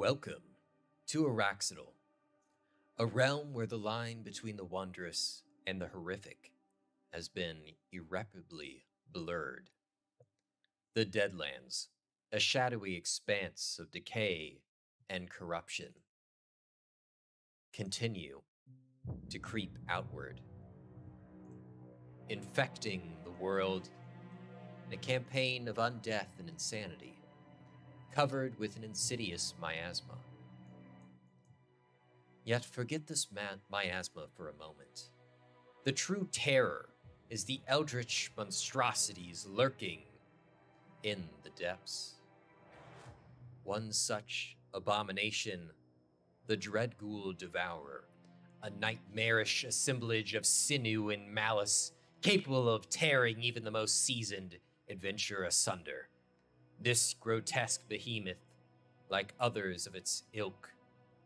Welcome to Araxytol, a realm where the line between the wondrous and the horrific has been irreparably blurred. The Deadlands, a shadowy expanse of decay and corruption, continue to creep outward, infecting the world in a campaign of undeath and insanity, covered with an insidious miasma. Yet forget this miasma for a moment. The true terror is the eldritch monstrosities lurking in the depths. One such abomination, the Dreadghoul Devourer, a nightmarish assemblage of sinew and malice, capable of tearing even the most seasoned adventurer asunder. This grotesque behemoth, like others of its ilk,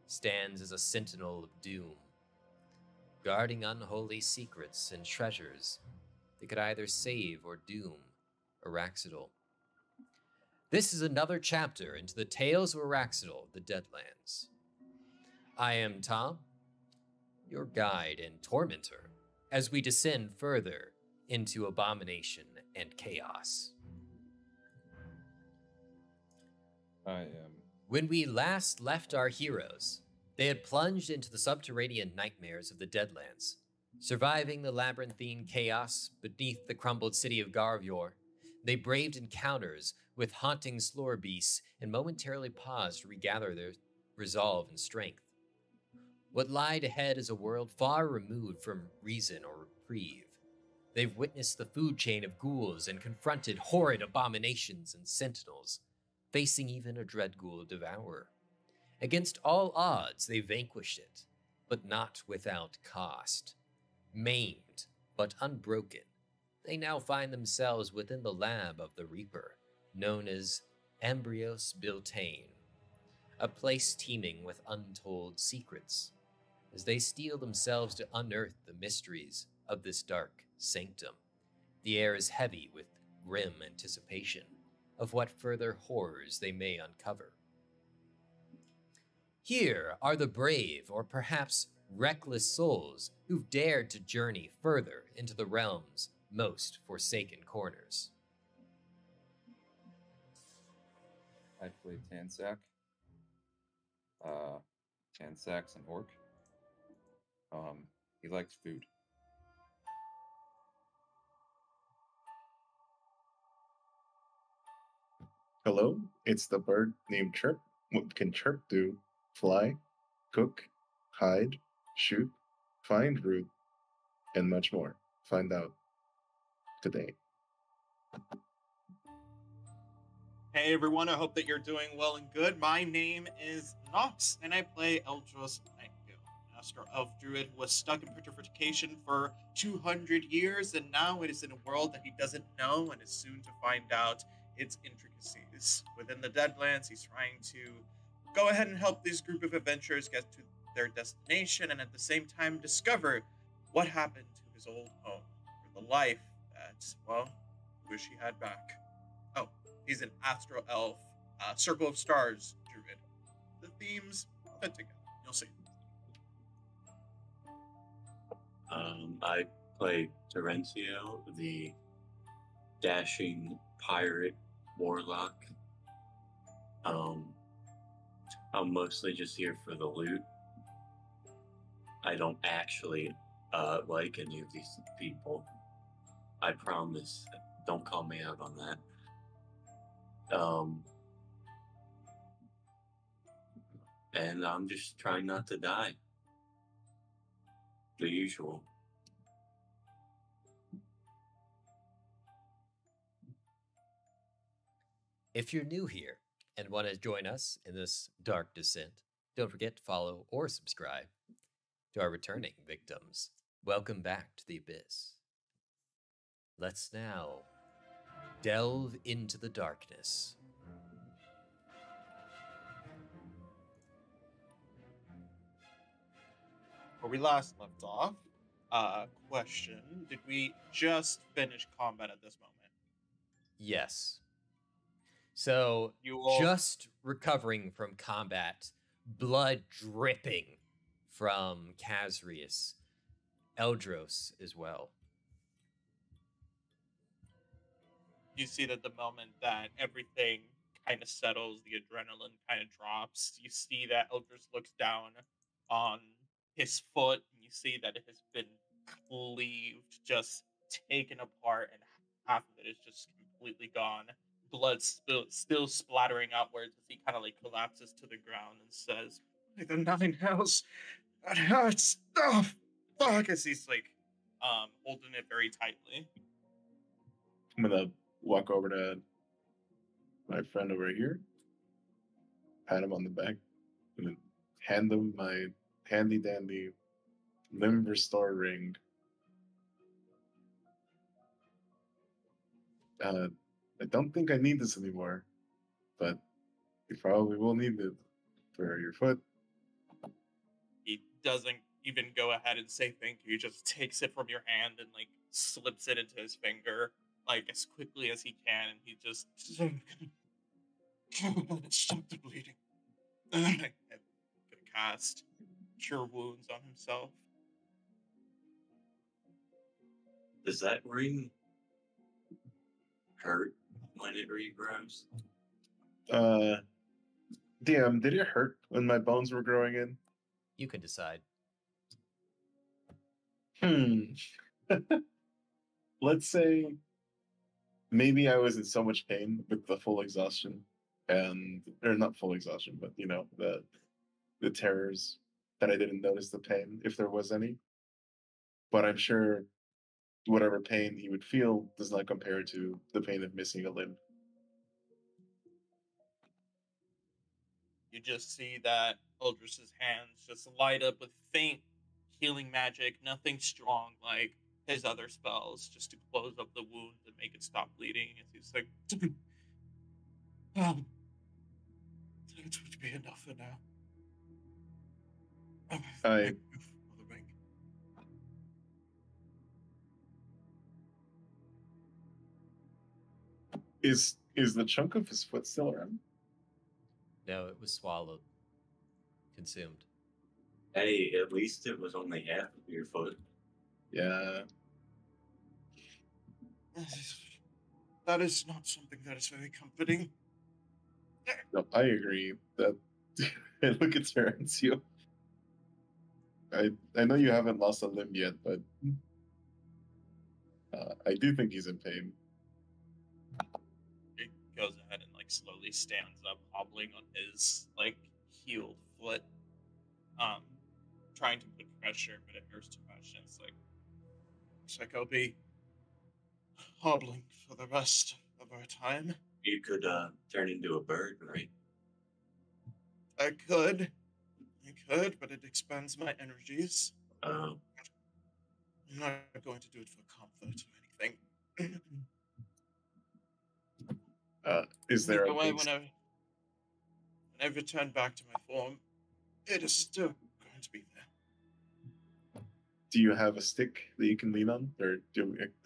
stands as a sentinel of doom, guarding unholy secrets and treasures that could either save or doom Araxytol. This is another chapter into the Tales of Araxytol, the Deadlands. I am Tom, your guide and tormentor, as we descend further into abomination and chaos. When we last left our heroes, they had plunged into the subterranean nightmares of the Deadlands, surviving the labyrinthine chaos beneath the crumbled city of Garvior. They braved encounters with haunting slore beasts and momentarily paused to regather their resolve and strength. What lied ahead is a world far removed from reason or reprieve. They've witnessed the food chain of ghouls and confronted horrid abominations and sentinels, facing even a Dreadghoul Devourer. Against all odds, they vanquished it, but not without cost. Maimed, but unbroken, they now find themselves within the lab of the Reaper, known as Ambryos Biltaine, a place teeming with untold secrets, as they steel themselves to unearth the mysteries of this dark sanctum. The air is heavy with grim anticipation of what further horrors they may uncover. Here are the brave, or perhaps reckless souls who've dared to journey further into the realm's most forsaken corners. I played Tansac. Tansac's an orc. He likes food. Hello, it's the bird named Chirp. What can Chirp do? Fly, cook, hide, shoot, find root, and much more. Find out today. Hey everyone, I hope that you're doing well and good. My name is Nox, and I play Eldros Nightingale, master of druid, was stuck in petrification for 200 years, and now it is in a world that he doesn't know and is soon to find out its intricacies. Within the Deadlands, he's trying to go ahead and help this group of adventurers get to their destination, and at the same time discover what happened to his old home, or the life that, well, he wish he had back. Oh, he's an astro elf, Circle of Stars druid. The themes fit together. You'll see. I play Terencio, the dashing pirate warlock. I'm mostly just here for the loot. I don't actually like any of these people. I promise. Don't call me out on that. And I'm just trying not to die. The usual. If you're new here and want to join us in this dark descent, don't forget to follow or subscribe. To our returning victims, welcome back to the Abyss. Let's now delve into the darkness. Where we last left off, question, did we just finish combat at this moment? Yes. So just recovering from combat, blood dripping from Kazrius, Eldros as well. You see that the moment that everything kind of settles, the adrenaline kind of drops. You see that Eldris looks down on his foot, and you see that it has been cleaved, just taken apart, and half of it is just completely gone. Blood still splattering outwards as he kind of like collapses to the ground and says, "The nine hells, that hurts. Oh, fuck!" As he's like holding it very tightly. I'm gonna walk over to my friend over here, pat him on the back, and hand him my handy dandy limb restore ring. I don't think I need this anymore, but you probably will need it for your foot. He doesn't even go ahead and say thank you. He just takes it from your hand and like slips it into his finger, like as quickly as he can, and he just stop the bleeding. I'm gonna cast Cure Wounds on himself. Does that ring hurt when it regrows? Damn, did it hurt when my bones were growing in? You can decide. Let's say maybe I was in so much pain with the full exhaustion, or not full exhaustion, but you know, the terrors, that I didn't notice the pain, if there was any. But I'm sure whatever pain he would feel does not compare to the pain of missing a limb. You just see that Eldris's hands just light up with faint healing magic, nothing strong like his other spells, just to close up the wound and make it stop bleeding. And he's like, "That would be enough for now. Thank you for the ring." Is the chunk of his foot still around? No, it was swallowed, consumed. Hey, at least it was only half of your foot. Yeah. That is not something that is very comforting. No, I agree. That look at Terencio. I know you haven't lost a limb yet, but I do think he's in pain. He goes ahead and like slowly stands up, hobbling on his like healed foot, trying to put pressure, but it hurts too much. And it's like, looks like I'll be hobbling for the rest of our time. You could turn into a bird, right? I could, but it expands my energies. Oh. I'm not going to do it for comfort or anything. Is there a way when I return back to my form, it is still going to be there. Do you have a stick that you can lean on, or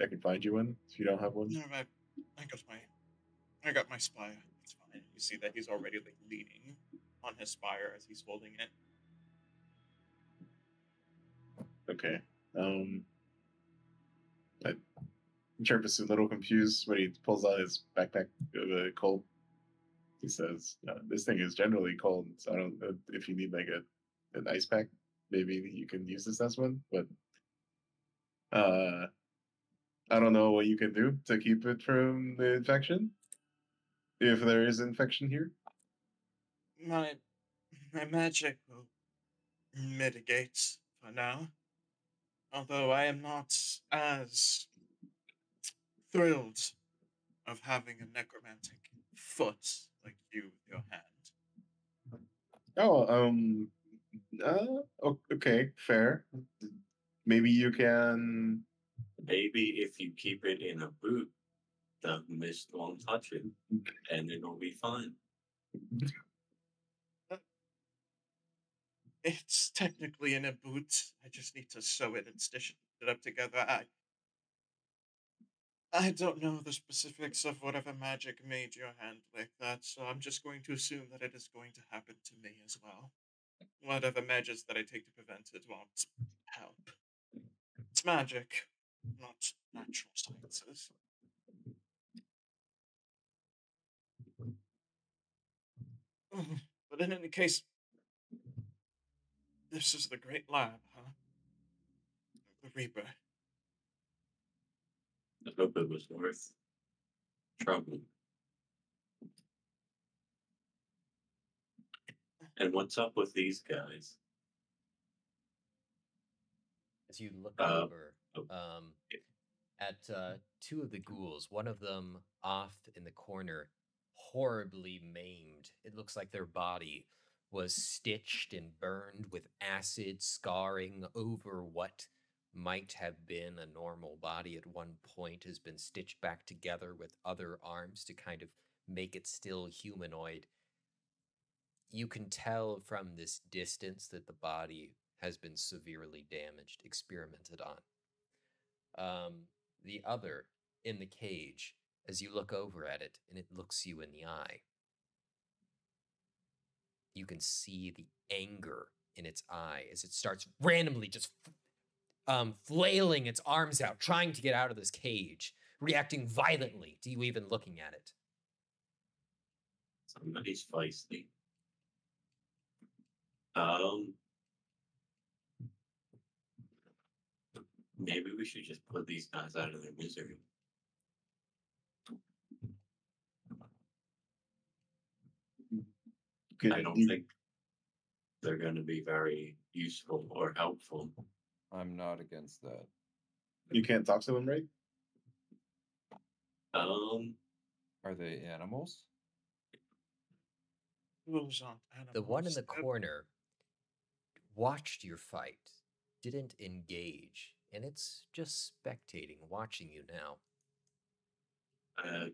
I can find you one if you don't have one? No, I got my spire. It's fine. You see that he's already like leaning on his spire as he's holding it. Okay. Chirp is a little confused when he pulls out his backpack cold. He says, "This thing is generally cold, so I don't know if you need like an ice pack. Maybe you can use this as one, but I don't know what you can do to keep it from the infection, if there is infection here." My magic will mitigate for now. Although I am not as thrilled of having a necromantic foot like you with your hand. Okay, fair. Maybe you can... Maybe if you keep it in a boot, the mist won't touch it, and it'll be fine. It's technically in a boot. I just need to sew it and stitch it up together. I I don't know the specifics of whatever magic made your hand like that, so I'm just going to assume that it is going to happen to me as well. Whatever measures that I take to prevent it won't help. It's magic, not natural sciences. But in any case, this is the great lab, huh? The Reaper. I hope it was worth trouble. And what's up with these guys? As you look over at two of the ghouls, one of them off in the corner, horribly maimed. It looks like their body was stitched and burned with acid, scarring over what might have been a normal body at one point, has been stitched back together with other arms to kind of make it still humanoid. You can tell from this distance that the body has been severely damaged, experimented on. The other, in the cage, as you look over at it, and it looks you in the eye, you can see the anger in its eye as it starts randomly just flailing its arms out, trying to get out of this cage, reacting violently to you even looking at it. Somebody's feisty. Maybe we should just put these guys out of their misery. I don't think they're going to be very useful or helpful. I'm not against that. You can't talk to them, right? Are they animals? The one in the corner watched your fight, didn't engage, and it's just spectating, watching you now.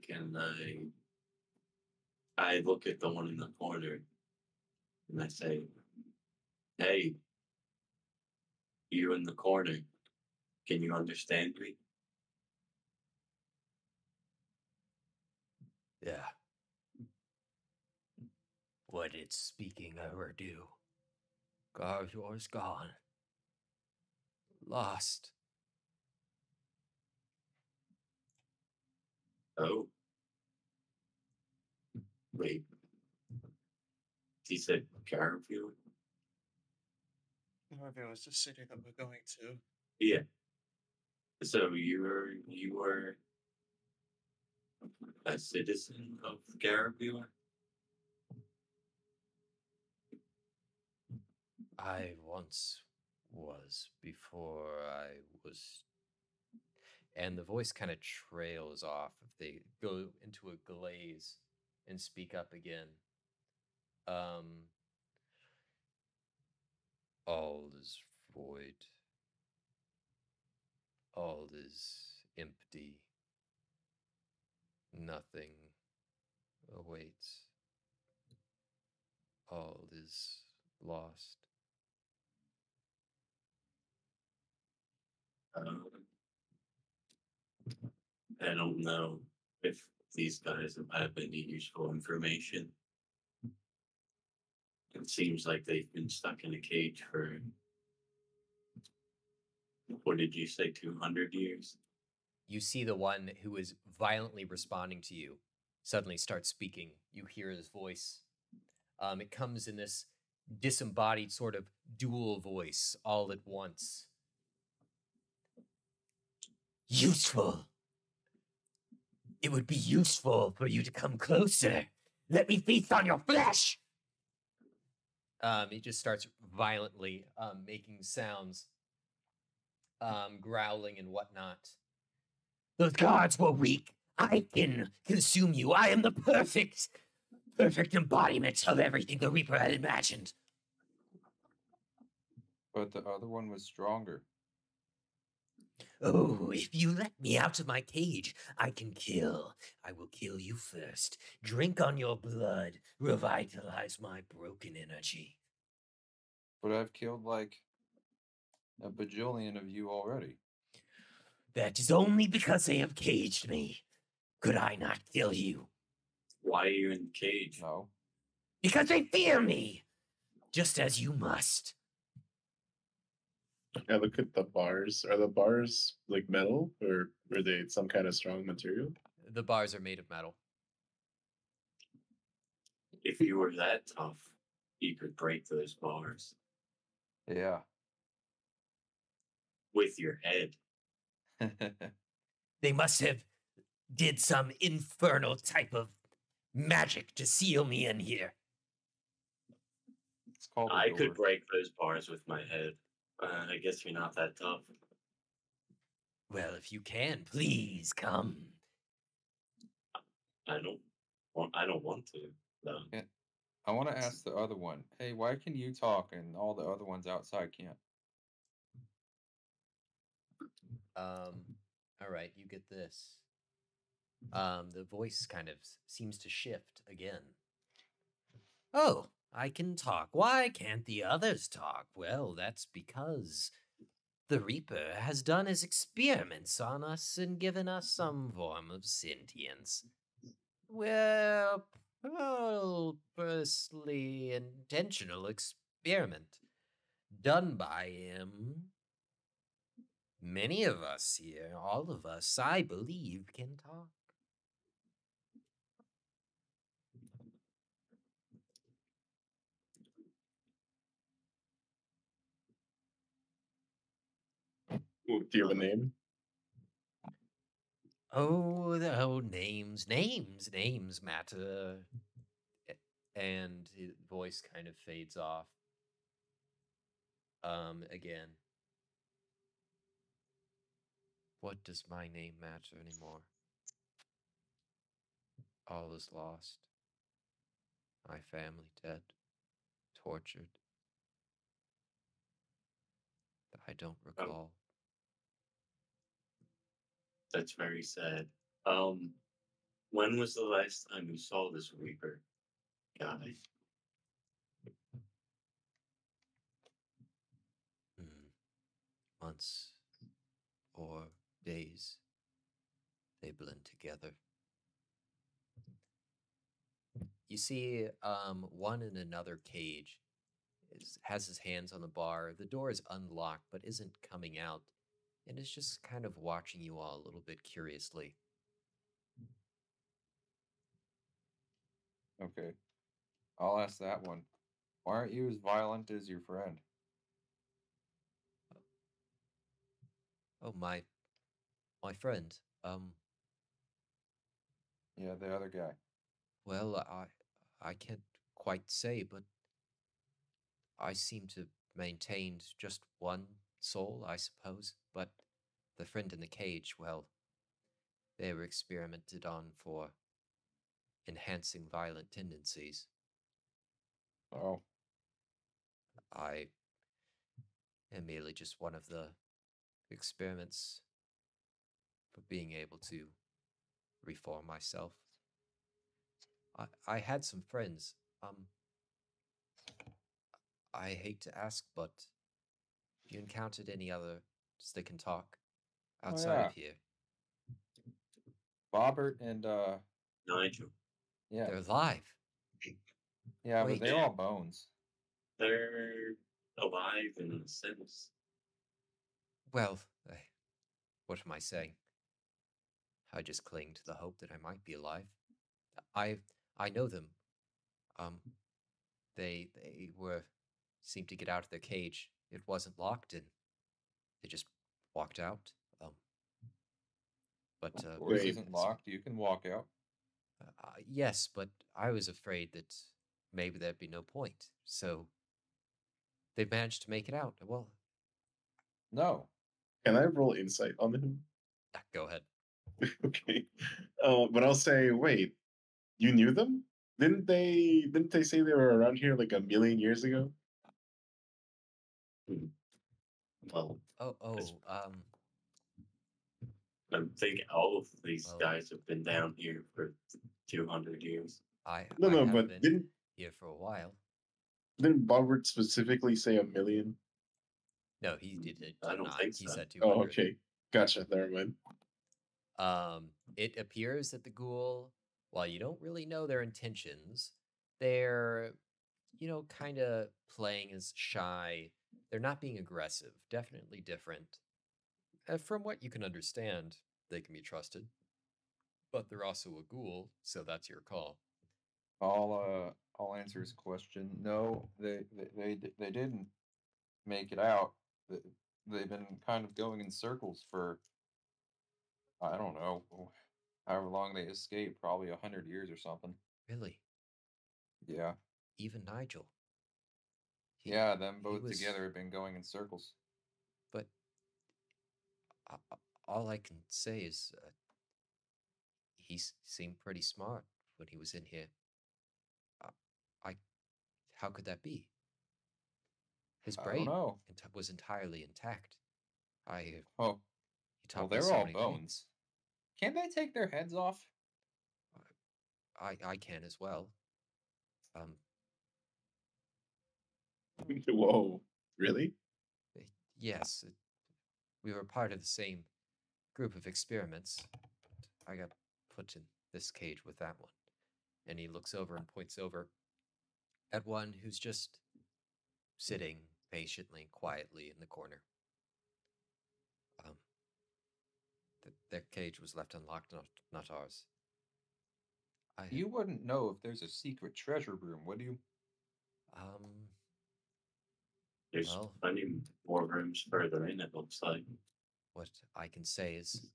Can I look at the one in the corner and I say, hey, you in the corner, can you understand me? Yeah. What it's speaking over do. Garvior's gone. Lost. Oh. Wait. He said Garvior? Garvior was the city that we're going to. Yeah. So you were a citizen of Garvior? I once was, before I was... And the voice kind of trails off. They go into a glaze and speak up again. All is void. All is empty. Nothing awaits. All is lost. I don't know if these guys have any useful information. It seems like they've been stuck in a cage for, what did you say, 200 years? You see the one who is violently responding to you suddenly starts speaking. You hear his voice. It comes in this disembodied sort of dual voice all at once. Useful. It would be useful for you to come closer. Let me feast on your flesh. It just starts violently making sounds, growling and whatnot. Those guards were weak. I can consume you. I am the perfect embodiment of everything the Reaper had imagined. But the other one was stronger. Oh, if you let me out of my cage, I can kill. I will kill you first. Drink on your blood. Revitalize my broken energy. But I've killed like a bajillion of you already. That is only because they have caged me. Could I not kill you? Why are you in the cage? No. Because they fear me. Just as you must. Yeah, look at the bars. Are the bars like metal, or are they some kind of strong material? The bars are made of metal. If you were that tough, you could break those bars. Yeah. With your head. They must have did some infernal type of magic to seal me in here. It's called I could break those bars with my head. I guess you're not that tough. Well, if you can, please come. I don't want to. No. Yeah. I want to ask the other one. Hey, why can you talk and all the other ones outside can't? All right, you get this. The voice kind of seems to shift again. Oh, I can talk. Why can't the others talk? Well, that's because the Reaper has done his experiments on us and given us some form of sentience. We're purposely intentional experiment done by him. Many of us here, all of us, I believe, can talk. Do you have a name? Oh, the old names. Names matter. And his voice kind of fades off. Again. What does my name matter anymore? All is lost. My family dead. Tortured. I don't recall. That's very sad. When was the last time you saw this Reaper guy? Months or days. They blend together. You see, one in another cage has his hands on the bar. The door is unlocked, but isn't coming out. And it's just kind of watching you all a little bit curiously. Okay. I'll ask that one. Why aren't you as violent as your friend? Oh, my friend. Yeah, the other guy. Well, I can't quite say, but I seem to maintain just one soul, I suppose, but the friend in the cage, well, they were experimented on for enhancing violent tendencies. Oh. I am merely just one of the experiments for being able to reform myself. I had some friends, I hate to ask, but you encountered any others that can talk outside of here? Bobbert and Nigel. Yeah. They're alive. Yeah, wait, but they're all bones. They're alive in a sense. Well, what am I saying? I just cling to the hope that I might be alive. I know them. They were seemed to get out of their cage. It wasn't locked in. They just walked out. But it isn't locked. You can walk out. Yes, but I was afraid that maybe there'd be no point. So they managed to make it out. Well, no. Can I roll insight on him? Go ahead. Okay. But I'll say, wait, you knew them? Didn't they say they were around here like 1,000,000 years ago? Well, I think all of these guys have been down here for 200 years. No, but didn't here for a while. Didn't Bobbert specifically say 1,000,000? No, he did. I don't think so. He said 200. Oh, okay. Gotcha. Never mind. It appears that the ghoul, while you don't really know their intentions, they're, you know, kind of playing as shy. They're not being aggressive. Definitely different. From what you can understand, they can be trusted. But they're also a ghoul, so that's your call. I'll answer his question. No, they didn't make it out. They've been kind of going in circles for, I don't know, however long they escaped, probably 100 years or something. Really? Yeah. Even Nigel. Yeah, them both together have been going in circles. But all I can say is he seemed pretty smart when he was in here. How could that be? His brain was entirely intact. Well, they're all bones. Can't they take their heads off? I can as well. Whoa! Really? Yes, we were part of the same group of experiments. I got put in this cage with that one, and he looks over and points over at one who's just sitting patiently, quietly in the corner. Their cage was left unlocked, not ours. You wouldn't know if there's a secret treasure room, would you? There's plenty more rooms further in, it looks like. What I can say is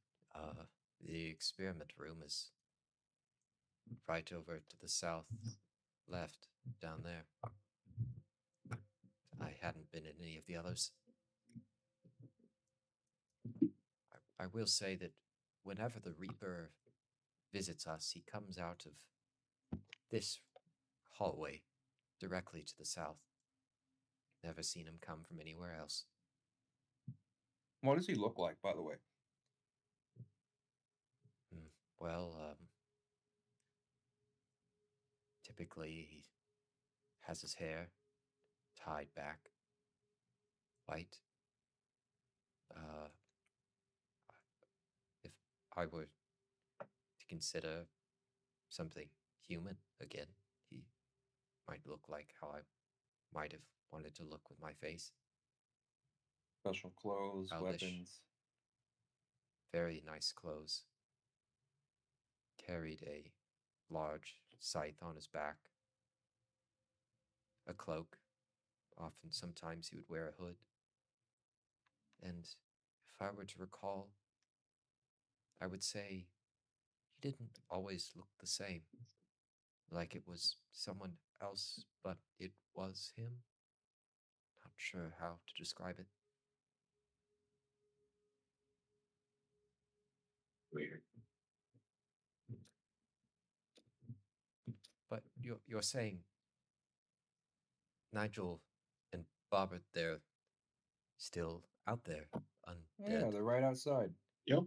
the experiment room is right over to the south left, down there. I hadn't been in any of the others. I will say that whenever the Reaper visits us, he comes out of this hallway directly to the south. Never seen him come from anywhere else. What does he look like, by the way? Well, typically he has his hair tied back, white. If I were to consider something human again, he might look like how I might have wanted to look with my face. Special clothes, Eldish, weapons. Very nice clothes. Carried a large scythe on his back. A cloak. Often, sometimes he would wear a hood. And if I were to recall, I would say he didn't always look the same. Like it was someone else, but it was him. Not sure how to describe it. Weird. But you're saying Nigel and Bobbert, they're still out there, undead. Yeah, they're right outside. Yep.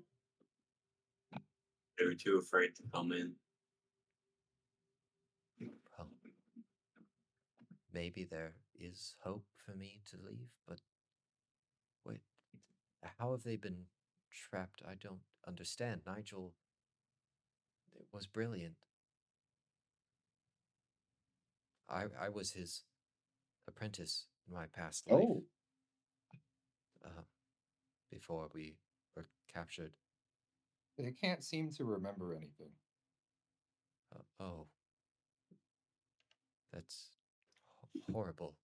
They were too afraid to come in. Well, maybe there is hope for me to leave, but wait, how have they been trapped? I don't understand. Nigel was brilliant. I was his apprentice in my past life. Oh. Before we were captured. They can't seem to remember anything. That's horrible.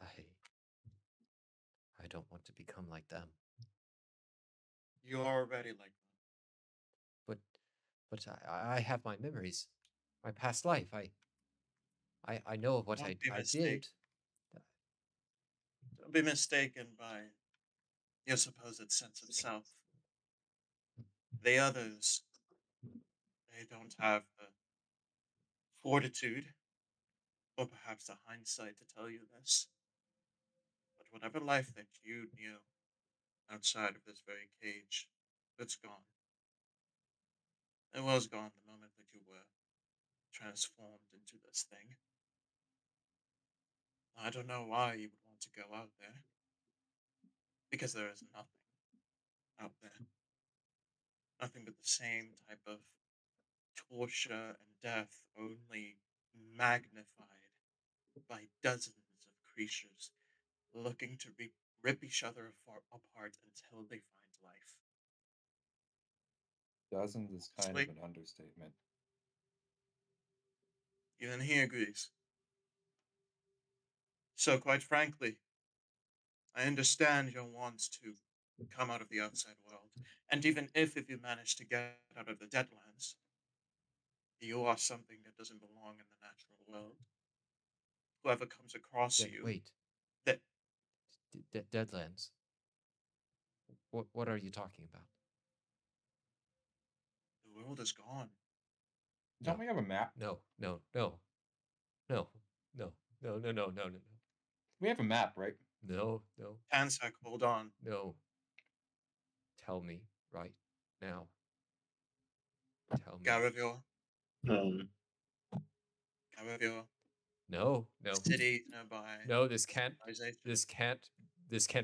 I don't want to become like them. You're already like them. But I have my memories. My past life. I know what I did. Don't be mistaken by your supposed sense of self. The others, they don't have the fortitude, or perhaps the hindsight to tell you this. But whatever life that you knew outside of this very cage, it's gone. It was gone the moment that you were transformed into this thing. I don't know why you would want to go out there. Because there is nothing out there. Nothing but the same type of torture and death, only magnified by dozens of creatures looking to rip each other apart until they find life. Dozens is kind of an understatement. Even he agrees. So, quite frankly, I understand your wants to come out of the outside world, and even if you manage to get out of the Deadlands, you are something that doesn't belong in the natural world. Whoever comes across you... Wait. Deadlands? What are you talking about? The world is gone. Don't we have a map? No. We have a map, right? No. Tansac, hold on. No. Tell me right now. Tell me. Garvior. Garvior. No. City nearby. No, this can't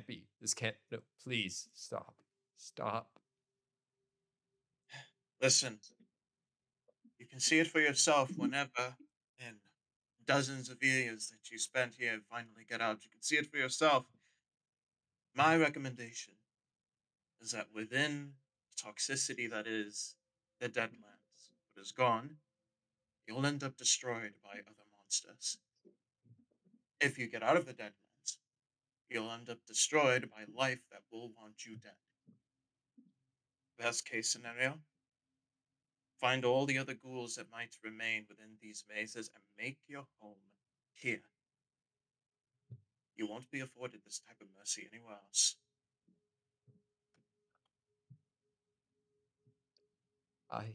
be. No, please stop. Stop. Listen. You can see it for yourself whenever in dozens of years that you spent here and finally get out. You can see it for yourself. My recommendation is that within the toxicity that is the Deadlands, what is gone, you'll end up destroyed by other monsters. If you get out of the Deadlands, you'll end up destroyed by life that will want you dead. Best case scenario. Find all the other ghouls that might remain within these mazes and make your home here. You won't be afforded this type of mercy anywhere else. I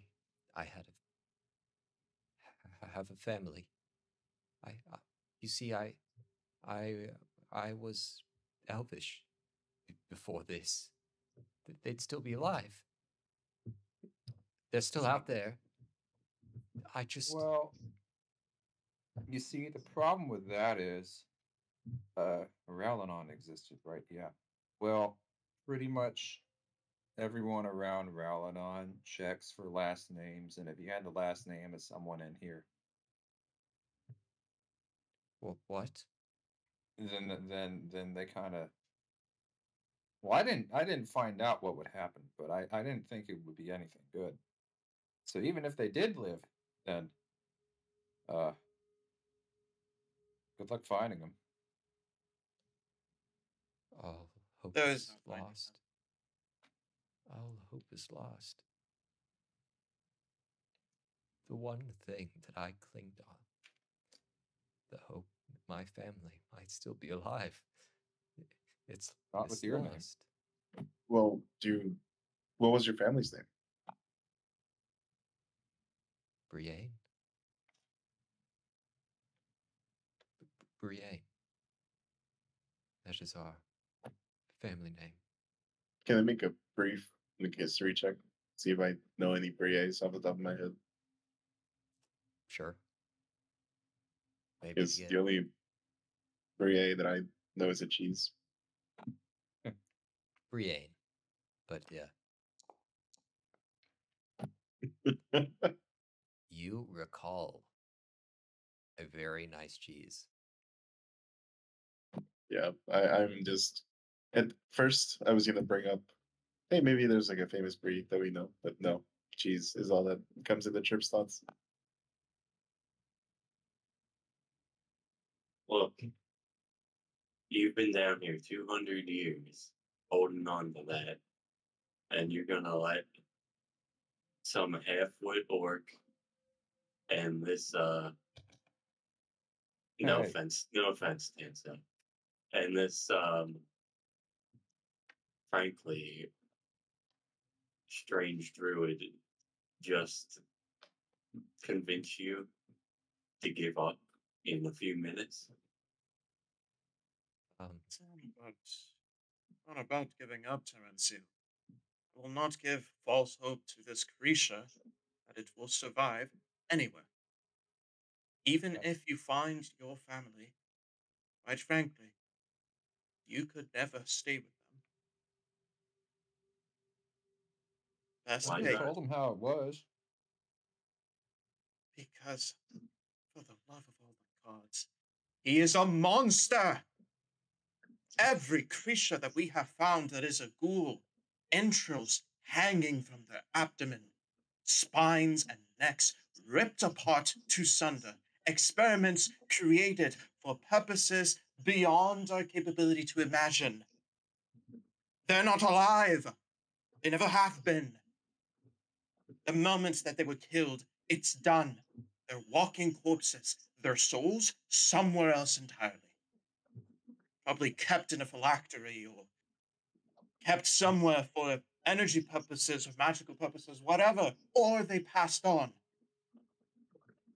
have a family. I was elvish before this. They'd still be alive. They're still out there. Well, you see, the problem with that is Ralinon existed, right? Yeah. Well, pretty much everyone around Ralinon checks for last names, and if you had the last name of someone in here. Well, what? Then they kind of... Well, I didn't find out what would happen, but I didn't think it would be anything good. So even if they did live, then good luck finding them. All hope is lost. All hope is lost. The one thing that I clinged on, the hope that my family might still be alive. It's not with your lost. Name. Well, what was your family's name? Brienne. Brienne. That is our family name. Can I make a brief history check? See if I know any Briennes off the top of my head. Sure. Maybe it's the only Brienne that I know is a cheese. Brienne. But yeah. You recall a very nice cheese. Yeah, I'm just... At first, I was going to bring up, hey, maybe there's like a famous breed that we know, but no. Cheese is all that comes in the Chirp's thoughts. Look, you've been down here 200 years holding on to that, and you're going to let some half-wit orc and this, no offense, Tansac, and this, frankly, strange druid just convince you to give up in a few minutes? Not about giving up, Terencio. I will not give false hope to this creature that it will survive anywhere. Even if you find your family, quite frankly, you could never stay with them. That's I told him how it was. Because, for the love of all the gods, he is a monster! Every creature that we have found that is a ghoul, entrails hanging from their abdomen, spines and necks ripped apart to sunder, experiments created for purposes beyond our capability to imagine. They're not alive. They never have been. The moments that they were killed, it's done. They're walking corpses, their souls somewhere else entirely. Probably kept in a phylactery or kept somewhere for energy purposes or magical purposes, whatever, or they passed on.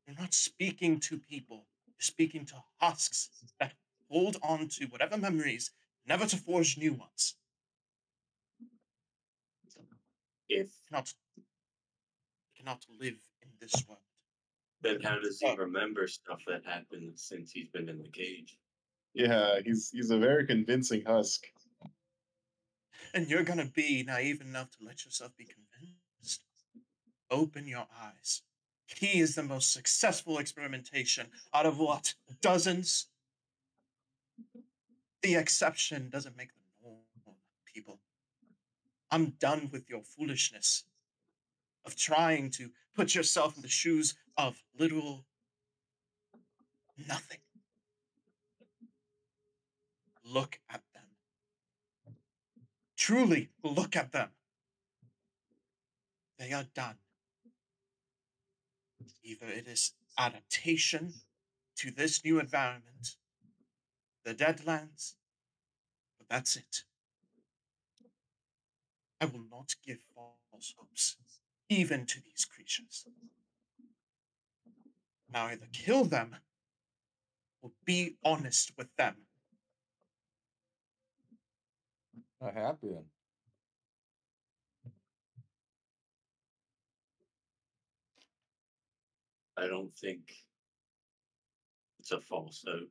You're not speaking to people. You're speaking to husks that hold on to whatever memories, never to forge new ones. He cannot live in this world. Then how does he remember stuff that happened since he's been in the cage? Yeah, he's a very convincing husk. And you're gonna be naive enough to let yourself be convinced. Open your eyes. He is the most successful experimentation out of what? Dozens? The exception doesn't make the norm, people. I'm done with your foolishness of trying to put yourself in the shoes of literal nothing. Look at them. Truly look at them. They are done. Either it is adaptation to this new environment, the Deadlands, but that's it. I will not give false hopes, even to these creatures. Now either kill them, or be honest with them. Not happy. I don't think it's a false hope.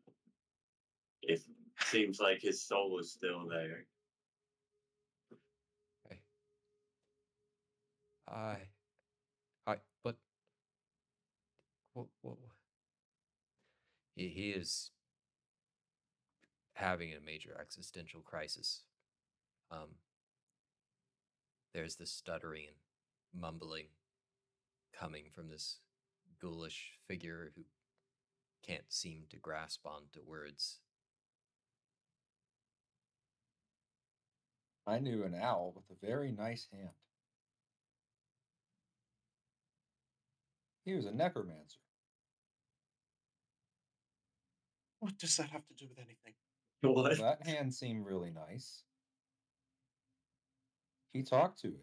It seems like his soul is still there. But he is having a major existential crisis. There's this stuttering and mumbling coming from this ghoulish figure who can't seem to grasp onto words. I knew an owl with a very nice hand. He was a necromancer. What does that have to do with anything? What? That hand seemed really nice. He talked to it.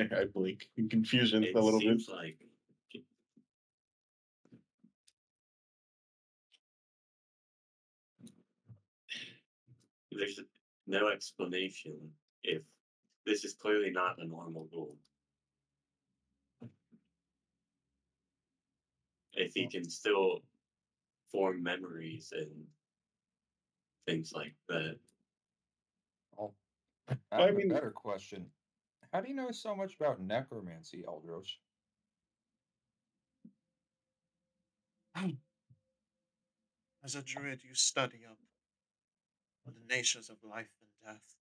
I blink in confusion a little bit. Like... There's no explanation. If this is clearly not a normal rule. If he can still form memories and things like that. Oh, I mean, a better question. How do you know so much about necromancy, Eldros? As a druid, you study up on the natures of life and death.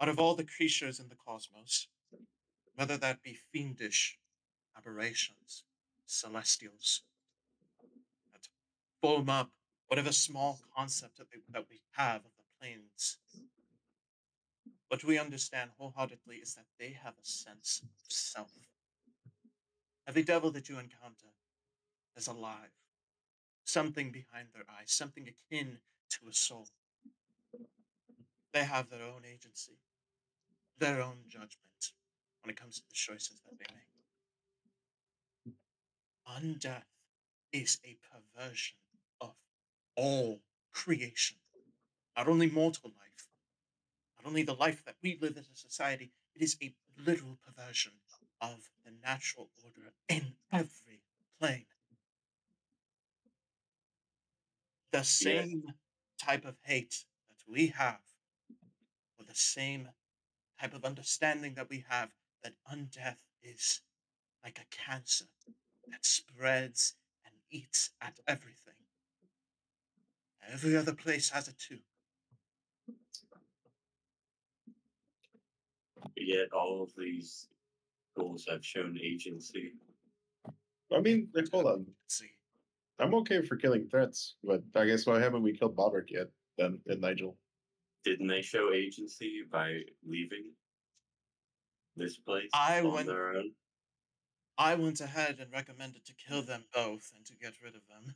Out of all the creatures in the cosmos, whether that be fiendish aberrations, celestials, that foam up whatever small concept that we have of the planes, what we understand wholeheartedly is that they have a sense of self. Every devil that you encounter is alive. Something behind their eyes, something akin to a soul. They have their own agency, their own judgment when it comes to the choices that they make. Undeath is a perversion of all creation. Not only mortal life, not only the life that we live as a society, it is a literal perversion of the natural order in every plane. the same type of hate that we have, or the same type of understanding that we have, that undeath is like a cancer that spreads and eats at everything. Every other place has it too. Yet all of these ghouls have shown agency. I mean, like, hold on. I'm okay for killing threats, but I guess why haven't we killed Bobbert yet, then, and Nigel? Didn't they show agency by leaving this place on their own? I went ahead and recommended to kill them both and to get rid of them.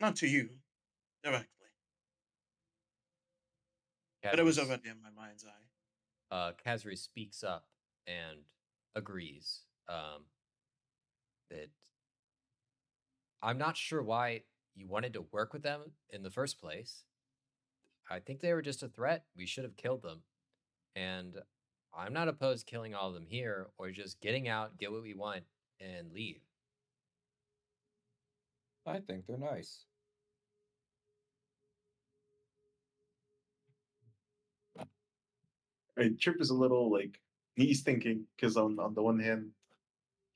Not to you, directly. Kazrius, but it was already in my mind's eye. Kazrius speaks up and agrees that I'm not sure why you wanted to work with them in the first place. I think they were just a threat. We should have killed them. And I'm not opposed to killing all of them here or just getting out, get what we want, and leave. I think they're nice. Chirp is a little, like, he's thinking, because on the one hand,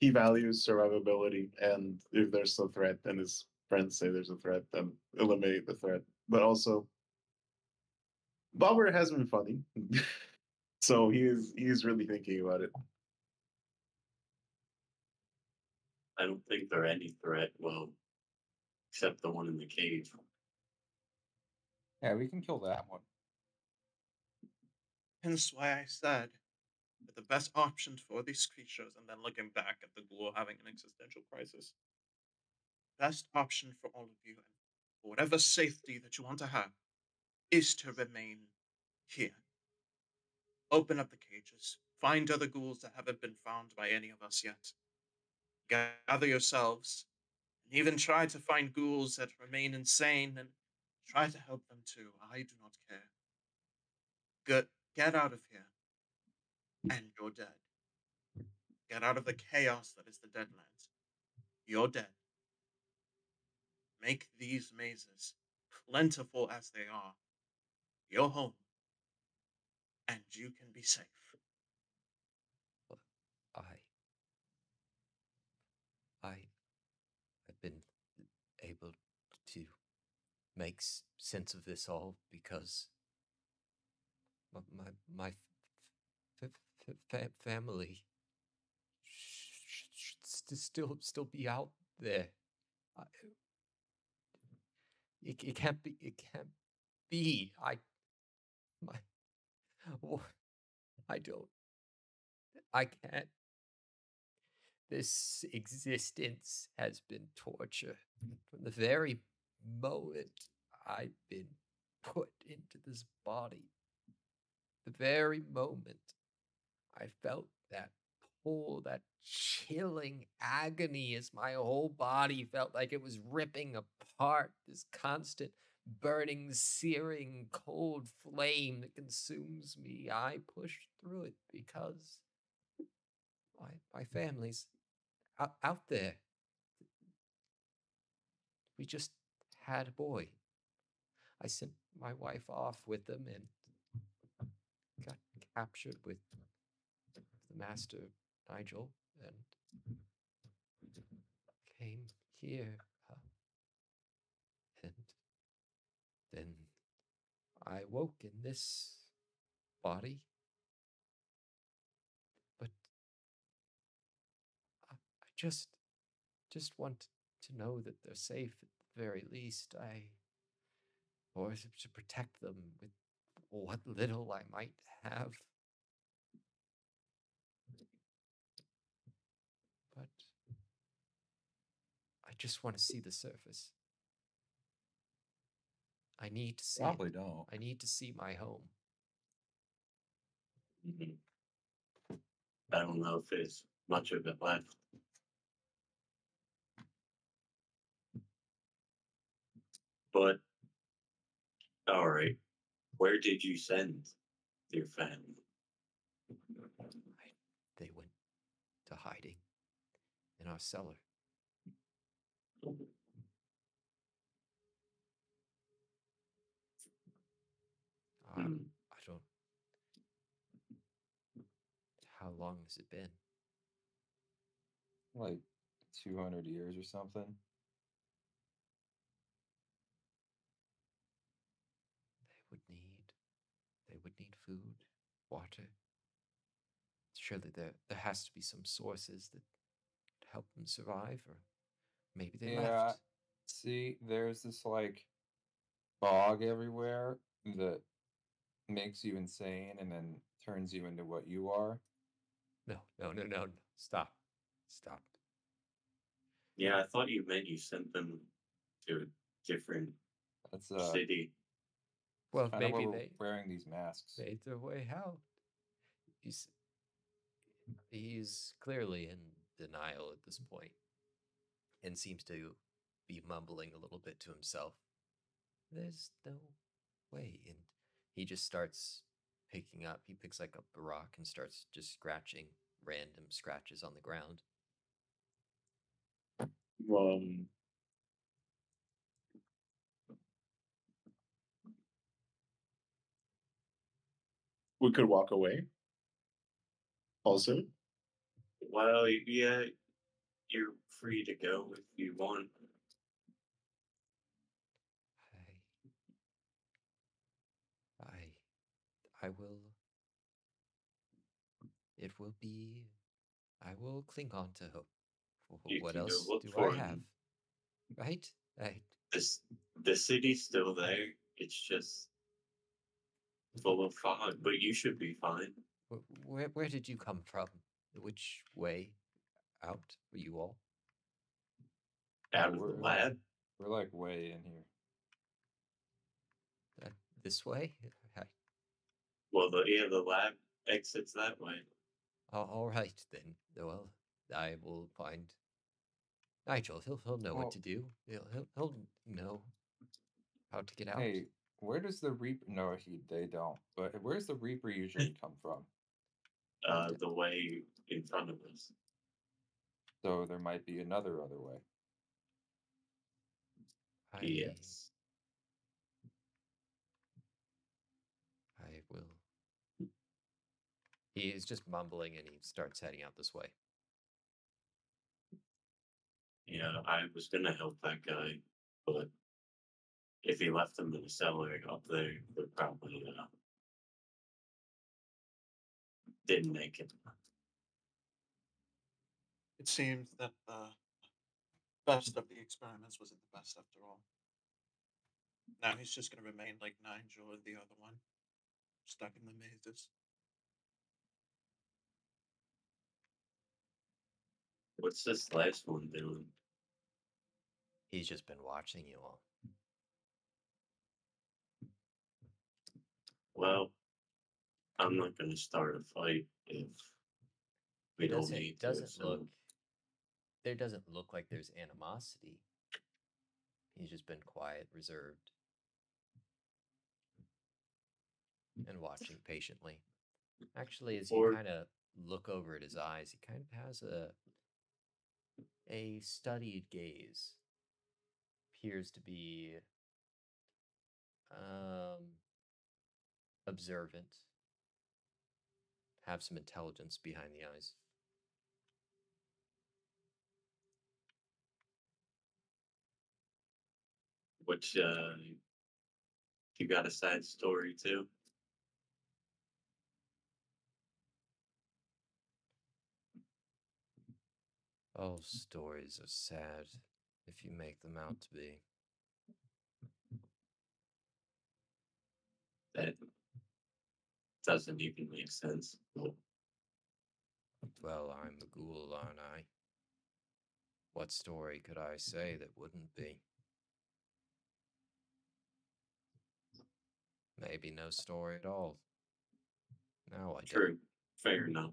he values survivability, and if there's a threat, and his friends say there's a threat, then eliminate the threat. But also, Bobbert has been funny, so he is really thinking about it. I don't think there are any threat, well, except the one in the cave. Yeah, we can kill that one. Hence why I said that the best option for these creatures, and then looking back at the ghoul having an existential crisis, best option for all of you, and for whatever safety that you want to have, is to remain here. Open up the cages. Find other ghouls that haven't been found by any of us yet. Gather yourselves, and even try to find ghouls that remain insane, and try to help them too. I do not care. Get out of here, and you're dead. Get out of the chaos that is the Deadlands. You're dead. Make these mazes, plentiful as they are, your home, and you can be safe. I've been able to make sense of this all because my family should still be out there. It can't be. It can't be. I can't. This existence has been torture from the very moment I've been put into this body. The very moment I felt that pull, that chilling agony as my whole body felt like it was ripping apart, this constant burning, searing, cold flame that consumes me. I pushed through it because my family's out there. We just had a boy. I sent my wife off with them and got captured with the master, Nigel, and came here. And then I woke in this body. But I just want to know that they're safe at the very least. Or to protect them with what little I might have. But I just want to see the surface. I need to see. Probably don't. I need to see my home. Mm-hmm. I don't know if there's much of it left. But, all right. Where did you send your family? They went to hiding in our cellar. I don't. How long has it been? Like 200 years or something. They would need food, water. Surely there has to be some sources that help them survive, or maybe they left. See, there's this like fog everywhere that makes you insane and then turns you into what you are. No. Stop. Yeah, I thought you meant you sent them to a different city. Well, maybe they're wearing these masks. Made their way out. He's clearly in denial at this point, and seems to be mumbling a little bit to himself. There's no way. And he just starts picking up. He picks like up a rock and starts just scratching random scratches on the ground. We could walk away. Also, well, yeah, you're free to go if you want. I will. It will be. I will cling on to hope. What else do I have? Right? The city's still there. It's just full of fog, but you should be fine. Where did you come from? Which way out were you all? Out of the lab. We're like way in here. This way? Well, the lab exits that way. All right, then. Well, I will find Nigel. He'll know what to do. He'll know how to get out. Hey, where does the Reaper... No, they don't. But where's the Reaper usually come from? The way in front of us. So there might be other way. Yes. I will. He is just mumbling and he starts heading out this way. Yeah, I was going to help that guy, but if he left them in the cellar up there, they probably didn't make it. It seems that the best of the experiments wasn't the best after all. Now he's just going to remain like Nigel and the other one, stuck in the mazes. What's this last one doing? He's just been watching you all. Well, I'm not going to start a fight if we don't need to. There doesn't look like there's animosity. He's just been quiet, reserved, and watching patiently. Actually, as you kind of look over at his eyes, he kind of has a studied gaze. Appears to be observant, have some intelligence behind the eyes. Which you got a side story too? All stories are sad if you make them out to be. That doesn't even make sense. Well, I'm a ghoul, aren't I? What story could I say that wouldn't be? Maybe no story at all. No, I don't. True. Fair enough.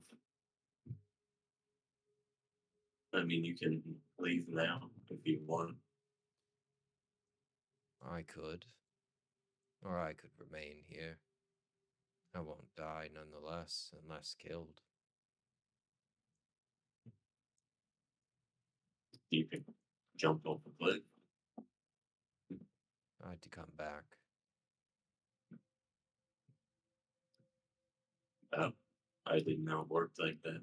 I mean, you can leave now if you want. I could. Or I could remain here. I won't die nonetheless, unless killed. You can jump off a cliff. I had to come back. I did not work like that.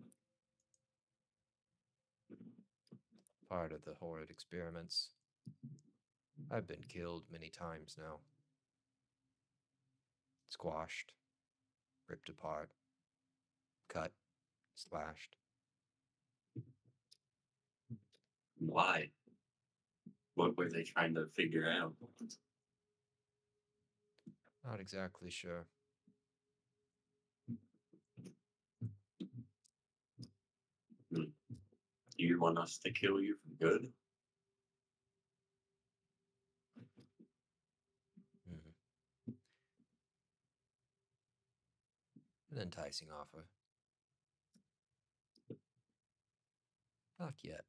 Part of the horrid experiments. I've been killed many times now. Squashed, ripped apart, cut, slashed. Why? What were they trying to figure out? Not exactly sure. Do you want us to kill you for good? An enticing offer. Not yet.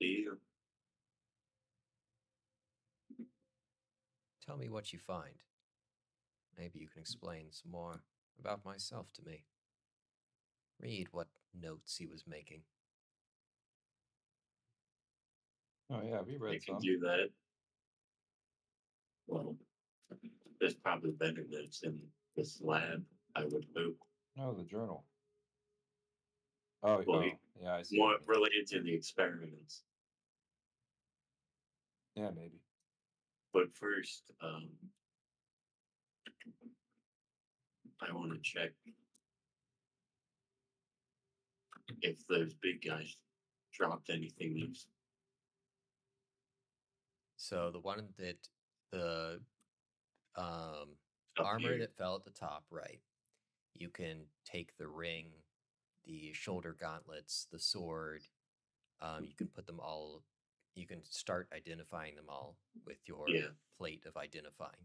Dear. Tell me what you find. Maybe you can explain some more about myself to me. Read what notes he was making. Oh yeah, we read some. I can do that. Well, it's probably better that it's in this lab, I would hope. No, the journal. Oh, well, yeah, I see. More related to the experiments. Yeah, maybe. But first, I want to check if those big guys dropped anything loose. So the one that the armor that fell at the top, right? You can take the ring, the shoulder gauntlets, the sword. You can put them all. You can start identifying them all with your plate of identifying.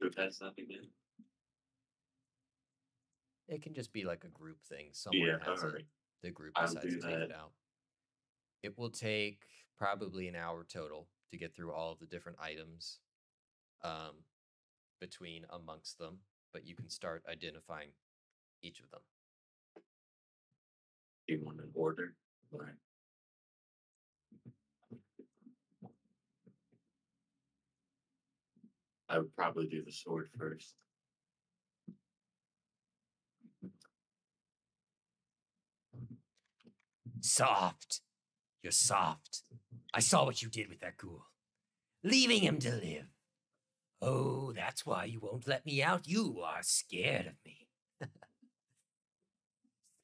Who has that again? It can just be like a group thing. Someone has it. Right. The group decides to take it out. It will take probably an hour total to get through all of the different items between amongst them, but you can start identifying each of them. Do you want an order? All right. I would probably do the sword first. Soft. You're soft. I saw what you did with that ghoul. Leaving him to live. Oh, that's why you won't let me out. You are scared of me.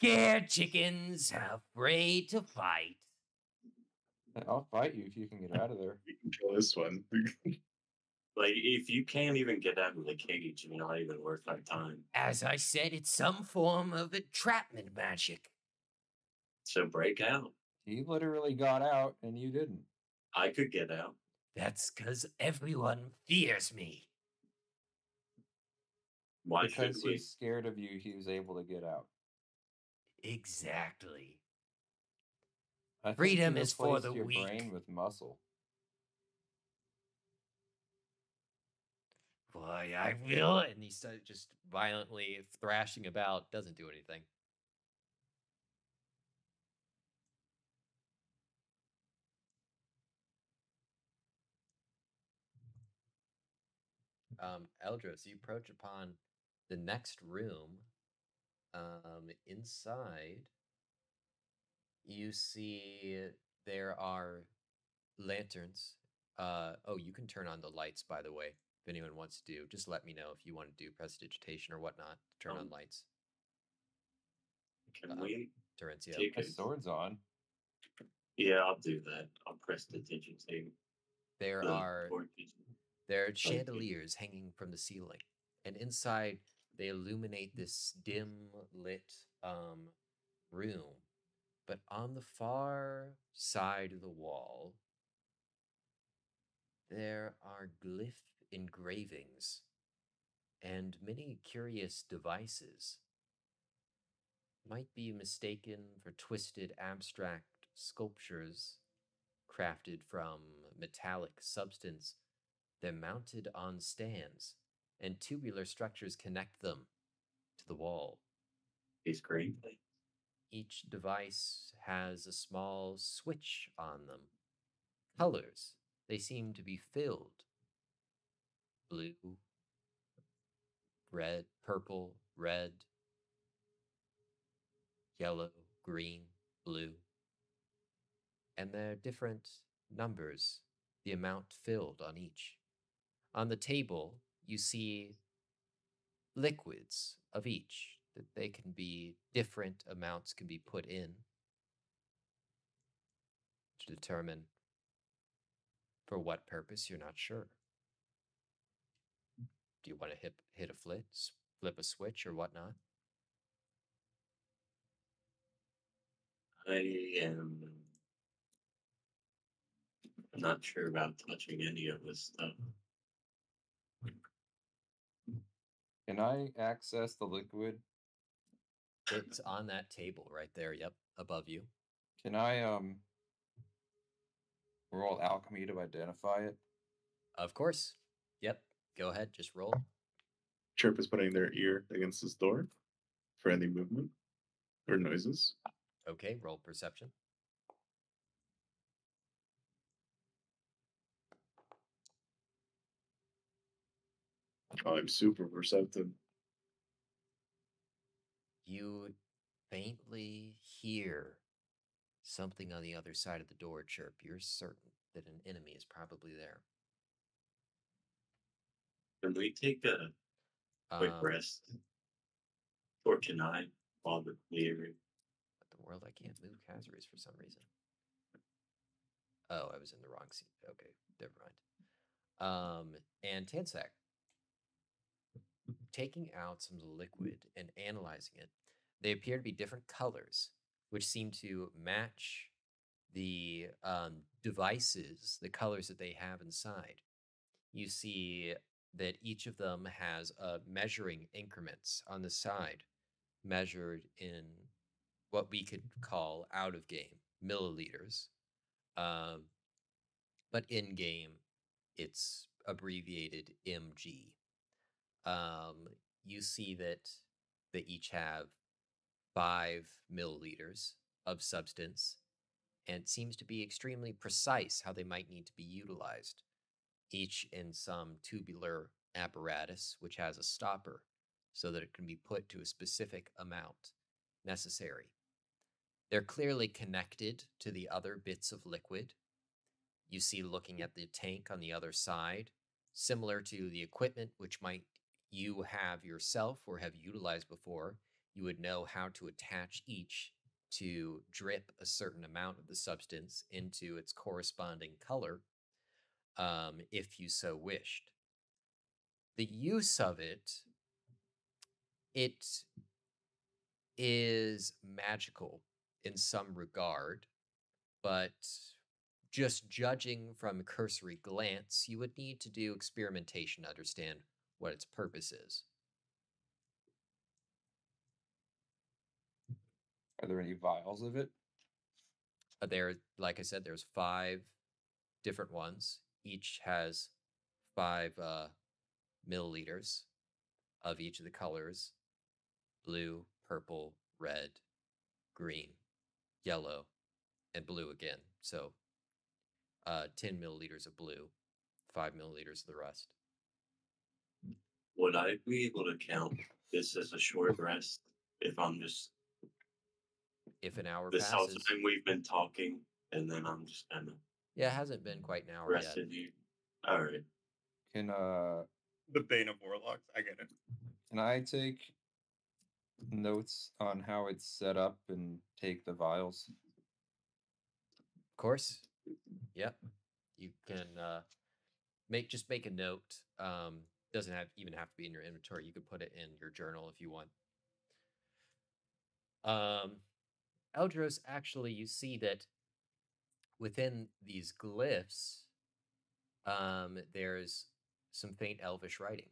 Scared chickens, afraid to fight. I'll fight you if you can get out of there. You can kill this one. Like, if you can't even get out of the cage, you're not even worth our time. As I said, it's some form of entrapment magic. So break out. He literally got out, and you didn't. I could get out. That's because everyone fears me. Why should we? Because he's scared of you, he was able to get out. Exactly. Freedom is for the weak. Brain with muscle. Boy, I will. And he started just violently thrashing about. Doesn't do anything. Eldros, you approach upon the next room. Inside, you see there are lanterns. Oh, you can turn on the lights, by the way. If anyone wants to do, just let me know if you want to do prestidigitation or whatnot. Turn on lights. Can we? Terencio, take his swords on. Yeah, I'll do that. I'll prestidigitate. There are. There are chandeliers hanging from the ceiling, and inside they illuminate this dim lit room. But on the far side of the wall, there are glyph engravings and many curious devices. Might be mistaken for twisted abstract sculptures crafted from metallic substance. They're mounted on stands, and tubular structures connect them to the wall. It's great. Each device has a small switch on them. Colors, they seem to be filled blue, red, purple, red, yellow, green, blue. And there are different numbers, the amount filled on each. On the table, you see liquids of each, that they can be, different amounts can be put in to determine for what purpose, you're not sure. Do you want to hit a flip a switch or whatnot? I am not sure about touching any of this stuff. Can I access the liquid? It's on that table right there, yep, above you. Can I roll alchemy to identify it? Of course. Yep, go ahead, just roll. Chirp is putting their ear against this door for any movement or noises. Okay, roll perception. Oh, I'm super receptive. You faintly hear something on the other side of the door, Chirp. You're certain that an enemy is probably there. Can we take a quick rest? Fortune eye, Bobbert, Leary. What the world? I can't move Kazrius for some reason. Oh, I was in the wrong seat. Okay, never mind. And Tansac. Taking out some liquid and analyzing it, they appear to be different colors, which seem to match the devices, the colors that they have inside. You see that each of them has measuring increments on the side, measured in what we could call out of game, milliliters. But in game, it's abbreviated MG. You see that they each have 5 milliliters of substance, and it seems to be extremely precise how they might need to be utilized, each in some tubular apparatus which has a stopper so that it can be put to a specific amount necessary. They're clearly connected to the other bits of liquid. You see, looking at the tank on the other side, similar to the equipment which might you have yourself or have utilized before, you would know how to attach each to drip a certain amount of the substance into its corresponding color, if you so wished. The use of it, it is magical in some regard, but just judging from a cursory glance, you would need to do experimentation to understand what its purpose is. Are there any vials of it? There, like I said, there's 5 different ones. Each has 5 milliliters of each of the colors: blue, purple, red, green, yellow, and blue again. So 10 milliliters of blue, 5 milliliters of the rest. Would I be able to count this as a short rest if I'm just... If an hour passes... This whole time we've been talking, and then I'm just kind of... Yeah, it hasn't been quite an hour yet. All right. Can, The Bane of Warlocks, I get it. Can I take notes on how it's set up and take the vials? Of course. Yep. You can, make a note, doesn't even have to be in your inventory. You could put it in your journal if you want. Eldros, actually, you see that within these glyphs, there's some faint Elvish writing.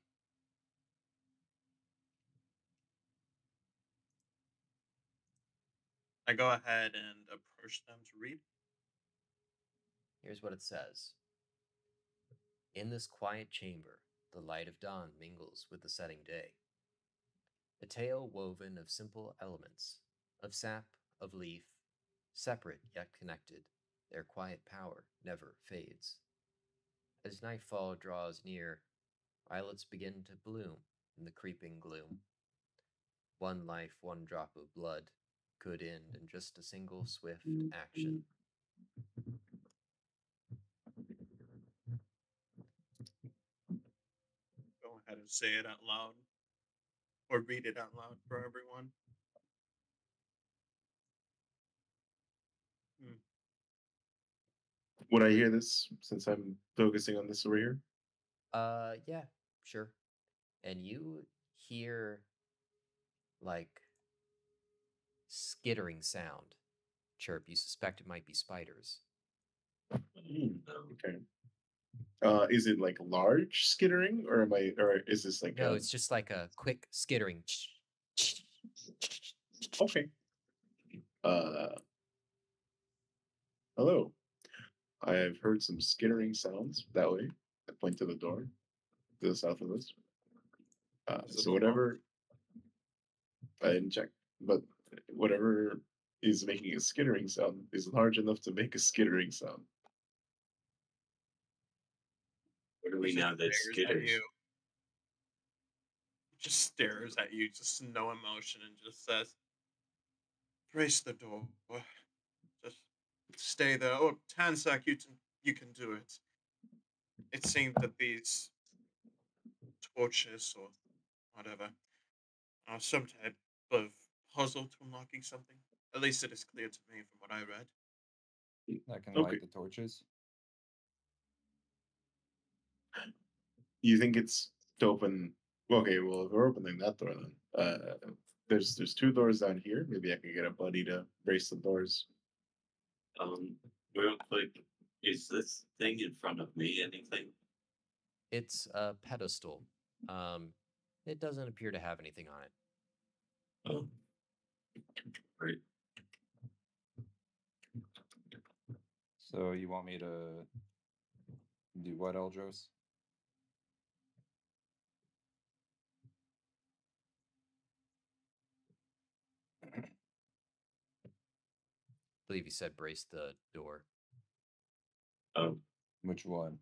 I go ahead and approach them to read. Here's what it says. In this quiet chamber, the light of dawn mingles with the setting day. A tale woven of simple elements, of sap, of leaf, separate yet connected, their quiet power never fades. As nightfall draws near, Violets begin to bloom in the creeping gloom. One life, one drop of blood could end in just a single swift action. Go ahead and say it out loud, or read it out loud for everyone. Would I hear this, since I'm focusing on this over here? Yeah, sure. And you hear, like, skittering sound. Chirp, you suspect it might be spiders. Okay. Is it, like, large skittering, or am I, or is this, like... No, it's just, like, a quick skittering. Okay. Hello. I have heard some skittering sounds that way. I point to the door, to the south of us. So whatever, I didn't check, but whatever is making a skittering sound is large enough to make a skittering sound. What do we know that skitters? Just stares at you, just no emotion, and just says, "Brace the door. Stay there. Oh, Tansac, you can do it." It seemed that these torches or whatever are some type of puzzle to unlocking something. At least it is clear to me from what I read. I can light the torches. You think it's to open? Okay, well, if we're opening that door, then there's two doors down here. Maybe I could get a buddy to brace the doors. Real quick, is this thing in front of me anything? It's a pedestal. It doesn't appear to have anything on it. Oh, great. So you want me to do what, Eldros? I believe he said brace the door. Oh, which one?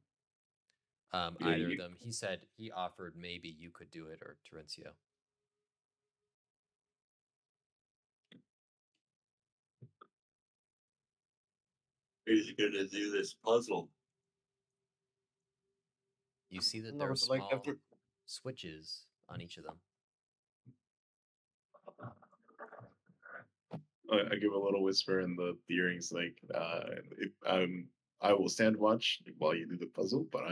Either of them. He said he offered maybe you could do it or Terencio. He's gonna do this puzzle. You see that there are small switches on each of them. I give a little whisper in the earrings, like, I will stand watch while you do the puzzle, but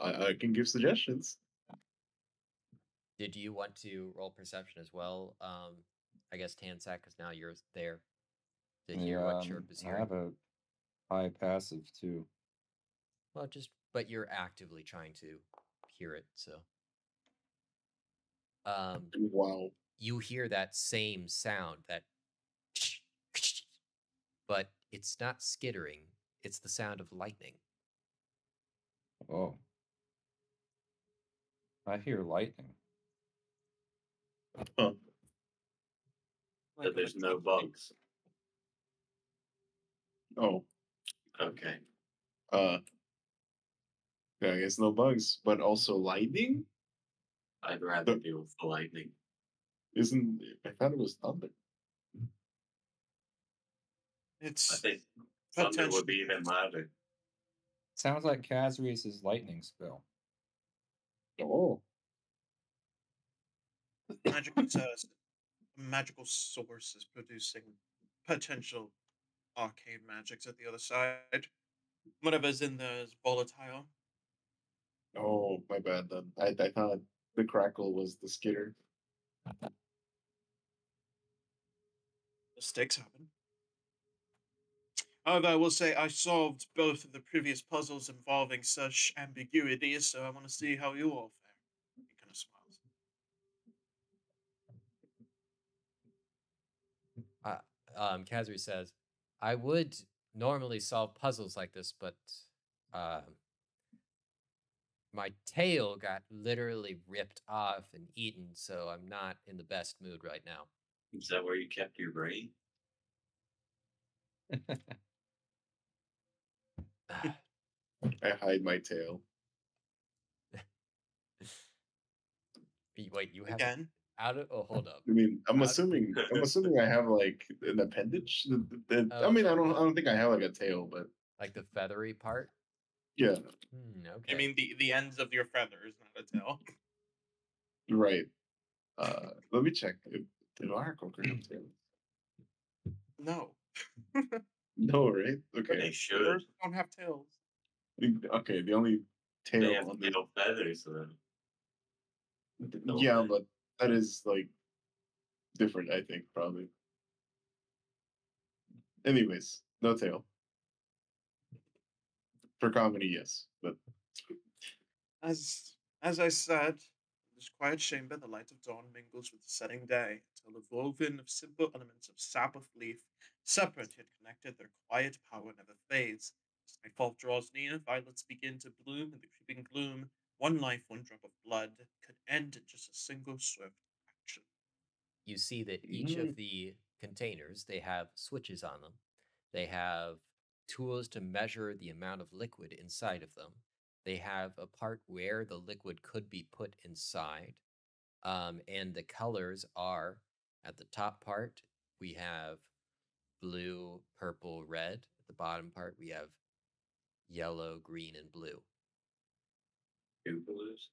I can give suggestions. Did you want to roll perception as well? I guess Tansac, because now you're there to hear what Chirp is hearing. I have a high passive too. Well, but you're actively trying to hear it, so. Wow. You hear that same sound, that. But it's not skittering. It's the sound of lightning. Oh. I hear lightning. Huh. But there's no bugs. Oh. Okay. Yeah, I guess no bugs, but also lightning? I'd rather deal with the lightning. I thought it was thunder. I think thunder would be even louder. Sounds like Kazrius' lightning spell. Oh. Magical source is producing potential arcane magics at the other side. Whatever's in there is volatile. Oh, my bad then. I thought the crackle was the skitter. Mistakes happen. However, I will say I solved both of the previous puzzles involving such ambiguity, so I want to see how you all fare. He kind of smiles. Kazri says, "I would normally solve puzzles like this, but my tail got literally ripped off and eaten, so I'm not in the best mood right now." Is that where you kept your brain? I hide my tail. Wait, you have again? Out of? Oh, hold up. I mean, I'm assuming I have like an appendage. I mean, I don't think I have like a tail, but like the feathery part. Yeah. Okay. I mean, the ends of your feathers, not a tail. Right. Let me check. Did Oracle grab tail? No. No, right? Okay. They should. Don't have tails. Okay, the only tail. They have little feathers, then. Yeah, but that is like different, I think, probably. Anyways, no tail. For comedy, yes, but as I said, this quiet chamber, the light of dawn mingles with the setting day until a woven of simple elements of Sabbath leaf, separate yet connected, their quiet power never fades. As nightfall draws near, violets begin to bloom in the creeping gloom. One life, one drop of blood could end in just a single swift action. You see that each of the containers, they have switches on them. They have tools to measure the amount of liquid inside of them. They have a part where the liquid could be put inside. And the colors are, at the top part, we have blue, purple, red. At the bottom part, we have yellow, green, and blue. Two blues.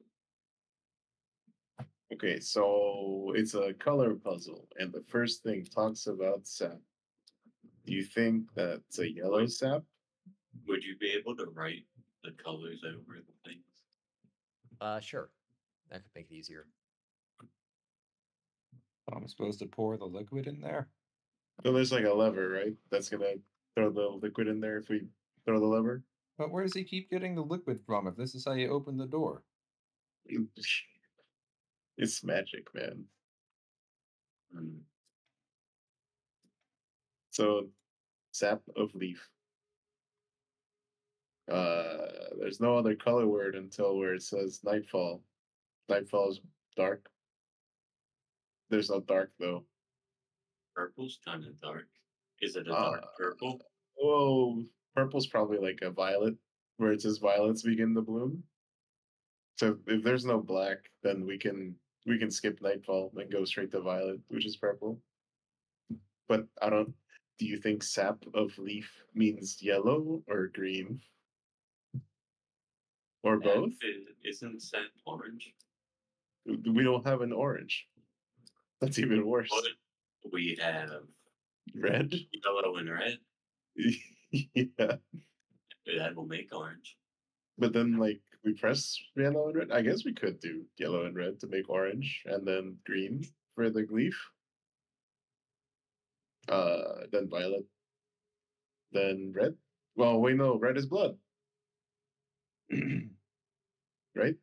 Okay, so it's a color puzzle, and the first thing talks about sap. Do you think that's a yellow sap? Would you be able to write the colors over the things? Sure. That could make it easier. I'm supposed to pour the liquid in there? So there's like a lever, right? That's gonna throw the liquid in there if we throw the lever? But where does he keep getting the liquid from if this is how you open the door? It's magic, man. So, sap of leaf. There's no other color word until where it says nightfall. Nightfall is dark. There's no dark, though. Purple's kind of dark. Is it a dark purple? Whoa. Purple's probably like a violet, where it says violets begin to bloom. So if there's no black, then we can skip nightfall and go straight to violet, which is purple. But I don't. Do you think sap of leaf means yellow or green, or both? Isn't sap orange? We don't have an orange. That's even worse. We have red, yellow, and red. Yeah, that will make orange. But then, like, we press yellow and red. I guess we could do yellow and red to make orange, and then green for the leaf. Then violet. Then red. Well, wait, no, red is blood. Right?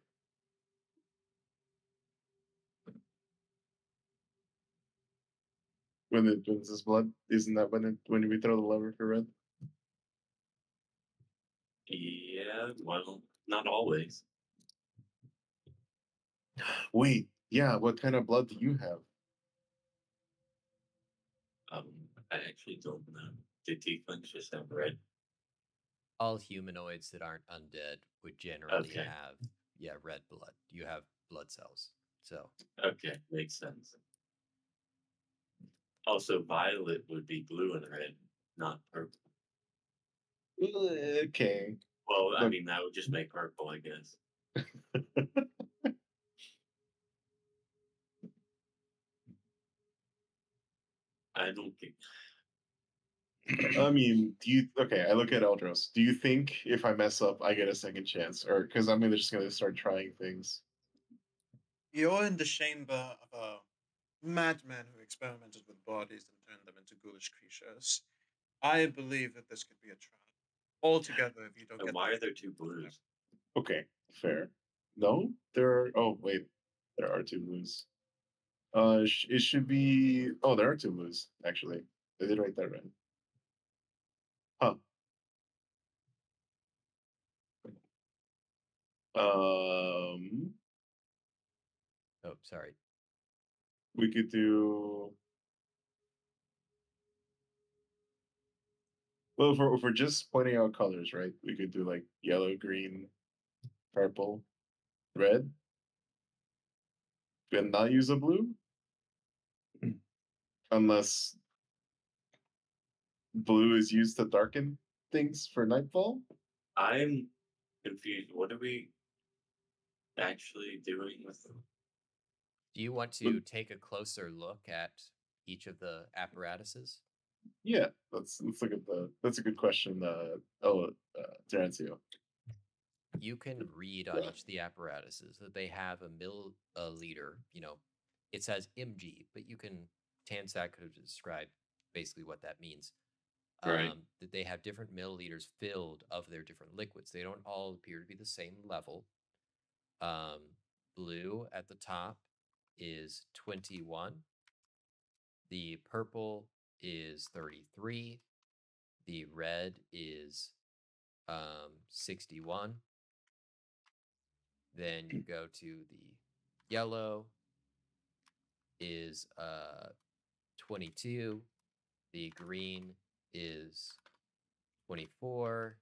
When it says blood, isn't that when we throw the lever for red? Yeah, well, not always. Wait, yeah, what kind of blood do you have? I actually don't know. Did tieflings just have red? All humanoids that aren't undead would generally have, yeah, red blood. You have blood cells, so. Okay, makes sense. Also, violet would be blue and red, not purple. Okay. Well, I mean, that would just make purple, I guess. I don't think. I mean, do you? Okay, I look at Eldros. Do you think if I mess up, I get a second chance, or because I'm just going to start trying things? You're in the chamber of a madman who experimented with bodies and turned them into ghoulish creatures. I believe that this could be a trap. Altogether, if you don't get... Why are there two blues? Okay, fair. No, there are... Oh, wait. There are two blues. It should be... Oh, there are two blues, actually. I did write that right. Huh. Oh, sorry. We could do... Well, if we're just pointing out colors, right? We could do like yellow, green, purple, red. and not use a blue? Unless blue is used to darken things for Nightfall? I'm confused. What are we actually doing with them? Do you want to take a closer look at each of the apparatuses? Yeah, let's look at the. That's a good question, Terencio. You can read on each of the apparatuses that they have a milliliter. You know, it says mg, but you can Tansac could describe basically what that means. Right. That they have different milliliters filled of their different liquids. They don't all appear to be the same level. Blue at the top is 21. The purple is 33. The red is 61. Then you go to the yellow is 22. The green is 24.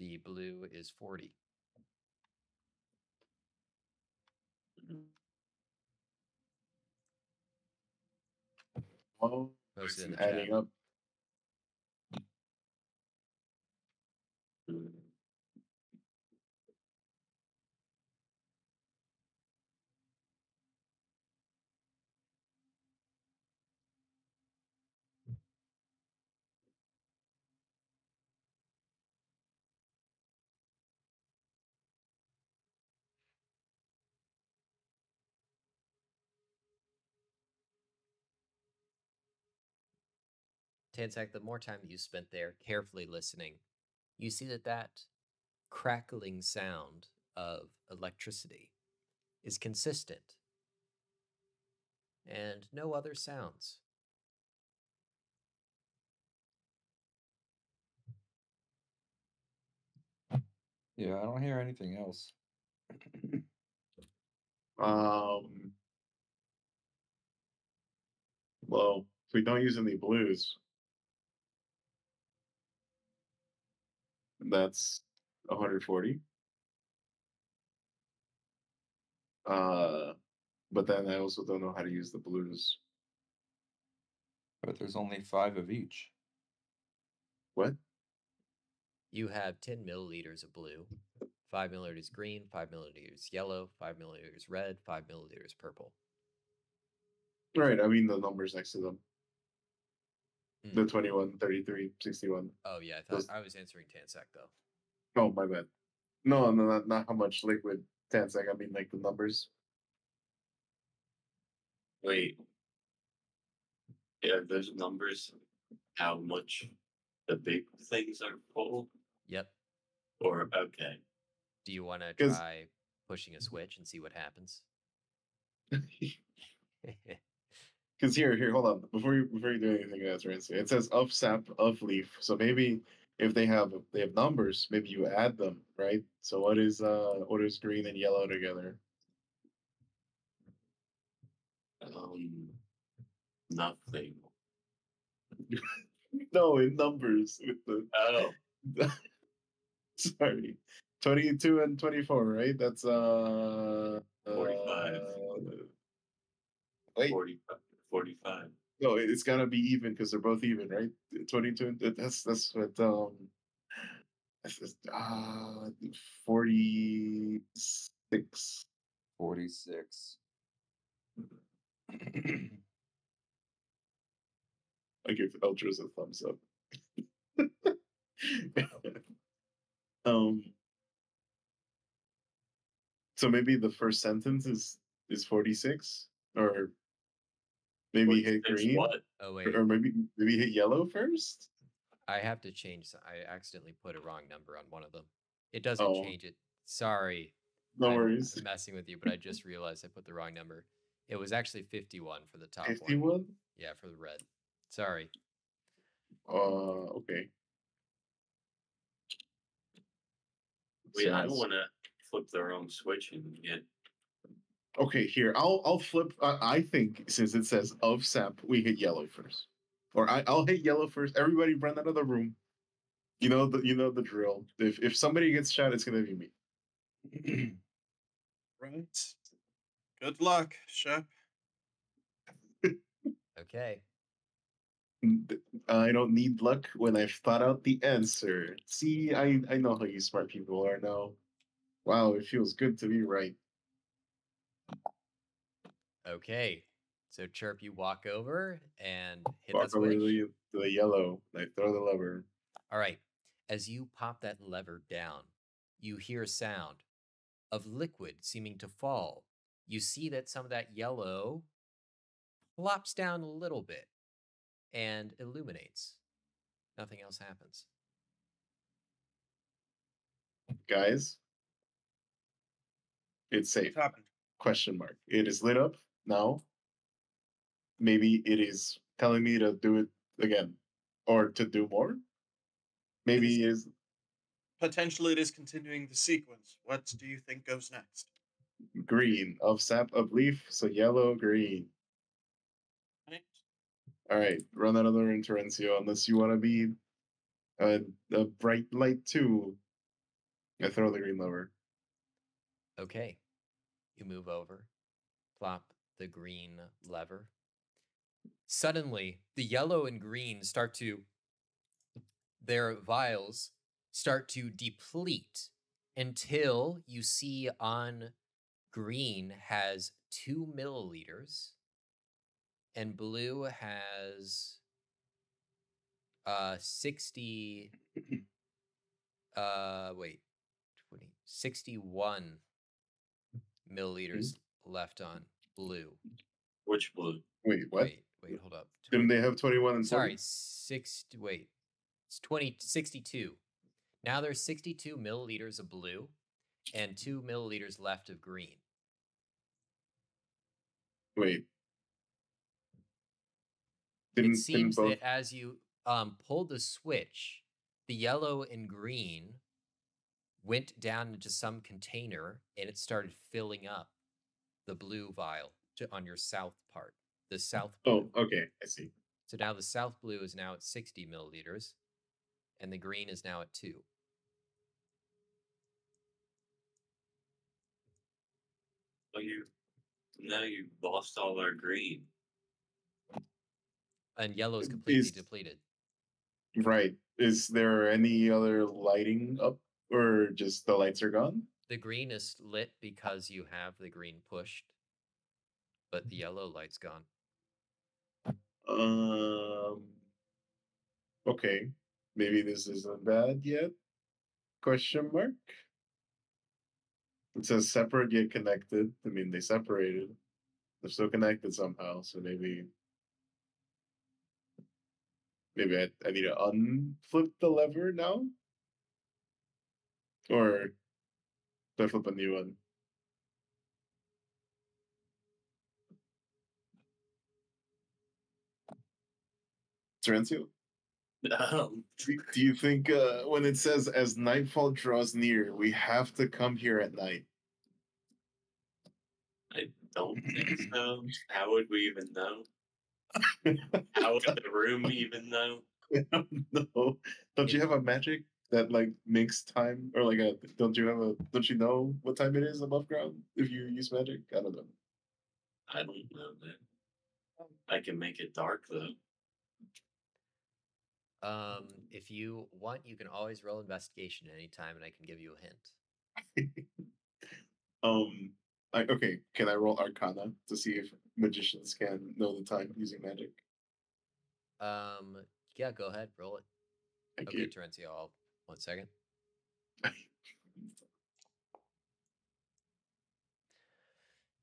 The blue is 40. Well, it's adding up. Tansac, the more time that you spent there carefully listening, you see that that crackling sound of electricity is consistent and no other sounds. Yeah, I don't hear anything else. Well, if we don't use any blues, that's 140. But then I also don't know how to use the blues. But there's only 5 of each. What? You have 10 milliliters of blue, 5 milliliters green, 5 milliliters yellow, 5 milliliters red, 5 milliliters purple. Right, I mean the numbers next to them. The 21, 33, 61. Oh, yeah. I was answering Tansac, though. Oh, my bad. No, not how much liquid Tansac. I mean, like, the numbers. Wait. Yeah, those numbers, how much the big things are full? Yep. Or, okay. Do you want to try pushing a switch and see what happens? Because here, hold on. Before you do anything else, it says of sap, of leaf. So maybe if they have numbers, maybe you add them, right? So what is green and yellow together? Nothing. No, in numbers. Oh. Sorry. 22 and 24, right? That's 45. 45. No, it's gotta be even because they're both even, right? 22. That's what. That's 46. 46. I give Eldros a thumbs up. So maybe the first sentence is 46, or. Maybe hit green, oh, wait. Or maybe hit yellow first. I have to change. I accidentally put a wrong number on one of them. It doesn't change it. Sorry. No worries. I'm messing with you, but I just realized I put the wrong number. It was actually 51 for the top 51? One. 51? Yeah, for the red. Sorry. Okay. Wait, so I don't want to flip the wrong switch and get... Okay, here I'll flip. I think since it says of sap, we hit yellow first, or I'll hit yellow first. Everybody run out of the room. You know the drill. If somebody gets shot, it's gonna be me. Right. Good luck, Shep. Okay. I don't need luck when I've thought out the answer. See, I know how you smart people are now. Wow, it feels good to be right. Okay. So, Chirp, you walk over and hit that switch. Over to the yellow. I throw the lever. All right. As you pop that lever down, you hear a sound of liquid seeming to fall. You see that some of that yellow plops down a little bit and illuminates. Nothing else happens. Guys, it's safe. What happened? Question mark. It is lit up now. Maybe it is telling me to do it again or to do more. Maybe it is. Potentially it is continuing the sequence. What do you think goes next? Green. Of sap, of leaf. So yellow, green. Right. All right. Run another in Terencio, unless you want to be a bright light too. I throw the green lever. Okay. You move over. Plop the green lever. Suddenly, the yellow and green start to... their vials start to deplete until you see on green has 2 milliliters and blue has 61 milliliters left on blue. Which blue? Wait, what? Wait, hold up. Didn't they have 21 and 40? Sorry, 60, wait. It's 62. Now there's 62 milliliters of blue and 2 milliliters left of green. Wait. It seems that as you pulled the switch, the yellow and green went down into some container and it started filling up the blue vial on your south part. The south blue. Oh, okay. I see. So now the south blue is now at 60 milliliters. And the green is now at 2. So now you lost all our green. And yellow is completely depleted. Right. Is there any other lighting up, or just the lights are gone? The green is lit because you have the green pushed, but the yellow light's gone. Okay. Maybe this isn't bad yet? Question mark? It says separate yet connected. I mean, they separated. They're still connected somehow, so maybe I need to unflip the lever now? Or do I flip a new one? Terencio? Do you think when it says as nightfall draws near, we have to come here at night? I don't think so. How would we even know? How would the room even know? No. Don't you have a magic that like makes time, or like a don't you know what time it is above ground if you use magic? I don't know. I don't know that. I can make it dark though. If you want, you can always roll investigation at any time, and I can give you a hint. Okay, can I roll Arcana to see if magicians can know the time using magic? Yeah, go ahead, roll it. Okay, Terencio, I'll 1 second.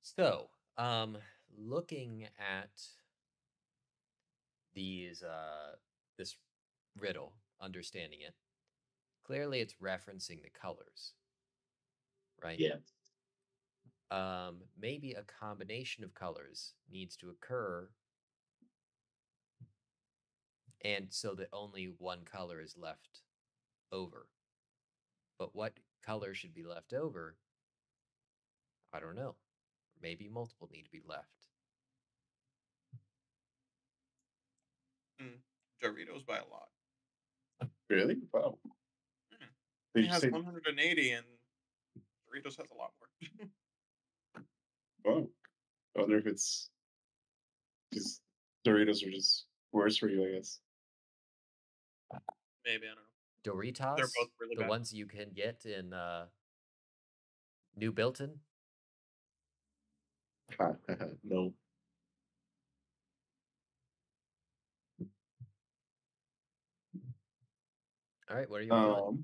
So, looking at these, this riddle, understanding it. Clearly, it's referencing the colors, right? Yeah. Maybe a combination of colors needs to occur, and so that only one color is left over. But what color should be left over? I don't know. Maybe multiple need to be left. Mm. Doritos by a lot. Really? Wow. Mm. It has 180 and Doritos has a lot more. Wow. I wonder if it's because Doritos are just worse for you, I guess. Maybe, I don't know. Doritos? They're both really bad. The ones you can get in New Builtin? No. All right, what are you doing?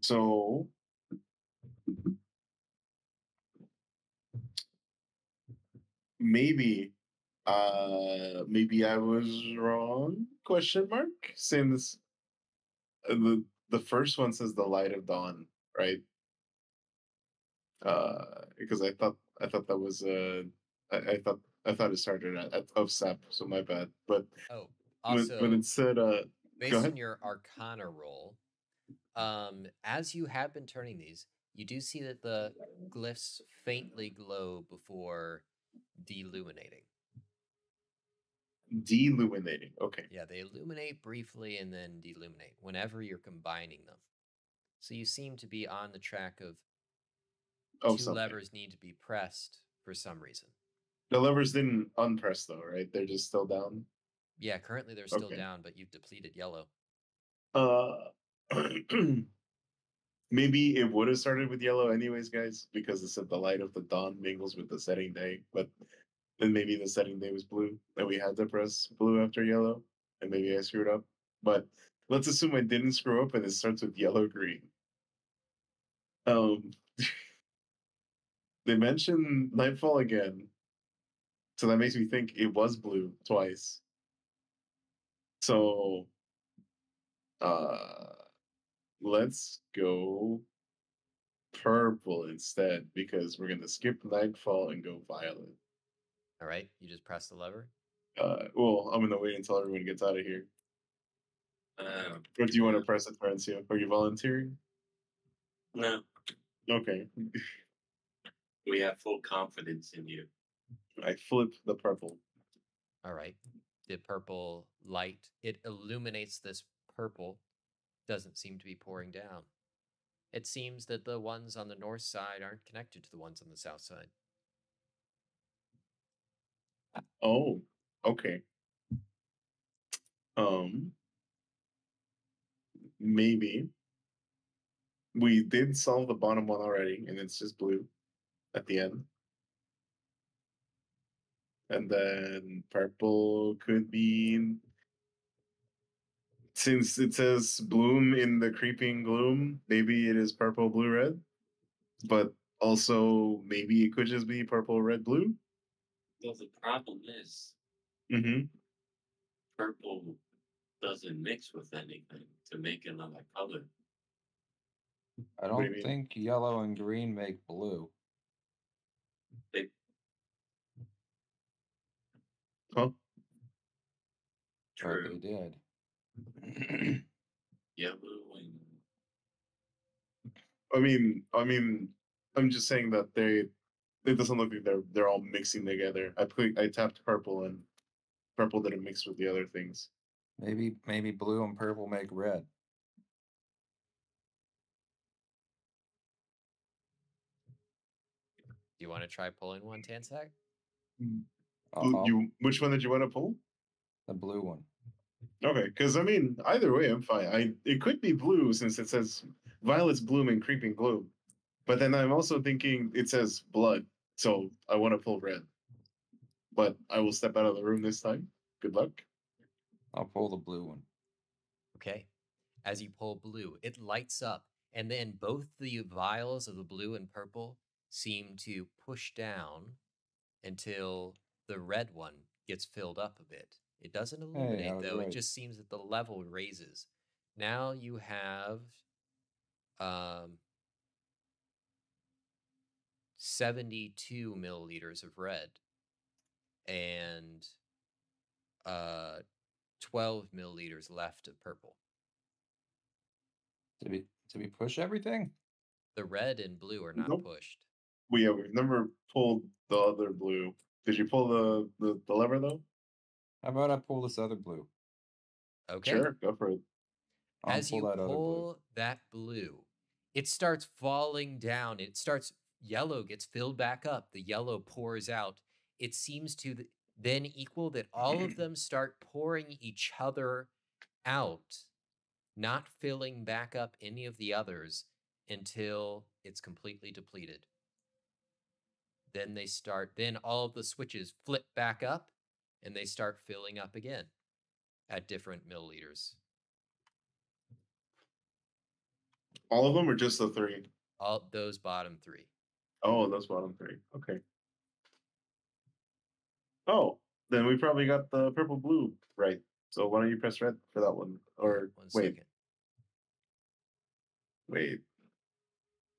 So maybe I was wrong, question mark, since the first one says the light of dawn, right? Because I thought that was I thought it started at OFSAP, so my bad. But oh, also, when it said based on your Arcana roll, as you have been turning these, you do see that the glyphs faintly glow before deluminating. Deluminating, okay. Yeah, they illuminate briefly and then deluminate whenever you're combining them. So you seem to be on the track of two levers need to be pressed for some reason. The levers didn't unpress though, right? They're just still down? Yeah, currently they're still down, but you've depleted yellow. Maybe it would have started with yellow anyways, guys, because it said the light of the dawn mingles with the setting day, but then maybe the setting day was blue, and we had to press blue after yellow, and maybe I screwed up. But let's assume I didn't screw up, and it starts with yellow-green. They mentioned Nightfall again, so that makes me think it was blue twice. So let's go purple instead, because we're going to skip Nightfall and go violet. All right, you just press the lever? Well, I'm going to wait until everyone gets out of here. Or do you want to press it, Terencio? Are you volunteering? No. Okay. We have full confidence in you. I flip the purple. All right. The purple light, it illuminates this purple. Doesn't seem to be pouring down. It seems that the ones on the north side aren't connected to the ones on the south side. Oh, okay. Maybe. We did solve the bottom one already, and it's just blue at the end. And then purple could be, since it says bloom in the creeping gloom, maybe it is purple, blue, red. But also, maybe it could just be purple, red, blue. Well, the problem is purple doesn't mix with anything to make another color. I don't think yellow and green make blue. They True. They did. I mean, I'm just saying that it doesn't look like they're all mixing together. I tapped purple, and purple didn't mix with the other things. Maybe blue and purple make red. Do you want to try pulling one, Tansac? Which one did you want to pull? The blue one. Okay, because I mean, either way, I'm fine. It could be blue since it says violets bloom in creeping gloom, but then I'm also thinking it says blood, so I want to pull red. But I will step out of the room this time. Good luck. I'll pull the blue one. Okay. As you pull blue, it lights up, and then both the vials of the blue and purple seem to push down until the red one gets filled up a bit. It doesn't illuminate, though. Right. It just seems that the level raises. Now you have 72 milliliters of red and 12 milliliters left of purple. Did we push everything? The red and blue are not pushed. We've never pulled the other blue. Did you pull the lever, though? How about I pull this other blue? Okay. Sure, go for it. As you pull that blue, it starts falling down. It starts yellow gets filled back up, the yellow pours out. It seems to then equal that all of them start pouring each other out, not filling back up any of the others until it's completely depleted. Then they start, then all of the switches flip back up and they start filling up again at different milliliters. All of them or just the three? All those bottom three. Oh, those bottom three. Okay. Oh, then we probably got the purple blue right. So why don't you press red for that one? Or wait.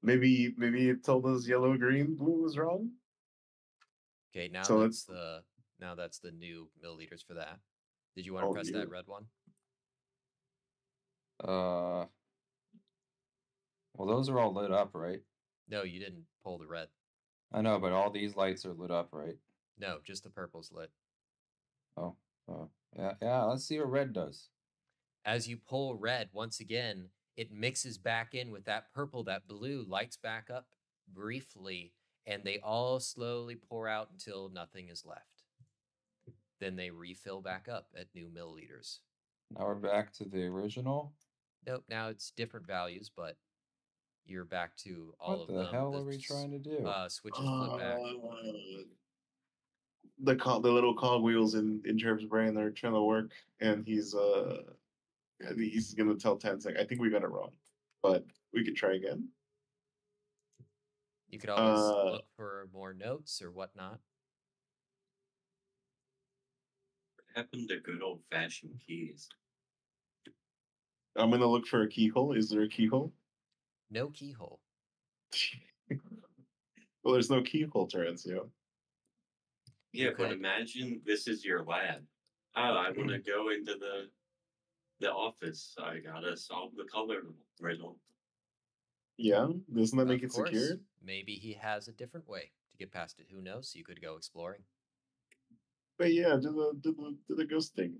Maybe it told us yellow, green, blue was wrong. Okay, now so that's the new milliliters for that. Did you want to press that red one? Well, those are all lit up, right? No, you didn't pull the red. I know, but all these lights are lit up, right? No, just the purple's lit. Oh, yeah. Let's see what red does. As you pull red once again, it mixes back in with that purple, that blue lights back up briefly, and they all slowly pour out until nothing is left. Then they refill back up at new milliliters. Now we're back to the original? Nope, now it's different values, but you're back to all of them. What the hell are we trying to do? Switches flip back. The little cogwheels in Chirp's brain are trying to work, and he's gonna tell Tansac, I think we got it wrong, but we could try again. You could always look for more notes or whatnot. What happened to good old fashioned keys? I'm gonna look for a keyhole. Is there a keyhole? No keyhole. Well, there's no keyhole, Terencio. Yeah, okay. But imagine this is your lab. Oh, I want to go into the office. I gotta solve the color riddle. Yeah, doesn't that make it secure? Maybe he has a different way to get past it. Who knows? You could go exploring. But yeah, do the ghost thing.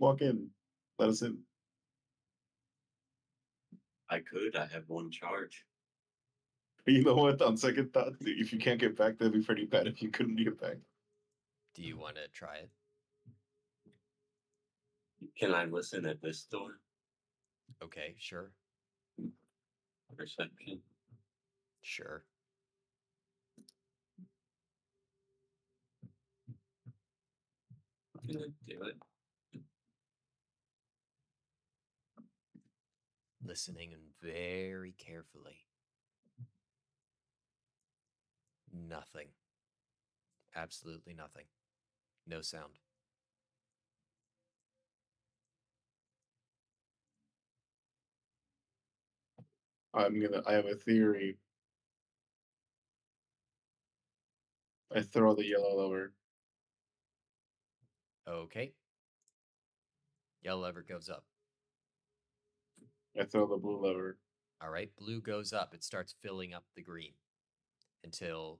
Walk in. Let us in. I could. I have one charge. You know what? On second thought, if you can't get back, that'd be pretty bad if you couldn't get back. Do you want to try it? Can I listen at this door? Okay, sure. Perception. Sure. Can I do it? Listening very carefully. Nothing. Absolutely nothing. No sound. I have a theory. I throw the yellow lever. Okay. Yellow lever goes up. I throw the blue lever. All right, blue goes up. It starts filling up the green until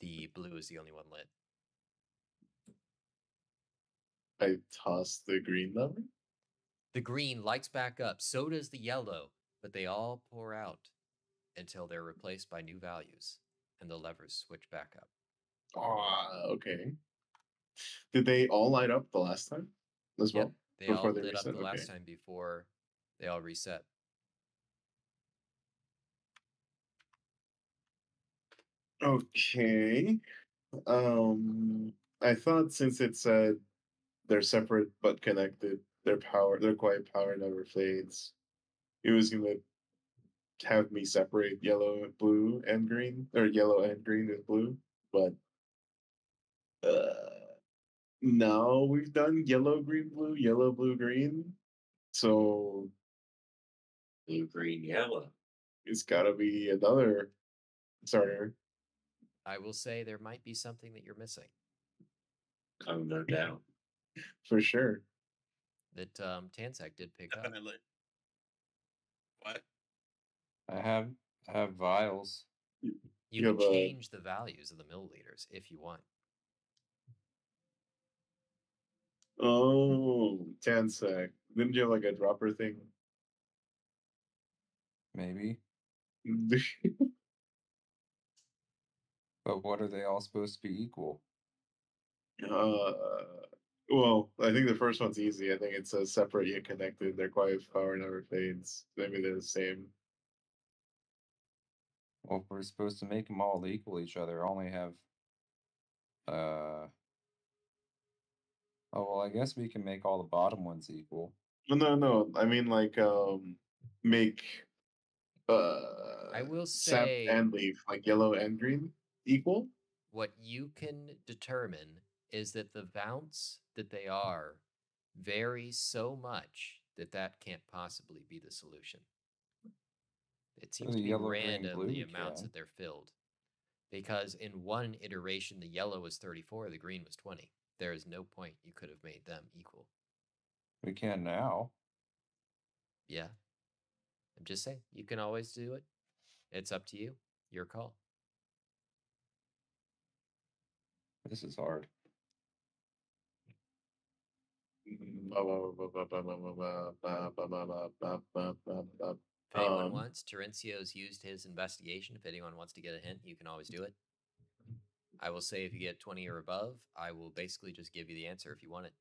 the blue is the only one lit. I toss the green lever. The green lights back up, so does the yellow, but they all pour out until they're replaced by new values, and the levers switch back up. Ah, okay. Did they all light up the last time as well? Yep, they all lit up the last time before they all reset. Okay. I thought since it said they're separate but connected, their quiet power never fades. It was gonna have me separate yellow and blue and green, or yellow and green with blue, but now we've done yellow, green, blue, yellow, blue, green. So blue, green, yellow. It's gotta be another starter. I will say there might be something that you're missing. Oh, no doubt. For sure. That Tansac did pick up. What? I have vials. You can change the values of the milliliters if you want. Oh, Tansac. Didn't you have like a dropper thing? Maybe. But what are they all supposed to be equal? Well, I think the first one's easy. I think it says separate yet connected. Their quiet power never fades. Maybe they're the same. Well, if we're supposed to make them all equal each other, only have... Oh, well, I guess we can make all the bottom ones equal. No. I mean, like, make... I will say... sap and leaf, like yellow and green, equal? What you can determine is that the vaunts that they are vary so much that that can't possibly be the solution. It seems to be random, the amounts that they're filled. Because in one iteration, the yellow was 34, the green was 20. There is no point you could have made them equal. We can now. Yeah. I'm just saying, you can always do it. It's up to you. Your call. This is hard. If anyone wants, Terencio's used his investigation. If anyone wants to get a hint, you can always do it. I will say if you get 20 or above, I will basically just give you the answer if you want it.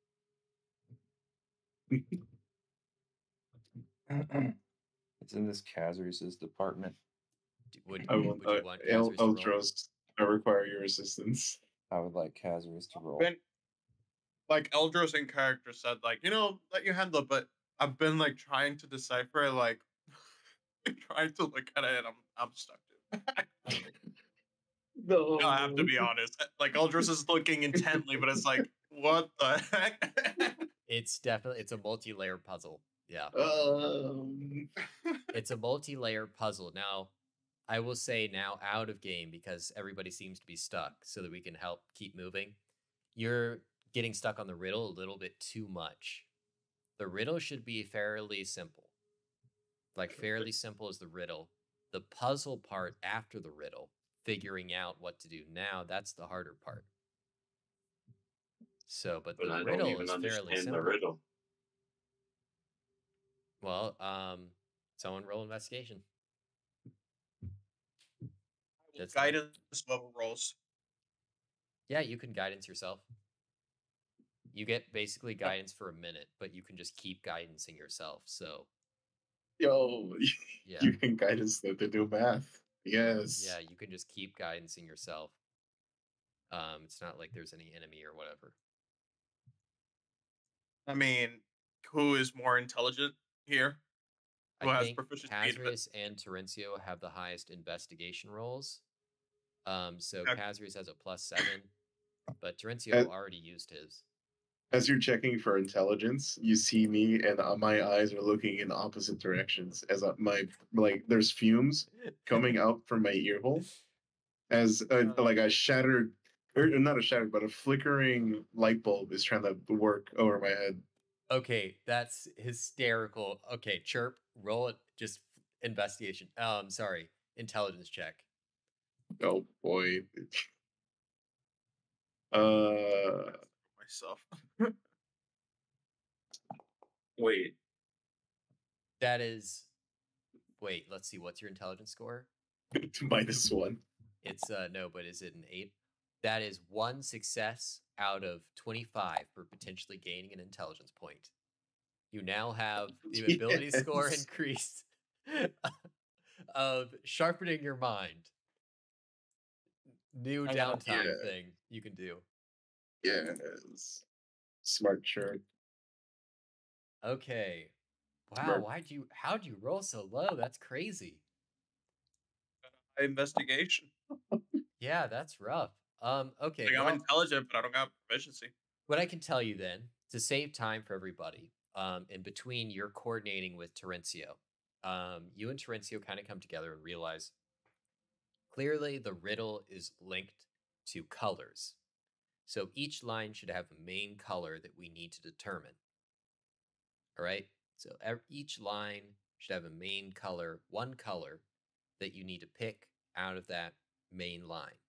It's in this Kazrius' department. Would you want Eldros to require your assistance? I would like Kazrius to roll. Like Eldros in character said, like, you know, let you handle it, but I've been like trying to decipher, like trying to look at it and I'm stuck. No, I have to be honest. Like Eldros is looking intently, but it's like, what the heck? It's definitely a multi-layer puzzle. Yeah. It's a multi-layer puzzle. Now, I will say now out of game because everybody seems to be stuck so that we can help keep moving. You're getting stuck on the riddle a little bit too much. The riddle should be fairly simple. Like fairly simple is the riddle. The puzzle part after the riddle, figuring out what to do now, that's the harder part. So, but the riddle is fairly simple. The riddle. Well, someone roll investigation. That's guidance level rolls. Yeah, you can guidance yourself. You get basically guidance for a minute, but you can just keep guidancing yourself. So, yeah. You can guidance them to do math. Yes. Yeah, you can just keep guidancing yourself. It's not like there's any enemy or whatever. I mean, who is more intelligent here? Who I has proficiency? Kazrius and Terencio have the highest investigation rolls. So okay. Kazrius has a +7, but Terencio already used his. As you're checking for intelligence, you see me, and my eyes are looking in opposite directions. As there's fumes coming out from my ear hole, as a flickering light bulb is trying to work over my head. Okay, that's hysterical. Okay, Chirp, roll it. Just investigation. Intelligence check. Oh boy. Myself. Wait. That is... Wait, let's see. What's your intelligence score? -1. It's, no, but is it an 8? That is 1 success out of 25 for potentially gaining an intelligence point. You now have the ability score increase of sharpening your mind. New downtime thing you can do. Yes. Smart shirt. Okay. Wow, smart. How'd you roll so low? That's crazy. Investigation. Yeah, that's rough. Okay. Like, I'm intelligent, but I don't have proficiency. What I can tell you then, to save time for everybody, in between you're coordinating with Terencio. You and Terencio kind of come together and realize clearly the riddle is linked to colors. So each line should have a main color that we need to determine. All right? So each line should have a main color, one color that you need to pick out of that main line.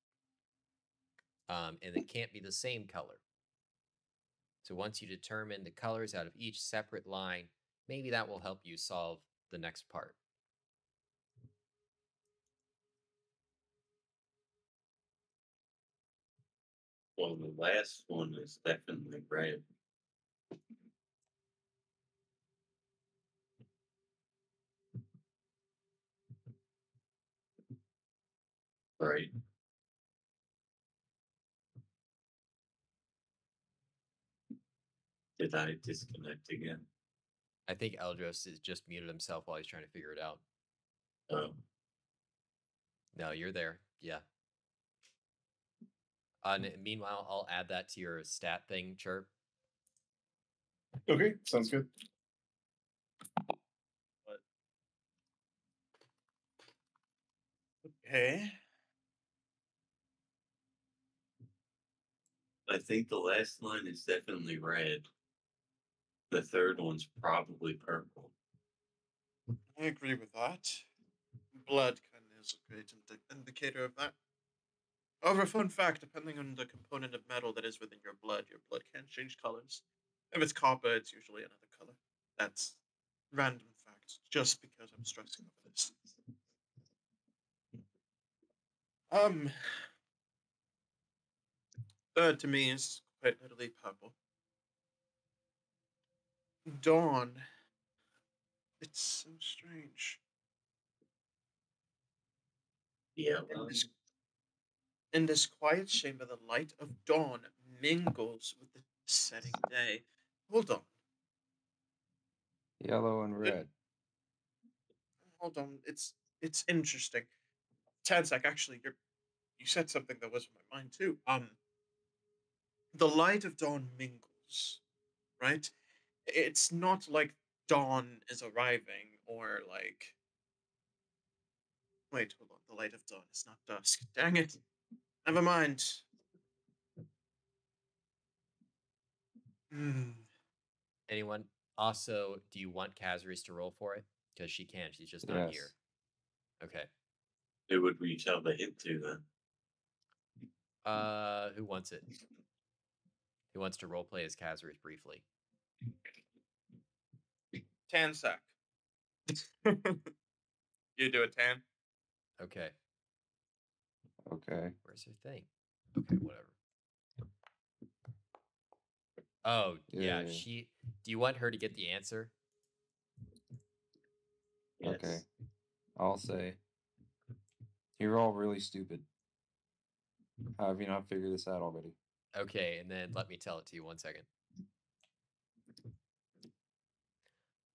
And it can't be the same color. So once you determine the colors out of each separate line, maybe that will help you solve the next part. Well, the last one is definitely red. Right. Did I disconnect again? I think Eldros has just muted himself while he's trying to figure it out. Oh. No, you're there. Yeah. And meanwhile, I'll add that to your stat thing, Chirp. Okay, sounds good. What? Okay. I think the last line is definitely red. The third one's probably purple. I agree with that. Blood can is a great indicator of that. However, fun fact, depending on the component of metal that is within your blood can change colors. If it's copper, it's usually another color. That's random facts, just because I'm stressing over this. Third to me is quite literally purple. Dawn. It's so strange. Yeah. In this quiet chamber, the light of dawn mingles with the setting day. Hold on. Yellow and red. Hold on. It's interesting. Tansac, actually, you said something that was in my mind too. The light of dawn mingles, right? It's not like dawn is arriving or like... Wait, hold on. The light of dawn is not dusk. Dang it. Never mind. Mm. Anyone? Also, do you want Kazrius to roll for it? Because she can. She's just not here. Okay. Who would we tell the hint to then? Who wants it? Who wants to roleplay as Kazrius briefly? Tansac. You do it, Tan. Okay. Okay. Where's her thing? Okay, whatever. Oh, yeah. She. Do you want her to get the answer? Yes. Okay. I'll say, you're all really stupid. How have you not figured this out already? Okay, and then let me tell it to you. One second.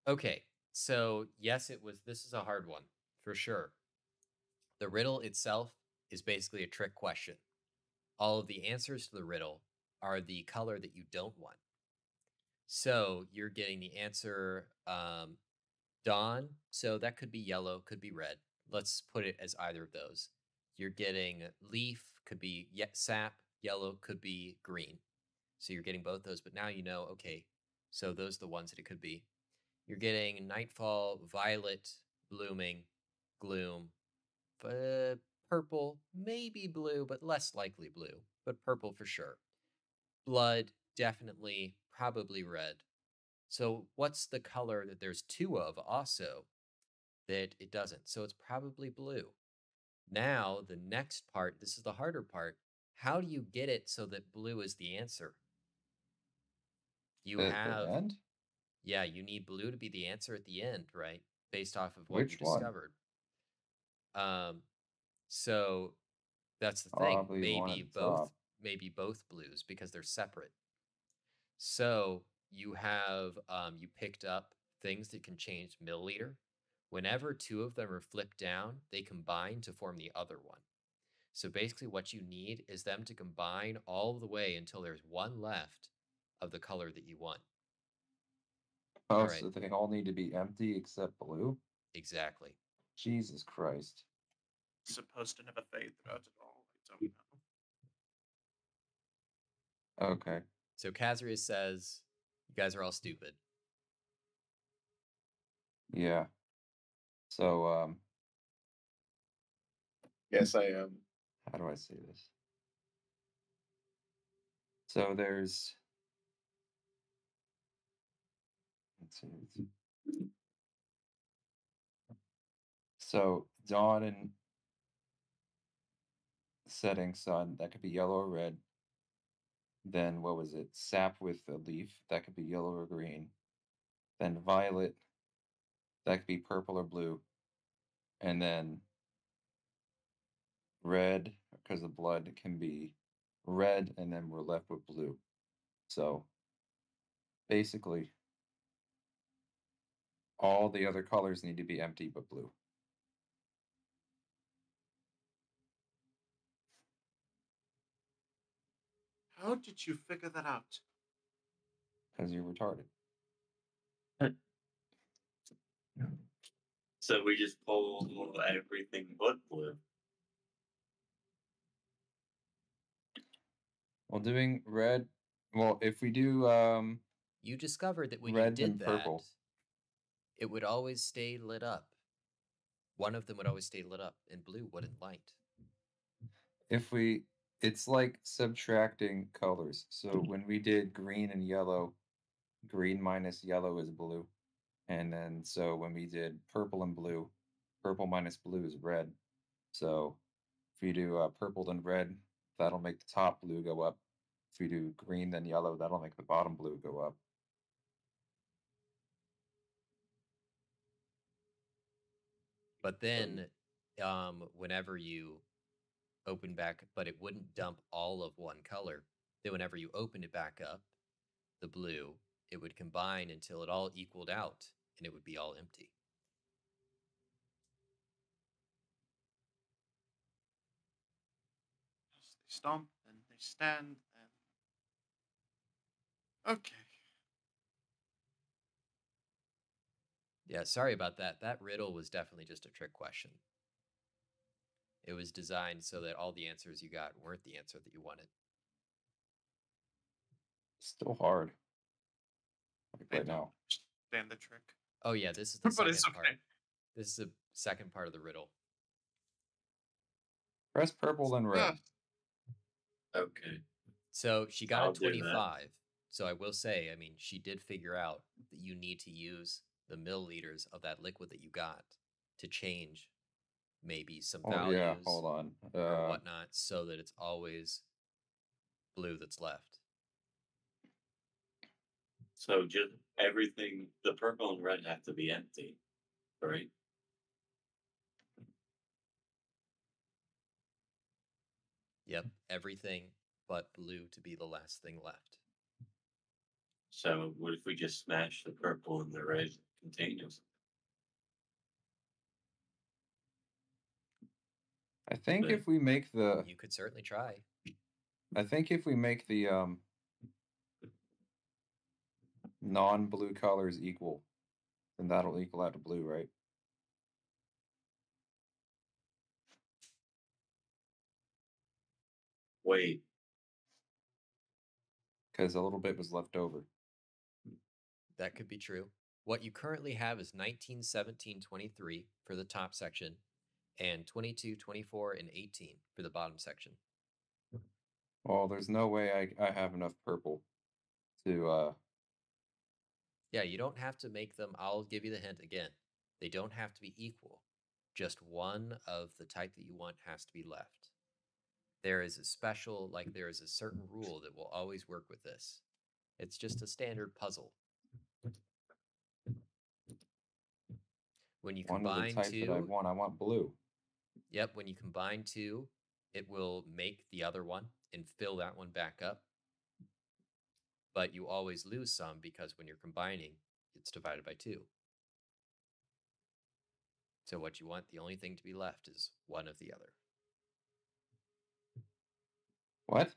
Okay, so yes, it was. This is a hard one for sure. The riddle itself is basically a trick question. All of the answers to the riddle are the color that you don't want. So you're getting the answer dawn. So that could be yellow, could be red. Let's put it as either of those. You're getting leaf, could be sap, yellow, could be green. So you're getting both those, but now you know, okay, so those are the ones that it could be. You're getting nightfall, violet, blooming, gloom, purple, maybe blue, but less likely blue, but purple for sure. Blood, definitely, probably red. So what's the color that there's two of also that it doesn't? So it's probably blue. Now, the next part, this is the harder part. How do you get it so that blue is the answer? You have... Red? Yeah, you need blue to be the answer at the end, right? Based off of what you discovered. So that's the thing. Probably maybe both blues because they're separate. So you have you picked up things that can change milliliter. Whenever two of them are flipped down, they combine to form the other one. So basically what you need is them to combine all the way until there's one left of the color that you want. Oh, all right. So they all need to be empty except blue? Exactly. Jesus Christ. Supposed to never fade throughout at all. I don't know. Okay. So Kazrius says, you guys are all stupid. Yeah. So, yes, I am. How do I say this? So there's... So dawn and setting sun, that could be yellow or red. Then what was it? Sap with a leaf. That could be yellow or green. Then violet. That could be purple or blue. And then red, because the blood can be red, and then we're left with blue. So basically, all the other colors need to be empty but blue. How did you figure that out? Because you're retarded. So we just pulled everything but blue. Well, doing red. Well, if we do, you discovered that when you did that, purple, it would always stay lit up. One of them would always stay lit up, and blue wouldn't light. If we, it's like subtracting colors. So when we did green and yellow, green minus yellow is blue. And then, so when we did purple and blue, purple minus blue is red. So if you do purple then red, that'll make the top blue go up. If you do green then yellow, that'll make the bottom blue go up. But then, whenever you open back, but it wouldn't dump all of one color. Then whenever you opened it back up, the blue, it would combine until it all equaled out, and it would be all empty. They stomp, and they stand, and... Okay. Yeah, sorry about that. That riddle was definitely just a trick question. It was designed so that all the answers you got weren't the answer that you wanted. Still hard. Right now. Understand the trick. Oh yeah, this is the second part. This is the second part of the riddle. Press purple then red. Okay. So she got a 25. So I will say, I mean, she did figure out that you need to use the milliliters of that liquid that you got to change maybe some values. Yeah, hold on. Or whatnot, so that it's always blue that's left. So just everything, the purple and red have to be empty, right? Yep, everything but blue to be the last thing left. So what if we just smash the purple and the red containers? I think if we make the... You could certainly try. I think if we make the... non-blue colors equal, then that'll equal out to blue, right? Wait. Because a little bit was left over. That could be true. What you currently have is 19, 17, 23 for the top section, and 22, 24, and 18 for the bottom section. Well, there's no way I have enough purple to... Yeah, you don't have to make them, I'll give you the hint again. They don't have to be equal. Just one of the type that you want has to be left. There is a special, like there is a certain rule that will always work with this. It's just a standard puzzle. When you combine two... I want blue. Yep, when you combine two, it will make the other one and fill that one back up. But you always lose some because when you're combining, it's divided by 2. So what you want, the only thing to be left is one of the other. What?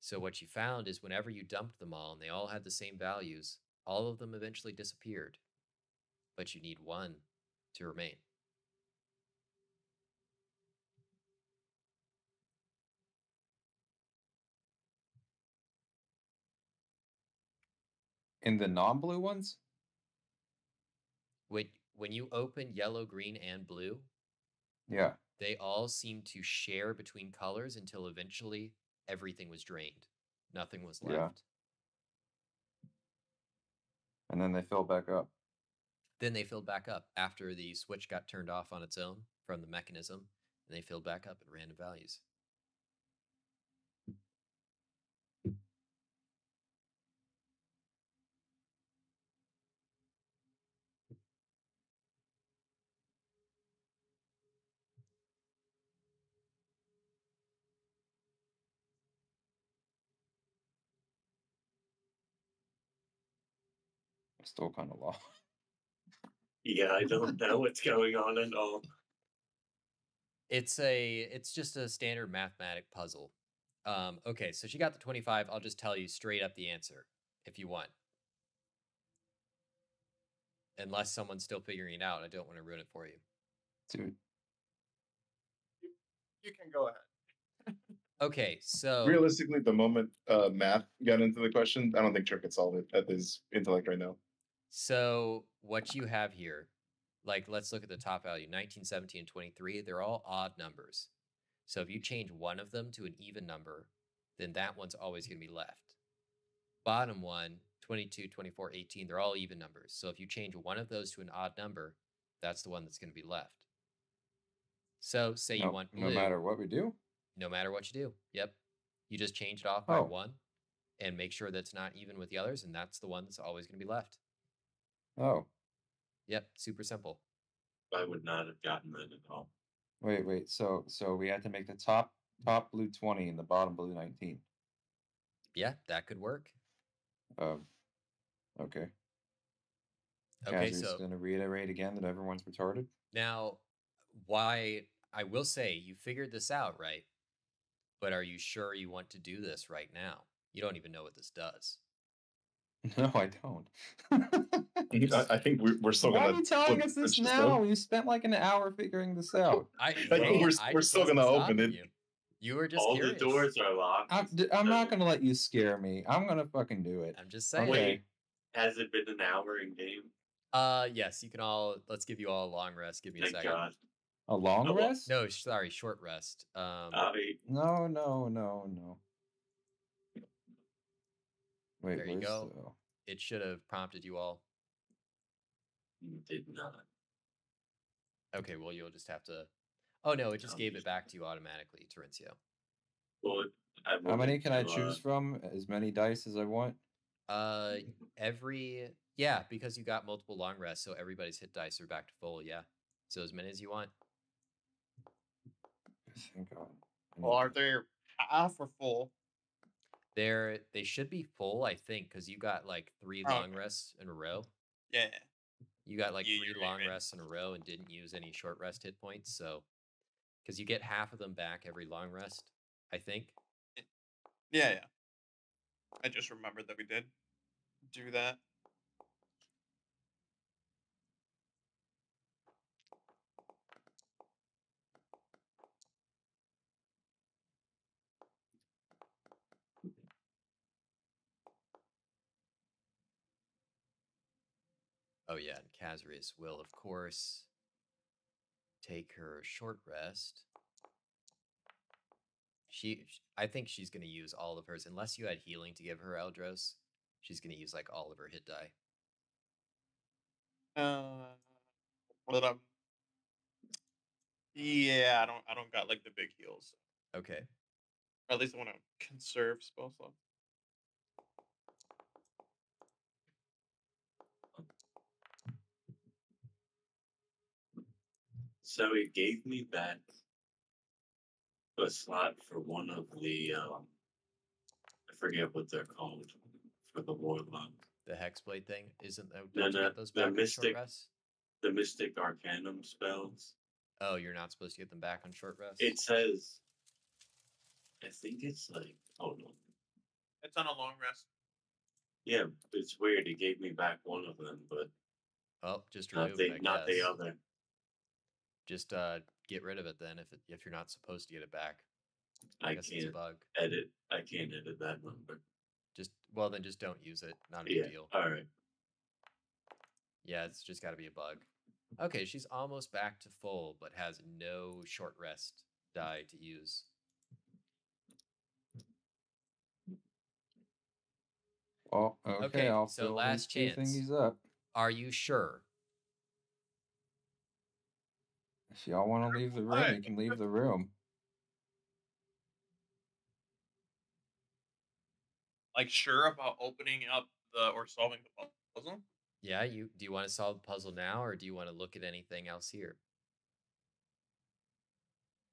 So what you found is whenever you dumped them all and they all had the same values, all of them eventually disappeared. But you need one to remain. In the non-blue ones? When you open yellow, green, and blue, yeah, they all seem to share between colors until eventually everything was drained. Nothing was left. Yeah. And then they filled back up. Then they filled back up after the switch got turned off on its own from the mechanism, and they filled back up at random values. still kind of lost. Yeah, I don't know what's going on at all. It's just a standard mathematic puzzle. Okay, so she got the 25. I'll just tell you straight up the answer if you want. Unless someone's still figuring it out, I don't want to ruin it for you. Dude. You can go ahead. Okay, so... Realistically, the moment math got into the question, I don't think Chirp could solve it at his intellect right now. So what you have here, like, let's look at the top value, 19, 17, and 23. They're all odd numbers. So if you change one of them to an even number, then that one's always going to be left. Bottom one, 22, 24, 18, they're all even numbers. So if you change one of those to an odd number, that's the one that's going to be left. So say you want blue. No matter what we do? No matter what you do. Yep. You just change it off by one and make sure that's not even with the others, and that's the one that's always going to be left. Oh. Yep. Super simple. I would not have gotten that at all. Wait. So we had to make the top blue 20 and the bottom blue 19. Yeah, that could work. Okay. Okay, Kazri's so going to reiterate again that everyone's retarded. Now, why I will say you figured this out, right? But are you sure you want to do this right now? You don't even know what this does. No, I don't. I think we're still going to... Why are you telling us this now? You spent like an hour figuring this out. We're still going to open it. You were just curious. The doors are locked. I'm not going to let you scare me. I'm going to fucking do it. I'm just saying. Wait, has it been an hour in game? Yes, you can all... Let's give you all a long rest. Give me a second. God. A long rest? No, sorry, short rest. No. Wait, there you go. It should have prompted you all. Did not. Okay, well, you'll just have to... Oh, no, it just gave it back to you automatically, Terencio. Well, how many can I choose from? As many dice as I want? Yeah, because you got multiple long rests, so everybody's hit dice are back to full, yeah. So as many as you want. Thank God. Well, are they half or full? They should be full, I think, because you got like three long rests in a row. Yeah. You got like three long rests in a row and didn't use any short rest hit points, so... Because you get half of them back every long rest, I think. Yeah. I just remembered that we did do that. Oh, yeah, and Kazrius will, of course, take her short rest. I think she's going to use all of hers. Unless you had healing to give her, Eldros, she's going to use, like, all of her hit die. Yeah, I don't got, like, the big heals. Okay. Or at least I want to conserve spell slots. So it gave me back a slot for one of the, I forget what they're called, for the warlock. The Hexblade thing? Isn't that, the Mystic Arcanum spells. Oh, you're not supposed to get them back on short rest? It says, I think it's like, hold on. It's on a long rest. Yeah, it's weird. It gave me back one of them, but just remove it, not the other. Just get rid of it then if you're not supposed to get it back. I guess can't it's a bug. I can't edit that number. Then just don't use it. Not a big deal. All right. Yeah, it's just got to be a bug. Okay, she's almost back to full, but has no short rest die to use. Oh, okay. I'll so last chance. He's up. Are you sure? If y'all want to leave the room, you can leave the room. Like, sure about opening up or solving the puzzle? Yeah, do you want to solve the puzzle now, or do you want to look at anything else here?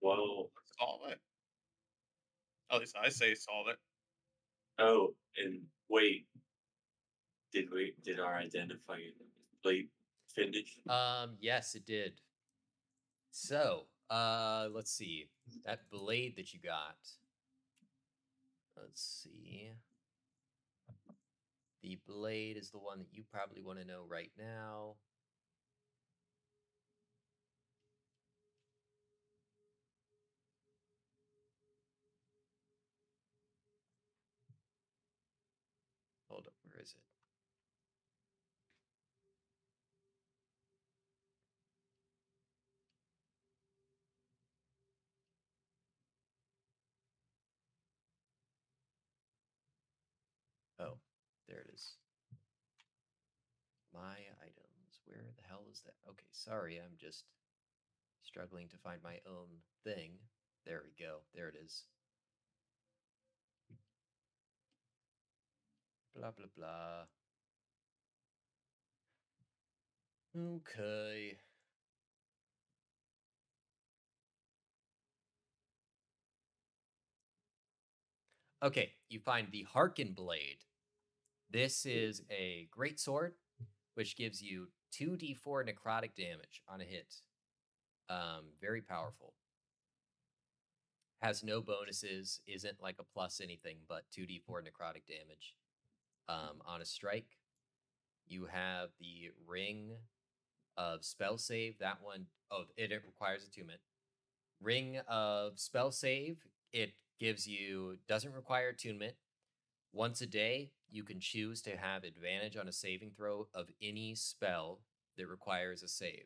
Well, solve it. At least I say solve it. Oh, and wait. Did our identifying complete finish? Yes, it did. So, let's see. That blade that you got. Let's see. The blade is the one that you probably want to know right now. Hold up, where is it? Oh, there it is. My items. Where the hell is that? Okay, sorry, I'm just struggling to find my own thing. There we go. There it is. Blah, blah, blah. Okay. Okay, you find the Harken Blade. This is a great sword, which gives you 2d4 necrotic damage on a hit. Very powerful. Has no bonuses, isn't like a plus anything, but 2d4 necrotic damage on a strike. You have the Ring of Spell Save. That one, oh, it requires attunement. Ring of Spell Save, it gives you, doesn't require attunement. Once a day, you can choose to have advantage on a saving throw of any spell that requires a save.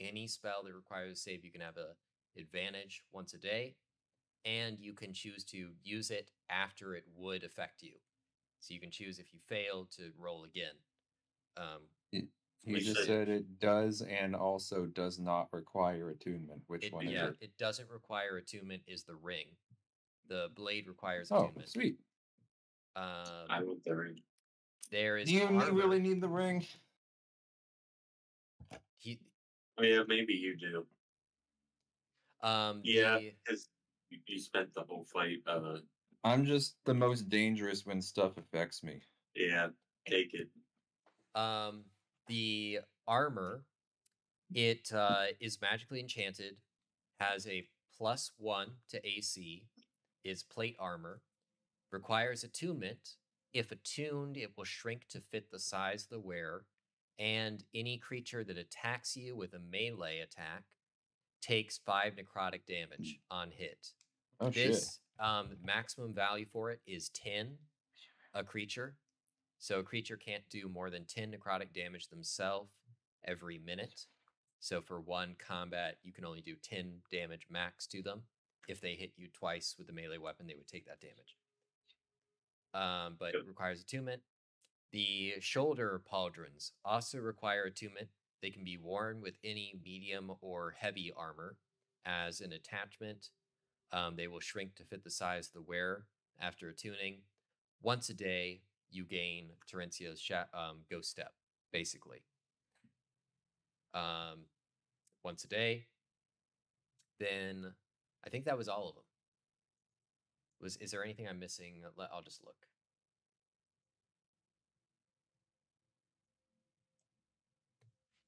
Any spell that requires a save, you can have an advantage once a day, and you can choose to use it after it would affect you. So you can choose if you fail to roll again. You just said it does and also does not require attunement. Which one is it? It doesn't require attunement is the Ring. The blade requires attunement. Oh, sweet. I want the Ring. Do you really need the Ring? Oh, yeah, maybe you do. Yeah, because you spent the whole fight. I'm just the most dangerous when stuff affects me. Yeah, take it. The armor, it is magically enchanted, has a +1 to AC, is plate armor, requires attunement. If attuned, it will shrink to fit the size of the wearer, and any creature that attacks you with a melee attack takes 5 necrotic damage on hit. Oh, this shit. Maximum value for it is 10 a creature. So a creature can't do more than 10 necrotic damage themselves every minute. So for one combat, you can only do 10 damage max to them. If they hit you twice with the melee weapon, they would take that damage. But it requires attunement. The shoulder pauldrons also require attunement. They can be worn with any medium or heavy armor as an attachment. They will shrink to fit the size of the wearer after attuning. Once a day, you gain Terencio's ghost step, basically. Once a day. Then I think that was all of them. Is there anything I'm missing? I'll just look.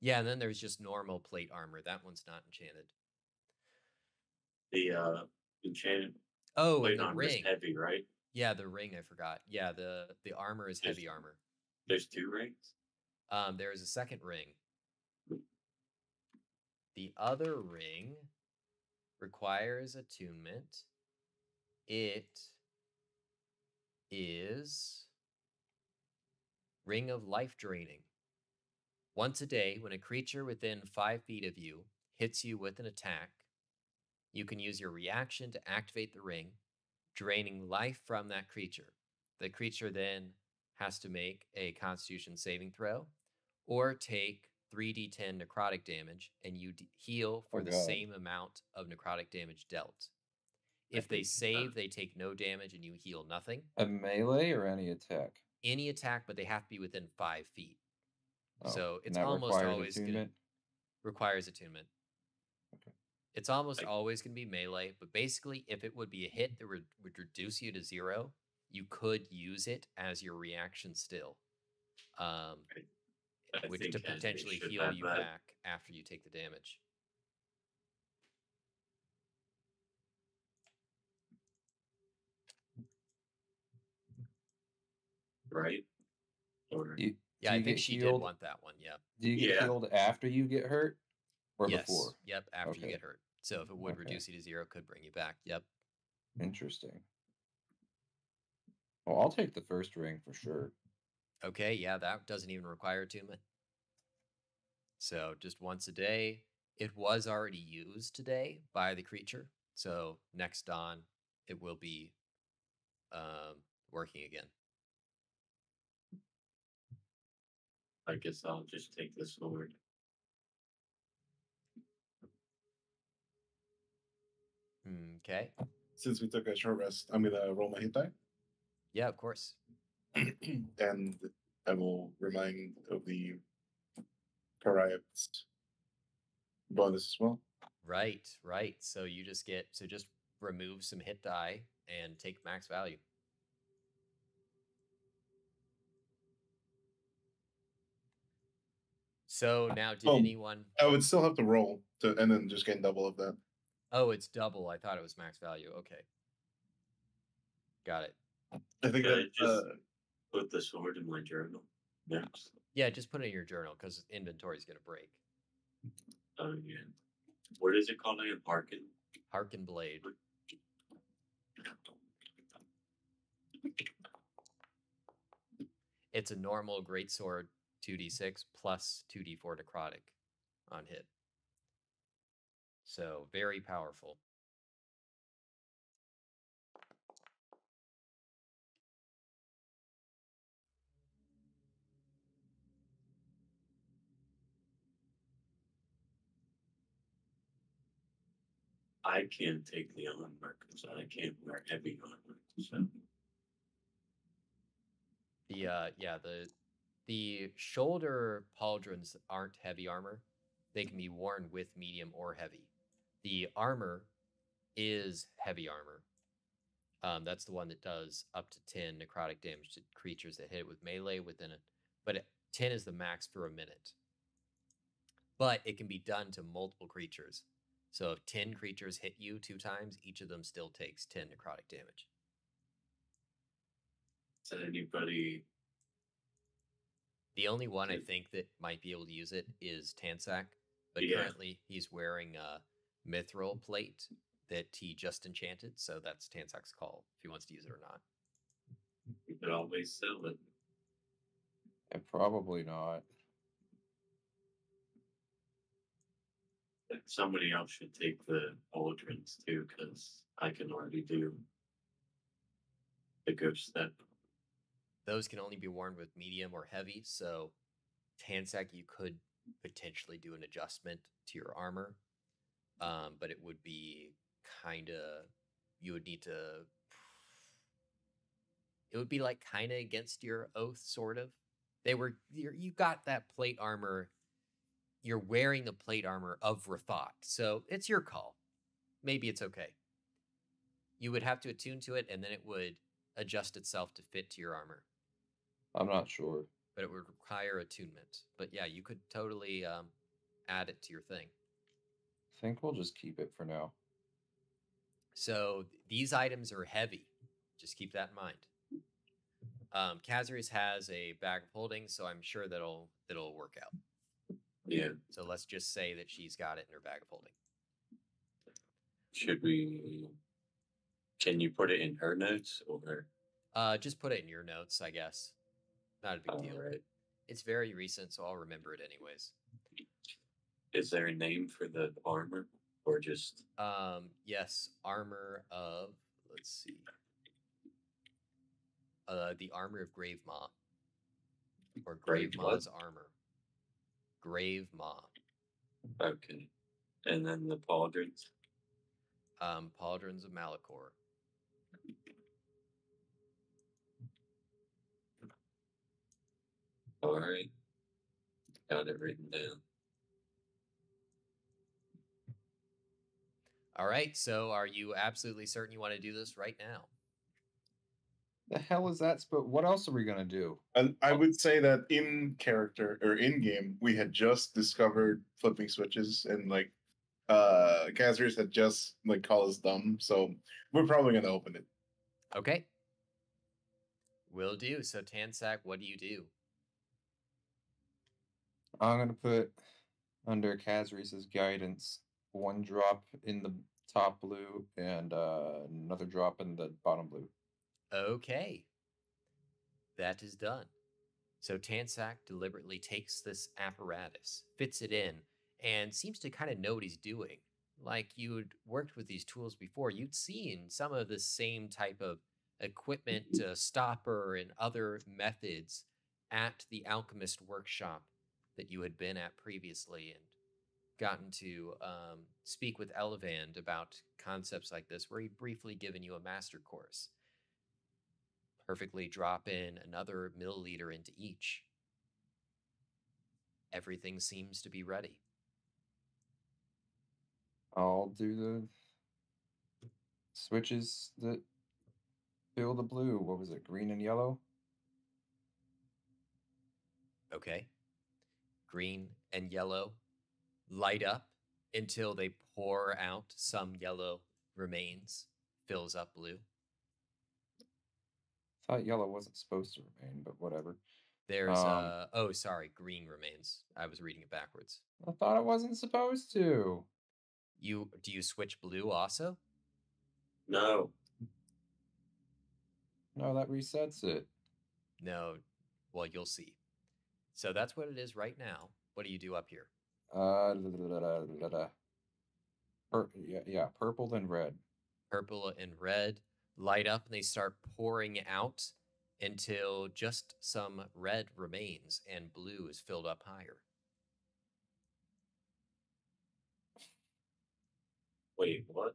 Yeah, and then there's just normal plate armor. That one's not enchanted. The enchanted. Oh, and the Ring. Heavy, right? Yeah, the Ring. I forgot. Yeah, the armor is heavy armor. There's 2 rings. There is a second ring. The other ring requires attunement. It is Ring of Life Draining. Once a day, when a creature within 5 feet of you hits you with an attack, you can use your reaction to activate the ring, draining life from that creature. The creature then has to make a Constitution saving throw or take 3d10 necrotic damage, and you heal for the same amount of necrotic damage dealt. If they save, they take no damage and you heal nothing. A melee or any attack? Any attack, but they have to be within 5 feet. Oh, so it's almost always going requires attunement. Okay. It's almost always going to be melee, but basically if it would be a hit that would reduce you to 0, you could use it as your reaction still. which to potentially heal you back after you take the damage. Right? Or... yeah, I think she did want that one, yeah. Do you get healed after you get hurt? Or before? Yep, after you get hurt. So if it would reduce you to zero, could bring you back. Yep. Interesting. Well, I'll take the first ring for sure. Okay, yeah, that doesn't even require attunement. So just once a day. It was already used today by the creature. So next dawn, it will be working again. I guess I'll just take the sword. Okay. Since we took a short rest, I'm gonna roll my hit die. Yeah, of course. And I will remind of the Pariah's bonus as well. Right, right. So you just get, so just remove some hit die and take max value. So now, did anyone? I would still have to roll to, and then just gain double of that. Oh, it's double. I thought it was max value. Okay, got it. I think I just put the sword in my journal. Next. Yeah, just put it in your journal because inventory is going to break. Oh yeah. What is it called again? Harken. Harken blade. It's a normal greatsword. 2d6 plus 2d4 necrotic on hit. So very powerful. I can't take the armor because I can't wear heavy armor. So. The the shoulder pauldrons aren't heavy armor. They can be worn with medium or heavy. The armor is heavy armor. That's the one that does up to 10 necrotic damage to creatures that hit it with melee within it. But 10 is the max for a minute. But it can be done to multiple creatures. So if 10 creatures hit you 2 times, each of them still takes 10 necrotic damage. Is that anybody... The only one I think that might be able to use it is Tansac, but currently he's wearing a mithril plate that he just enchanted, so that's Tansac's call if he wants to use it or not. You could always sell it. Yeah, probably not. Somebody else should take the pauldrons too, because I can already do the ghost step. Those can only be worn with medium or heavy, so Tansac, you could potentially do an adjustment to your armor, but it would be kind of, you would need to, it would be like kind of against your oath, sort of. They were, you got that plate armor, you're wearing the plate armor of Rathot, so it's your call. Maybe it's okay. You would have to attune to it, and then it would adjust itself to fit to your armor. I'm not sure. But it would require attunement. But yeah, you could totally add it to your thing. I think we'll just keep it for now. So these items are heavy. Just keep that in mind. Kazrius has a bag of holding, so I'm sure that'll work out. Yeah. So let's just say that she's got it in her bag of holding. Should we... Can you put it in her notes or? Just put it in your notes, I guess. Not a big deal. Right. It's very recent, so I'll remember it anyways. Is there a name for the armor or just? Yes, armor of, let's see. The armor of Grave Maw. Or Grave Maw's armor. Grave Maw. Okay. And then the pauldrons? Pauldrons of Malachor. All right. Got it written down. All right. So are you absolutely certain you want to do this right now? The hell is that? But what else are we going to do? And I would say that in character or in game, we had just discovered flipping switches, and like Kazrius had just like called us dumb. So we're probably going to open it. Okay. Will do. So Tansac, what do you do? I'm going to put under Kazrius's guidance 1 drop in the top blue and another drop in the bottom blue. Okay, that is done. So Tansac deliberately takes this apparatus, fits it in, and seems to kind of know what he's doing. Like you'd worked with these tools before, you'd seen some of the same type of equipment, stopper, and other methods at the alchemist workshop that you had been at previously and gotten to speak with Elevand about concepts like this, where he'd briefly given you a master course. Perfectly drop in another milliliter into each. Everything seems to be ready. I'll do the switches that fill the blue. What was it, green and yellow? Okay. Green and yellow light up until they pour out. Some yellow remains, fills up blue. I thought yellow wasn't supposed to remain, but whatever. There's oh, sorry, green remains. I was reading it backwards. I thought it wasn't supposed to. Do you switch blue also? No. No, that resets it. No, well, you'll see. So that's what it is right now. What do you do up here? Yeah, purple and red. Purple and red light up, and they start pouring out until just some red remains and blue is filled up higher. Wait, what?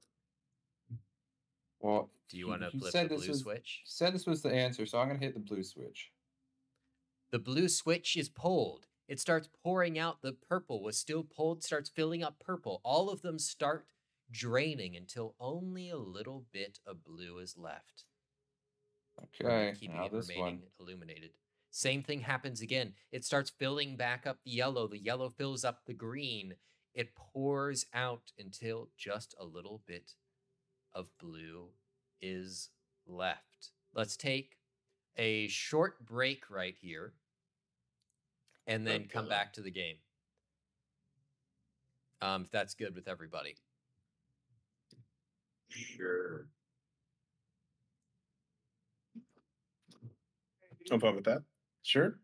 Well, do you want to flip the blue switch? You said this was the answer, so I'm going to hit the blue switch. The blue switch is pulled. It starts pouring out. The purple was still pulled, starts filling up purple. All of them start draining until only a little bit of blue is left. Okay, keeping it remaining illuminated. Same thing happens again. It starts filling back up the yellow. The yellow fills up the green. It pours out until just a little bit of blue is left. Let's take a short break right here and then come back to the game. If that's good with everybody. Sure. No problem with that. Sure.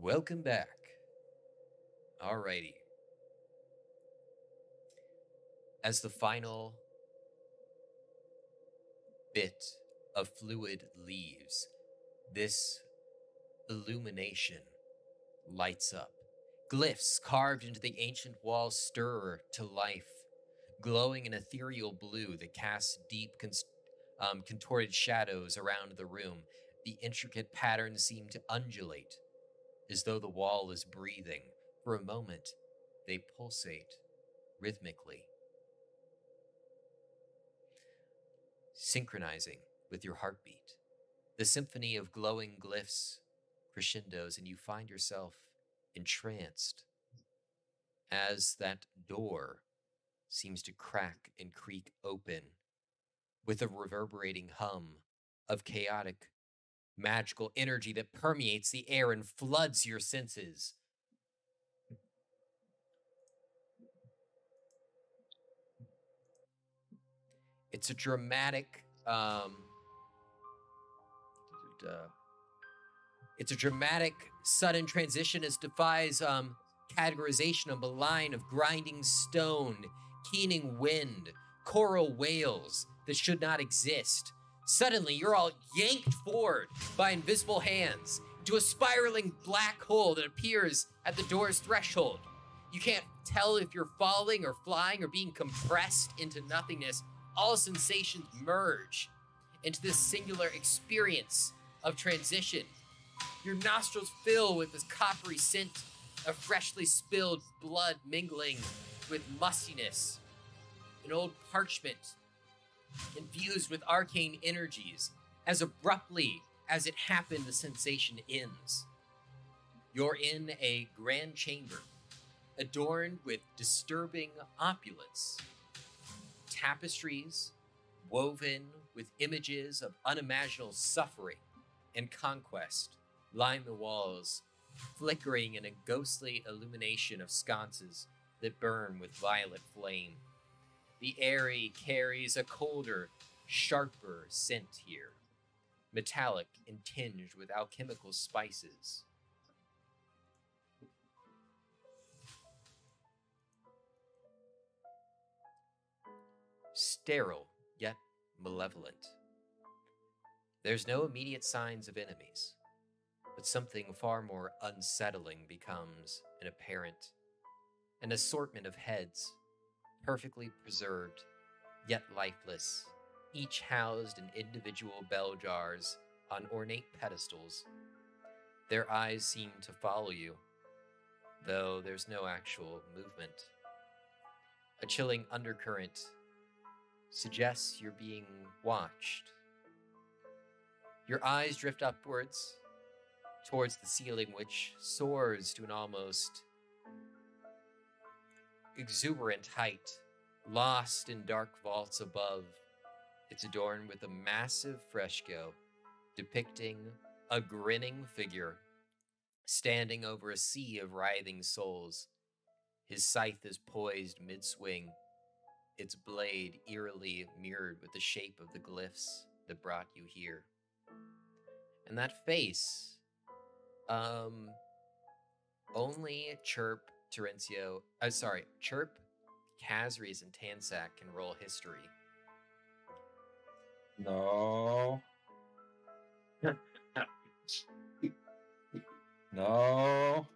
Welcome back. Alrighty. As the final bit of fluid leaves, this illumination lights up. Glyphs carved into the ancient wall stir to life, glowing in ethereal blue that casts deep contorted shadows around the room. The intricate patterns seem to undulate, as though the wall is breathing. For a moment, they pulsate rhythmically, synchronizing with your heartbeat. The symphony of glowing glyphs crescendos, and you find yourself entranced as that door seems to crack and creak open with a reverberating hum of chaotic, magical energy that permeates the air and floods your senses. It's a dramatic... It's a dramatic, sudden transition as defies categorization of a line of grinding stone, keening wind, choral wails that should not exist. Suddenly, you're all yanked forward by invisible hands to a spiraling black hole that appears at the door's threshold. You can't tell if you're falling or flying or being compressed into nothingness. All sensations merge into this singular experience of transition. Your nostrils fill with this coppery scent of freshly spilled blood mingling with mustiness, an old parchment infused with arcane energies. As abruptly as it happened, the sensation ends. You're in a grand chamber, adorned with disturbing opulence. Tapestries woven with images of unimaginable suffering and conquest line the walls, flickering in a ghostly illumination of sconces that burn with violet flame. The air carries a colder, sharper scent here, metallic and tinged with alchemical spices. Sterile, yet malevolent. There's no immediate signs of enemies, but something far more unsettling becomes an apparent. An assortment of heads, perfectly preserved, yet lifeless, each housed in individual bell jars on ornate pedestals. Their eyes seem to follow you, though there's no actual movement. A chilling undercurrent suggests you're being watched. Your eyes drift upwards, towards the ceiling, which soars to an almost exuberant height, lost in dark vaults above. It's adorned with a massive fresco depicting a grinning figure standing over a sea of writhing souls. His scythe is poised mid-swing, its blade eerily mirrored with the shape of the glyphs that brought you here. And that face, only Chirp, Terencio, Chirp, Kazrius, and Tansac can roll history. No. No.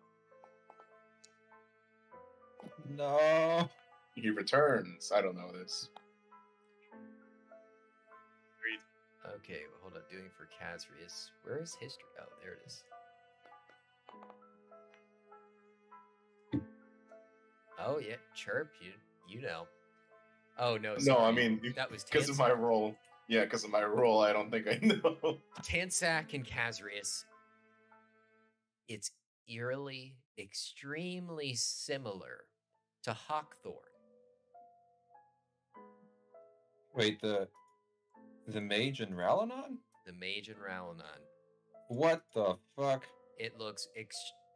No. He returns. I don't know this. Okay, well, hold on. Doing for Kazrius. Where is history? Oh, there it is. Oh, yeah. Chirp, you know. Oh, no. Sorry. No, I mean, that was because of my role. Yeah, because of my role, I don't think I know. Tansac and Kazrius, it's eerily, extremely similar to Hawkthorn. Wait, the mage in Ralinon? The mage in Ralinon. What the fuck? It looks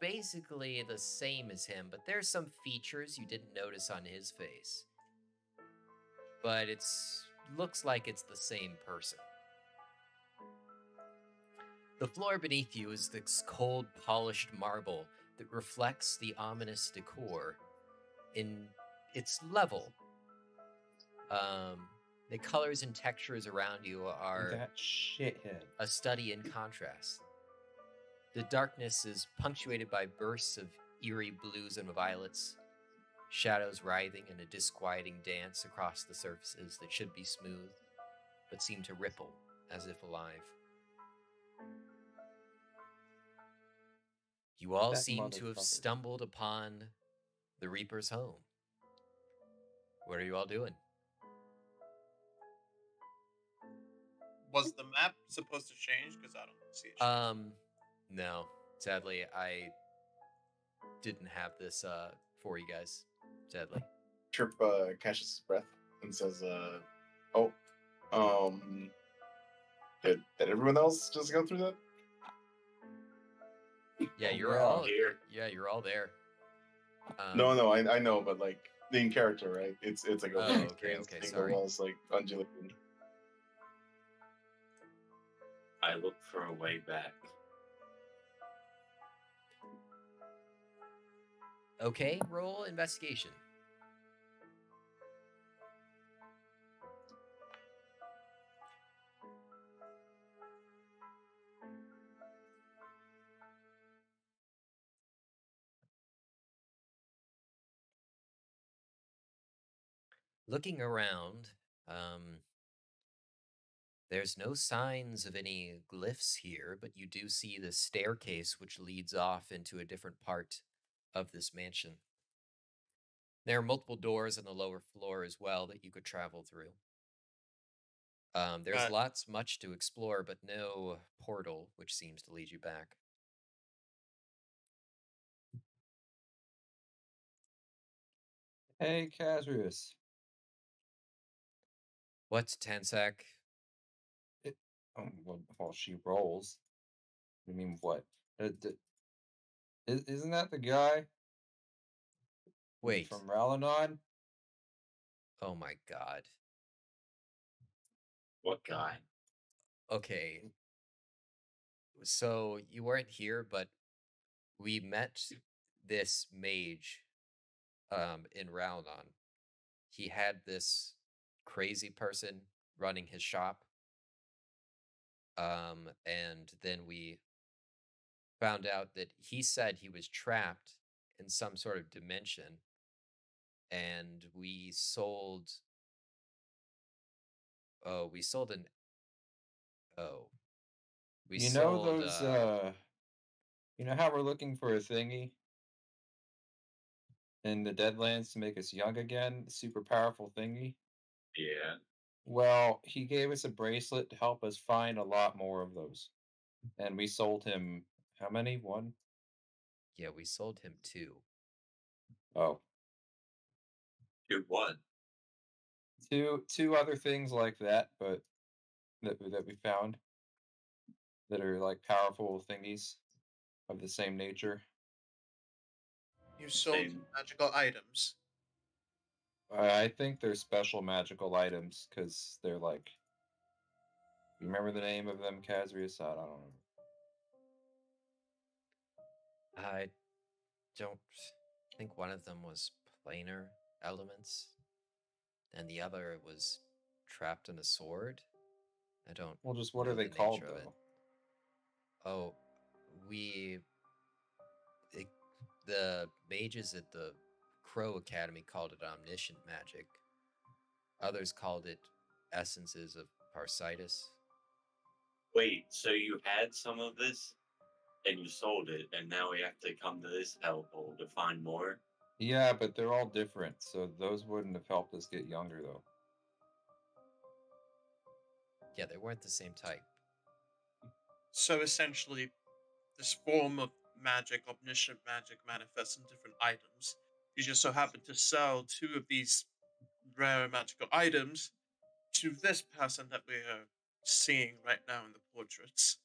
basically the same as him, but there's some features you didn't notice on his face. But it's... looks like it's the same person. The floor beneath you is this cold, polished marble that reflects the ominous decor in its level. The colors and textures around you are that shithead. A study in contrast. The darkness is punctuated by bursts of eerie blues and violets, shadows writhing in a disquieting dance across the surfaces that should be smooth, but seem to ripple as if alive. You all seem to have stumbled upon the Reaper's home. What are you all doing? Was the map supposed to change? Because I don't see it. No. Sadly, I didn't have this for you guys. Sadly. Chirp catches his breath and says, did everyone else just go through that? Yeah, you're all here. Yeah, you're all there. No, I know, but like the in character, right? It's like a okay, sorry. Walls, like undulating. I look for a way back. Okay, roll investigation. Looking around, there's no signs of any glyphs here, but you do see the staircase which leads off into a different part of this mansion. There are multiple doors on the lower floor as well that you could travel through. There's much to explore, but no portal, which seems to lead you back. Hey, Kazrius. What's Tansac? Well, she rolls. I mean, what? Isn't that the guy? Wait. From Ralinon? Oh my god. What guy? Okay. So, you weren't here, but we met this mage in Ralinon. He had this crazy person running his shop. And then we found out that he said he was trapped in some sort of dimension. And you know how we're looking for a thingy in the Deadlands to make us young again? Super powerful thingy? Yeah. Well, he gave us a bracelet to help us find a lot more of those. And we sold him, how many? One? Yeah, we sold him two. Oh. Two other things like that, but that we found that are like powerful thingies of the same nature. You sold magical items. I think they're special magical items because they're like. You remember the name of them, Kazrius? I don't know. I don't think one of them was planar elements. And the other was trapped in a sword. I don't. Well, just what are they called, though? Oh, the mages at the Crow Academy called it omniscient magic. Others called it essences of Parsitis. Wait, so you had some of this, and you sold it, and now we have to come to this hellhole to find more? Yeah, but they're all different, so those wouldn't have helped us get younger, though. Yeah, they weren't the same type. So essentially, this form of magic, omniscient magic, manifests in different items. You just so happen to sell two of these rare magical items to this person that we are seeing right now in the portraits.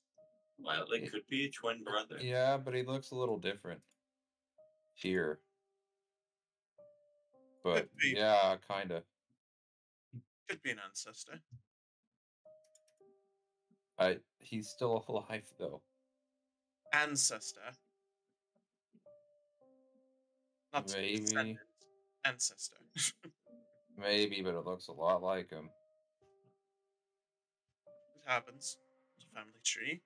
Well, it could be a twin brother. Yeah, but he looks a little different. Here. But yeah, kind of. Could be an ancestor. He's still alive, though. Ancestor. Not maybe. Ancestor. Maybe, but it looks a lot like him. It happens. It's a family tree.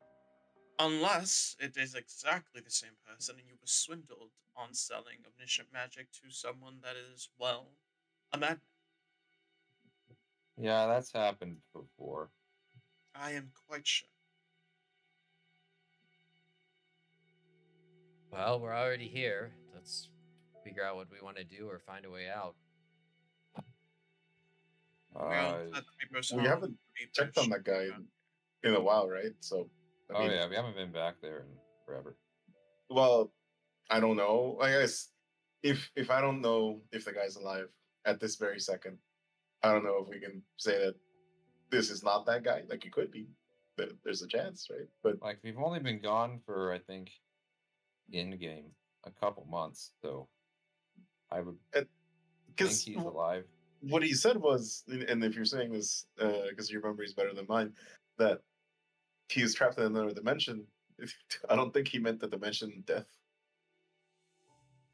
Unless it is exactly the same person and you were swindled on selling omniscient magic to someone that is, well, a madman. Yeah, that's happened before. I am quite sure. Well, we're already here. Let's figure out what we want to do or find a way out. We haven't checked on that guy in a while, right? So. I mean, oh yeah, we haven't been back there in forever. Well, I don't know. I guess if I don't know if the guy's alive at this very second, I don't know if we can say that this is not that guy. Like, it could be, but there's a chance, right? But like, we've only been gone for, I think, in game a couple months, so I would think he's alive. What he said was, and if you're saying this because your memory is better than mine, that he was trapped in another dimension. I don't think he meant the dimension of death.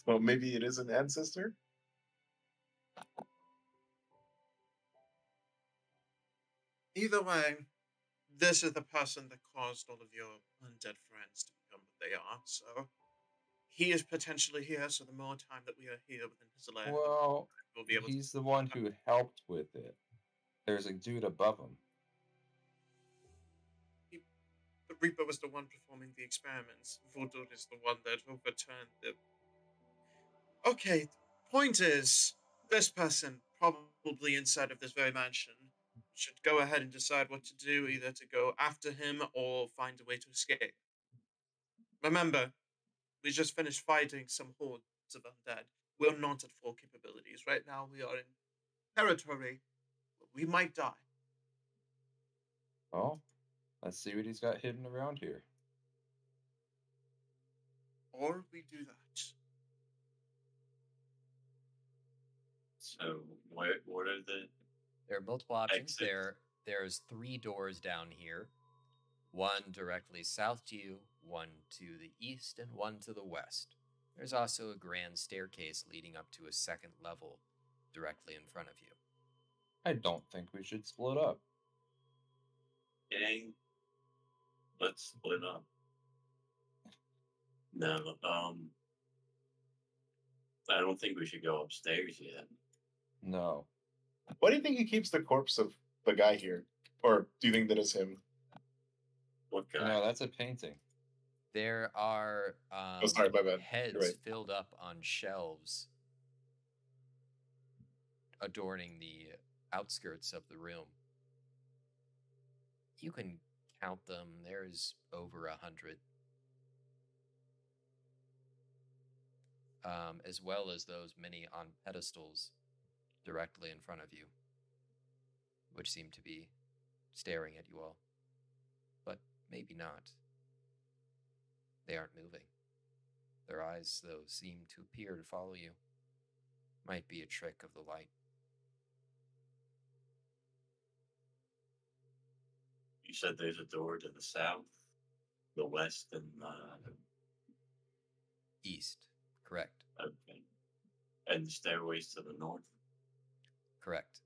Well, maybe it is an ancestor? Either way, this is the person that caused all of your undead friends to become what they are, so he is potentially here, so the more time that we are here within his lair, well, we'll be able he's the one who helped with it. There's a dude above him. The Reaper was the one performing the experiments. Vutur is the one that overturned the Okay, point is, this person, probably inside of this very mansion, should go ahead and decide what to do, either to go after him or find a way to escape. Remember, we just finished fighting some hordes of undead. We're not at full capabilities. Right now we are in territory where we might die. Well, let's see what he's got hidden around here. Or we do that. So what are the... There are multiple options. There's three doors down here. One directly south to you, one to the east, and one to the west. There's also a grand staircase leading up to a second level directly in front of you. I don't think we should split up. Gang, let's split up. No, I don't think we should go upstairs yet. No. Why do you think he keeps the corpse of the guy here? Or do you think that is him? What guy? No, that's a painting. There are heads filled up on shelves adorning the outskirts of the room. You can count them. There's over 100. As well as those many on pedestals directly in front of you, which seem to be staring at you all. But maybe not. They aren't moving. Their eyes, though, seem to appear to follow you. Might be a trick of the light. You said there's a door to the south, the west, and the east. Correct. Okay. And stairways to the north? Correct.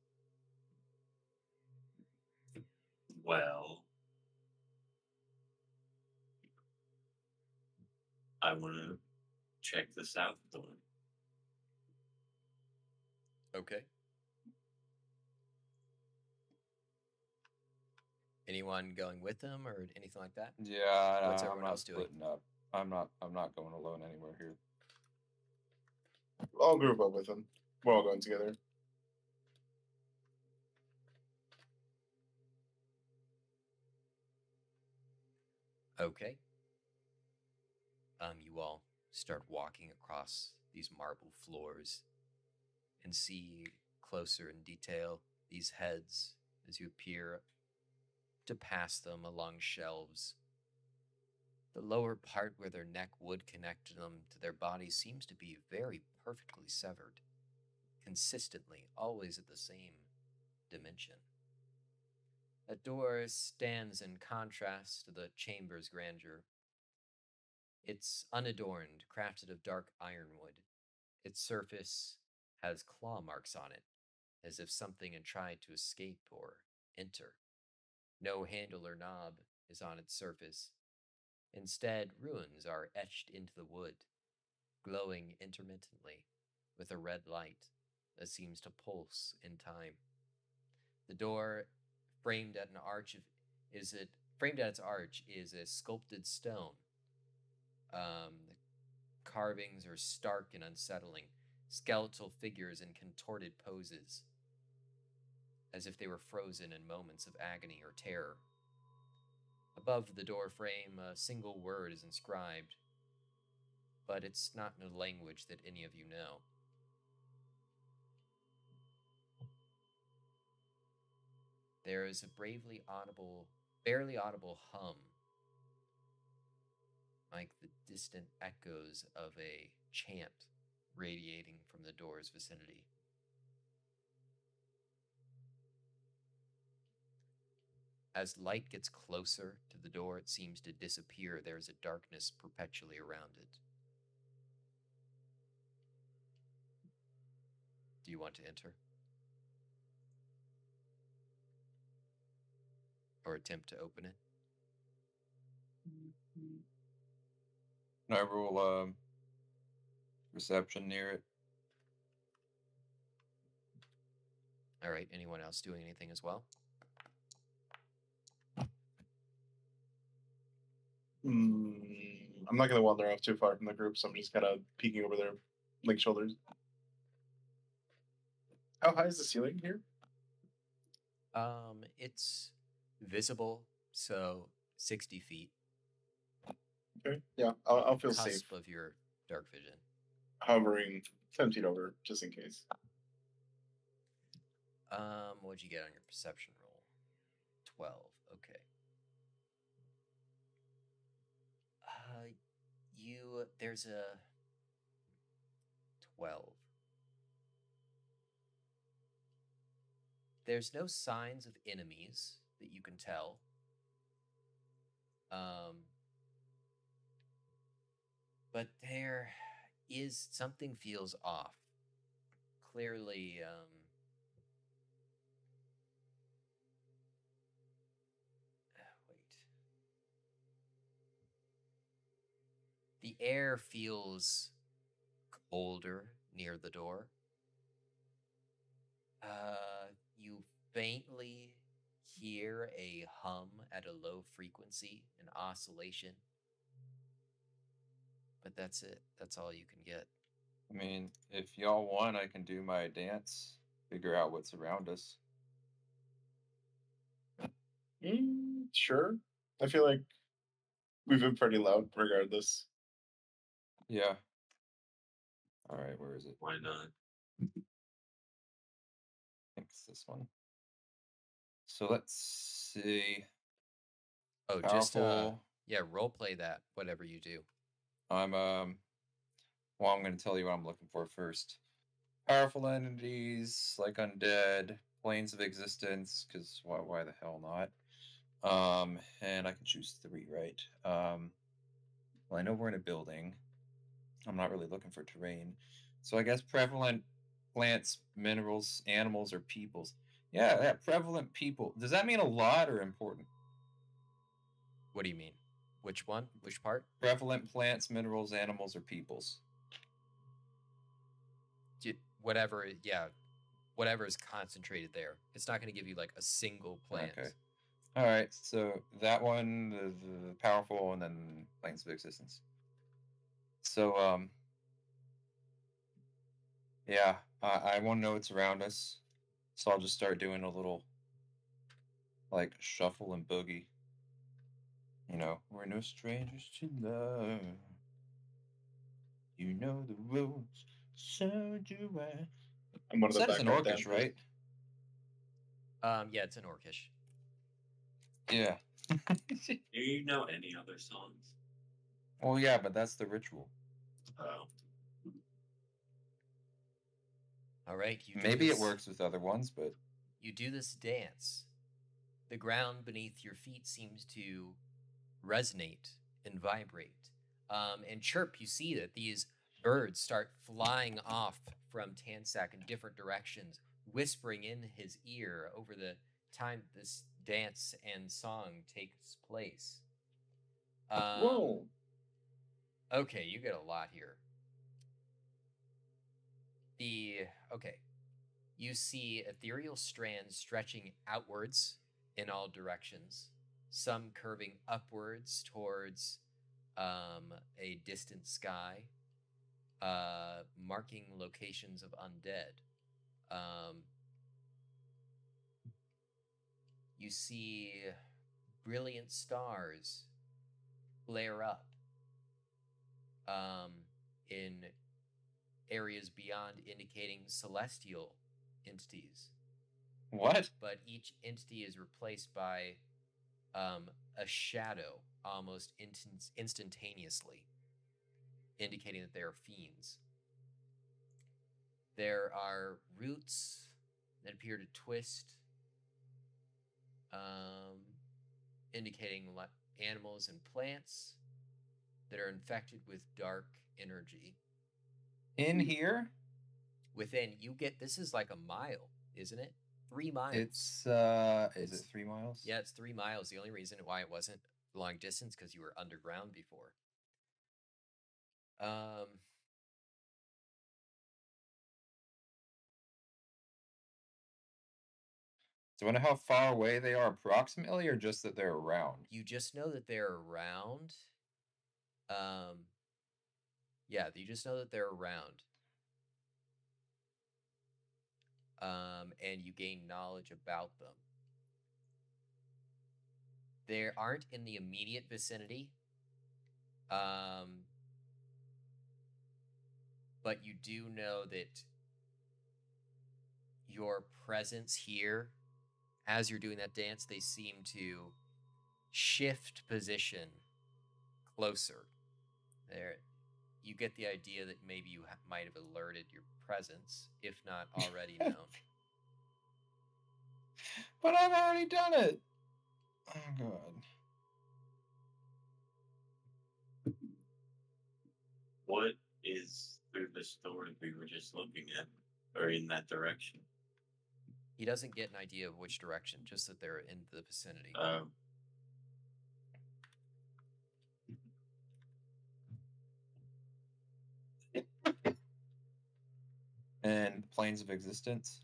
Well, I want to check the south door. Okay. Anyone going with them or anything like that? Yeah, what's everyone else doing? I'm not going alone anywhere here. I'll group up with them. We're all going together. Okay. You all start walking across these marble floors and see closer in detail these heads as you appear to pass them along shelves. The lower part where their neck would connect them to their body seems to be very perfectly severed, consistently, always at the same dimension. A door stands in contrast to the chamber's grandeur. It's unadorned, crafted of dark ironwood. Its surface has claw marks on it, as if something had tried to escape or enter. No handle or knob is on its surface. Instead, runes are etched into the wood, glowing intermittently with a red light that seems to pulse in time. The door, framed at its arch, is a sculpted stone. The carvings are stark and unsettling, skeletal figures in contorted poses, as if they were frozen in moments of agony or terror. Above the door frame, a single word is inscribed, but it's not in a language that any of you know. There is a barely audible hum, like the distant echoes of a chant radiating from the door's vicinity. As light gets closer to the door, it seems to disappear. There is a darkness perpetually around it. Do you want to enter? Or attempt to open it? I roll reception near it. All right, anyone else doing anything as well? I'm not going to wander off too far from the group, so I'm just kind of peeking over their like shoulders. How high is the ceiling here? It's visible, so 60 feet. Okay. Yeah, I'll feel cusp safe of your dark vision. Hovering 10 feet over, just in case. What'd you get on your perception roll? 12. Okay. There's a 12. There's no signs of enemies that you can tell. But there is something feels off. Clearly, the air feels colder near the door. You faintly hear a hum at a low frequency, an oscillation. But that's it. That's all you can get. I mean, if y'all want, I can do my dance, figure out what's around us. Sure. I feel like we've been pretty loud regardless. Yeah. All right, where is it? Why not? I think it's this one. So let's see. Oh, powerful. Just yeah, role play that, whatever you do. Well, I'm going to tell you what I'm looking for first. Powerful entities like undead, planes of existence, because why the hell not? And I can choose three, right? Well, I know we're in a building. I'm not really looking for terrain. So I guess prevalent plants, minerals, animals, or peoples. Yeah, prevalent people. Does that mean a lot or important? What do you mean? Which one? Which part? Prevalent plants, minerals, animals, or peoples. Whatever, yeah. Whatever is concentrated there. It's not going to give you, like, a single plant. Okay. All right, so that one, the powerful, and then planes of existence. So, yeah, I want to know what's around us, so I'll just start doing a little, like, shuffle and boogie. You know, we're no strangers to love. You know the rules, so do I. I'm one of the background dancers. That's an Orcish, right? Yeah, it's an Orcish. Yeah. Do you know any other songs? Well, yeah, but that's the ritual. Oh. All right. Maybe it works with other ones, but... You do this dance. The ground beneath your feet seems to resonate and vibrate. And Chirp, you see that these birds start flying off from Tansac in different directions, whispering in his ear over the time this dance and song takes place. Whoa! Okay, you get a lot here. Okay, you see ethereal strands stretching outwards in all directions, some curving upwards towards a distant sky, marking locations of undead. You see brilliant stars flare up in areas beyond, indicating celestial entities. What? But each entity is replaced by a shadow almost instantaneously, indicating that they are fiends. There are roots that appear to twist, indicating animals and plants that are infected with dark energy. In here? Within. You get, this is like a mile, isn't it? 3 miles. It's, is it 3 miles? Yeah, it's 3 miles. The only reason why it wasn't long distance, because you were underground before. Do you know how far away they are approximately, or just that they're around? You just know that they're around. Yeah, you just know that they're around. and you gain knowledge about them. There aren't in the immediate vicinity, but you do know that your presence here, as you're doing that dance, they seem to shift position closer. There, you get the idea that maybe you might have alerted your presence, if not already known. But I've already done it! Oh, God. What is through this door that we were just looking at, or in that direction? He doesn't get an idea of which direction, just that they're in the vicinity. And planes of existence?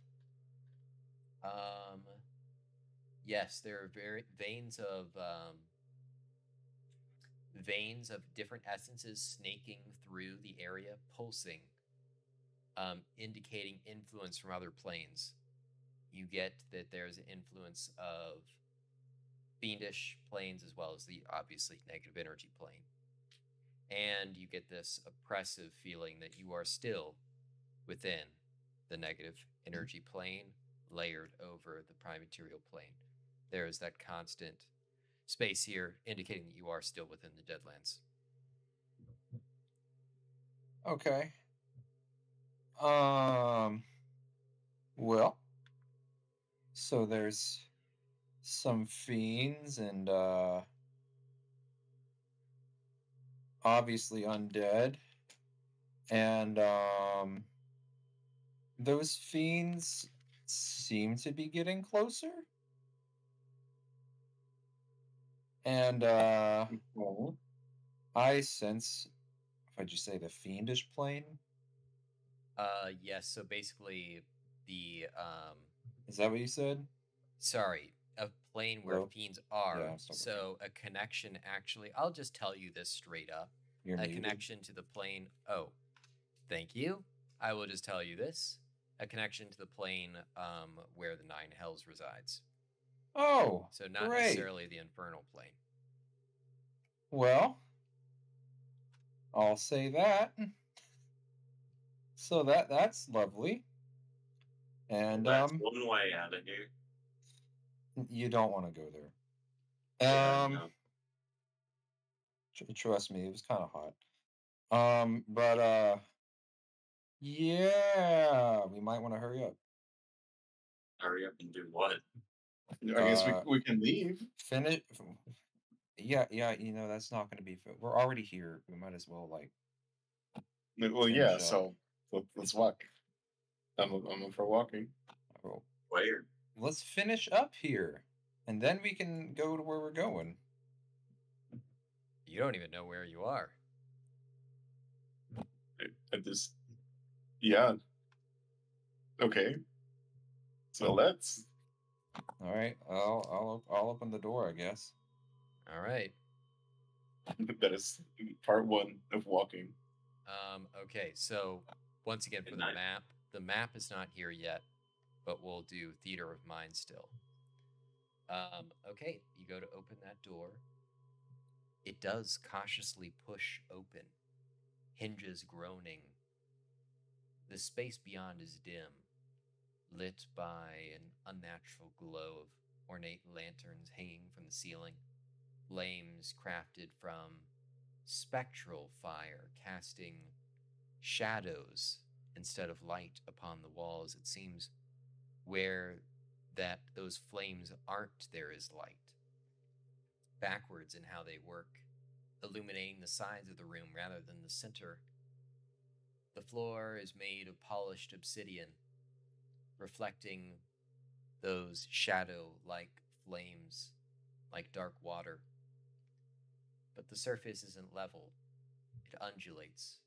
Yes, there are veins of different essences snaking through the area, pulsing, indicating influence from other planes. You get that there's an influence of fiendish planes as well as the obviously negative energy plane. And you get this oppressive feeling that you are still within the negative energy plane, layered over the prime material plane. There is that constant space here indicating that you are still within the Deadlands. Okay. Well, so there's some fiends and obviously undead, and those fiends seem to be getting closer. And I sense, what'd you say, the fiendish plane? Yes, so basically the is that what you said? Sorry, a plane where fiends are. Yeah, so a connection, actually, I'll just tell you this straight up. You're a muted. Connection to the plane. Oh, thank you. I will just tell you this. A connection to the plane where the nine hells resides. Oh, so not great. Necessarily the infernal plane. Well, I'll say that. So that's lovely. And well, that's one way out of here. You don't want to go there. Yeah, trust me, it was kind of hot. Yeah, we might want to hurry up. Hurry up and do what? I guess we can leave. Finish. Yeah, you know, that's not going to be... We're already here. We might as well, like... Well, yeah, up. So let's walk. I'm up for walking. Where? Let's finish up here, and then we can go to where we're going. You don't even know where you are. I just... Yeah. Okay. So let's. All right. I'll open the door, I guess. All right. That is part one of walking. Okay. So once again, for the map is not here yet, but we'll do theater of mind still. Okay. You go to open that door. It does cautiously push open. Hinges groaning. The space beyond is dim, lit by an unnatural glow of ornate lanterns hanging from the ceiling, flames crafted from spectral fire, casting shadows instead of light upon the walls. It seems where that those flames aren't, there is light. Backwards in how they work, illuminating the sides of the room rather than the center. The floor is made of polished obsidian, reflecting those shadow-like flames, like dark water. But the surface isn't level. It undulates.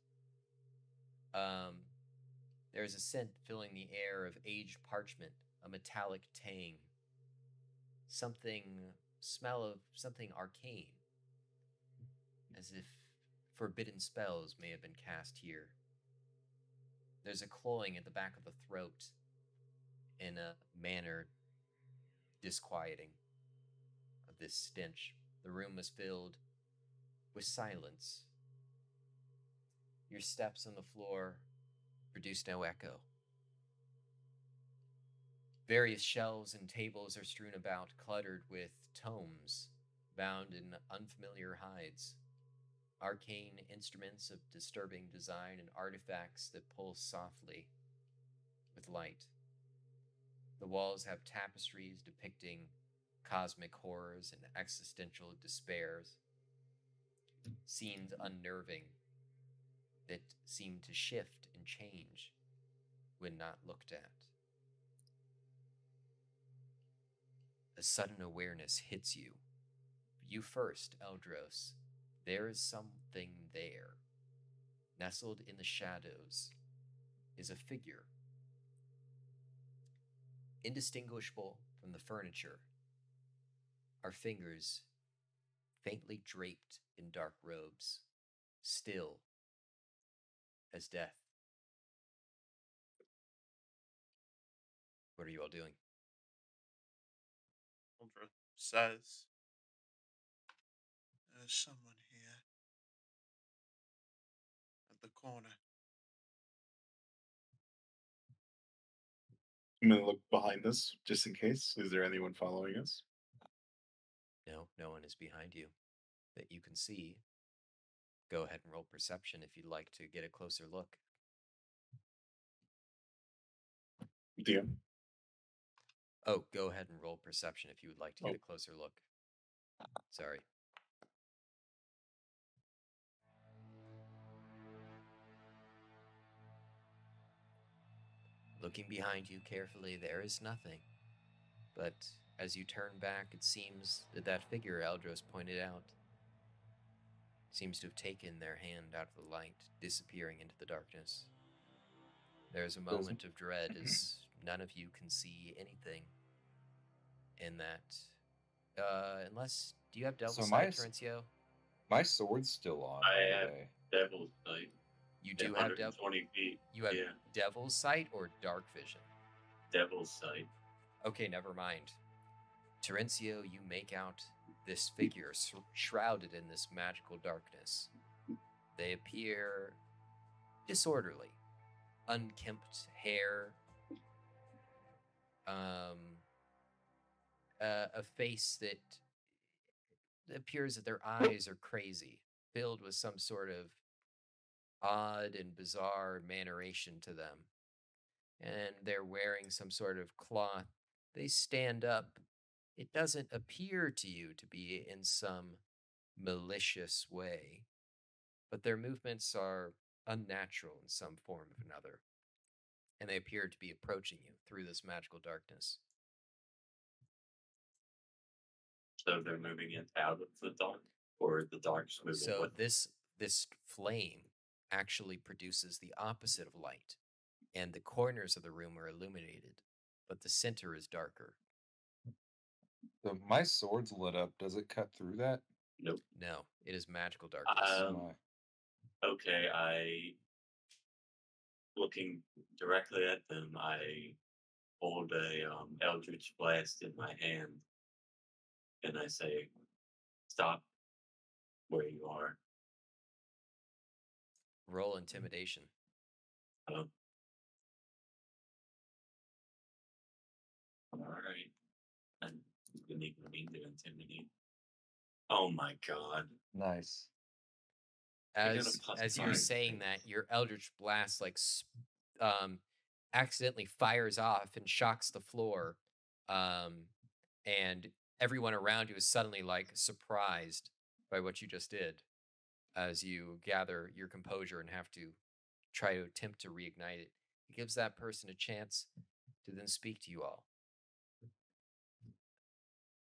There is a scent filling the air of aged parchment, a metallic tang. Smell of something arcane, as if forbidden spells may have been cast here. There's a clawing at the back of the throat, in a manner disquieting of this stench. The room was filled with silence. Your steps on the floor produced no echo. Various shelves and tables are strewn about, cluttered with tomes bound in unfamiliar hides, arcane instruments of disturbing design and artifacts that pulse softly with light. The walls have tapestries depicting cosmic horrors and existential despairs, scenes unnerving that seem to shift and change when not looked at. A sudden awareness hits you. You first, Eldros. There is something there. Nestled in the shadows is a figure, indistinguishable from the furniture. Our fingers, faintly draped in dark robes, still as death. What are you all doing? Eldros says, there's someone here at the corner. I'm going to look behind us just in case. Is there anyone following us? No, no one is behind you that you can see. Go ahead and roll perception if you'd like to get a closer look. Yeah. Oh, go ahead and roll perception if you would like to get a closer look. Sorry. Looking behind you carefully, there is nothing. But as you turn back, it seems that that figure Eldros pointed out seems to have taken their hand out of the light, disappearing into the darkness. There is a moment of dread as none of you can see anything in that. Unless, do you have Devil's Sight, Terencio? My sword's still on. I have Devil's Sight. You do have Devil's Sight or Dark Vision? Devil's Sight. Okay, never mind. Terencio, you make out this figure shrouded in this magical darkness. They appear disorderly. Unkempt hair. A face that appears that their eyes are crazy, filled with some sort of odd and bizarre manneration to them, and they're wearing some sort of cloth. They stand up. It doesn't appear to you to be in some malicious way, but their movements are unnatural in some form or another, and they appear to be approaching you through this magical darkness. So they're moving it out of the dark, or the dark's moving. So this flame actually produces the opposite of light, and the corners of the room are illuminated, but the center is darker. So my sword's lit up. Does it cut through that? Nope. No, it is magical darkness. Okay, looking directly at them, I hold a Eldritch Blast in my hand, and I say, stop where you are. Roll intimidation. Oh. All right. I didn't even mean to intimidate. Oh my god. Nice. As you're saying that, your Eldritch Blast accidentally fires off and shocks the floor. And everyone around you is suddenly surprised by what you just did, as you gather your composure and have to try to attempt to reignite it. It gives that person a chance to then speak to you all.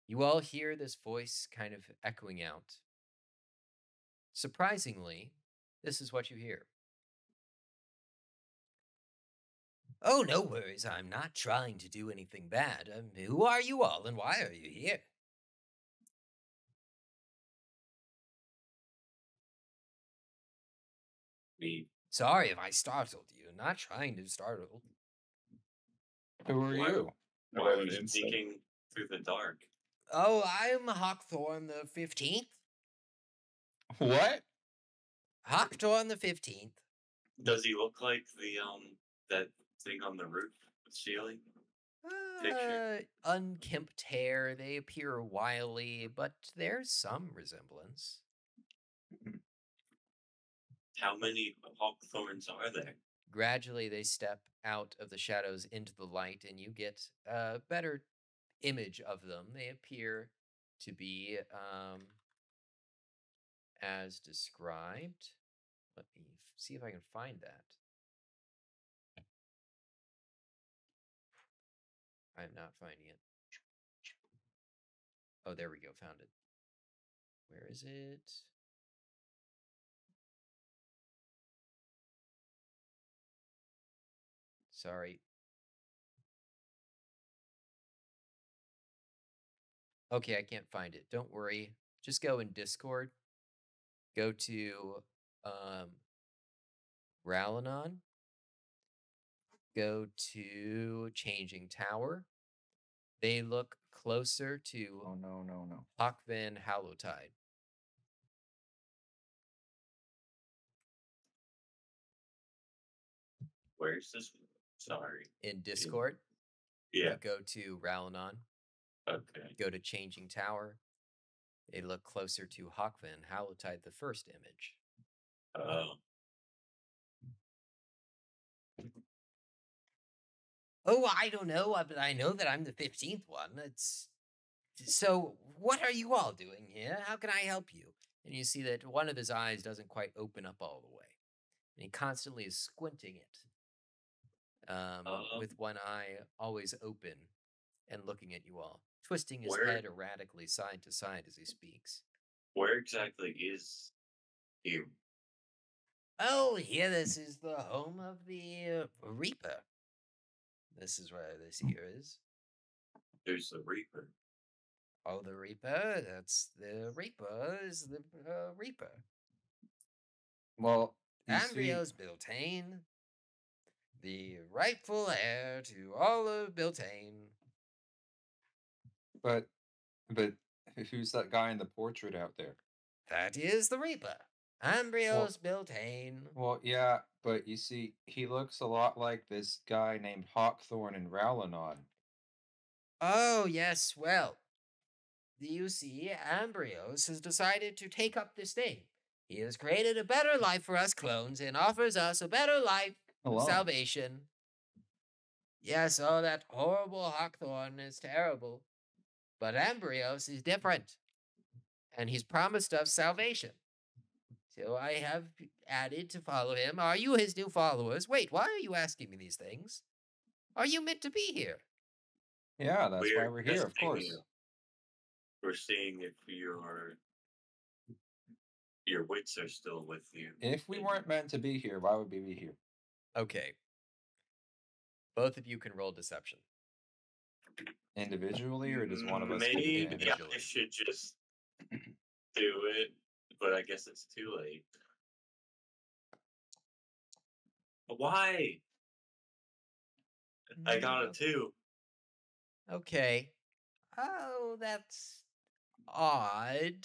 You all hear this voice kind of echoing out. Surprisingly, this is what you hear. Oh, no worries. I'm not trying to do anything bad. Who are you all and why are you here? Sorry if I startled you. Not trying to startle. Who are you? Why are you sneaking through the dark? Oh, I'm Hawkthorn the 15th. What? Hawkthorn the 15th. Does he look like the that thing on the roof with Sheely? Unkempt hair. They appear wily, but there's some resemblance. How many Hawkthorns are there? Gradually, they step out of the shadows into the light, and you get a better image of them. They appear to be, as described. Let me see if I can find that. I am not finding it. Oh, there we go. Found it. Where is it? Sorry. Okay, I can't find it. Don't worry. Just go in Discord. Go to Ralinon. Go to Changing Tower. They look closer to Hawkven Hallowtide. Where's this one? Sorry. In Discord? Yeah. You go to Ralinon. Okay. Go to Changing Tower. They look closer to Hawkven Hallowtide, the first image. Oh. Oh, I don't know, but I know that I'm the 15th one. It's... So, what are you all doing here? How can I help you? And you see that one of his eyes doesn't quite open up all the way. And he constantly is squinting it. With one eye always open and looking at you all, twisting his head erratically side to side as he speaks. Where exactly is he? Oh, here, this is the home of the Reaper. This is where this here is. There's the Reaper. Oh, the Reaper? That's the Reaper. Is the Reaper. Well, Ambryos Biltaine. The rightful heir to all of Biltaine. But who's that guy in the portrait out there? That is the Reaper. Ambryos Biltaine. Well, yeah, but you see, he looks a lot like this guy named Hawkthorn in Ralinon. Oh, yes, well. You see, Ambryos has decided to take up this name. He has created a better life for us clones and offers us a better life. Salvation. Yes, oh, that horrible Hawkthorn is terrible. But Ambryos is different. And he's promised us salvation. So I have added to follow him. Are you his new followers? Wait, why are you asking me these things? Are you meant to be here? Yeah, that's why we're here, of course. We're seeing if your wits are still with you. If we weren't meant to be here, why would we be here? Okay. Both of you can roll deception. Individually, or does one of us? Maybe I should just do it, but I guess it's too late. Why? I got a 2. Okay. Oh, that's odd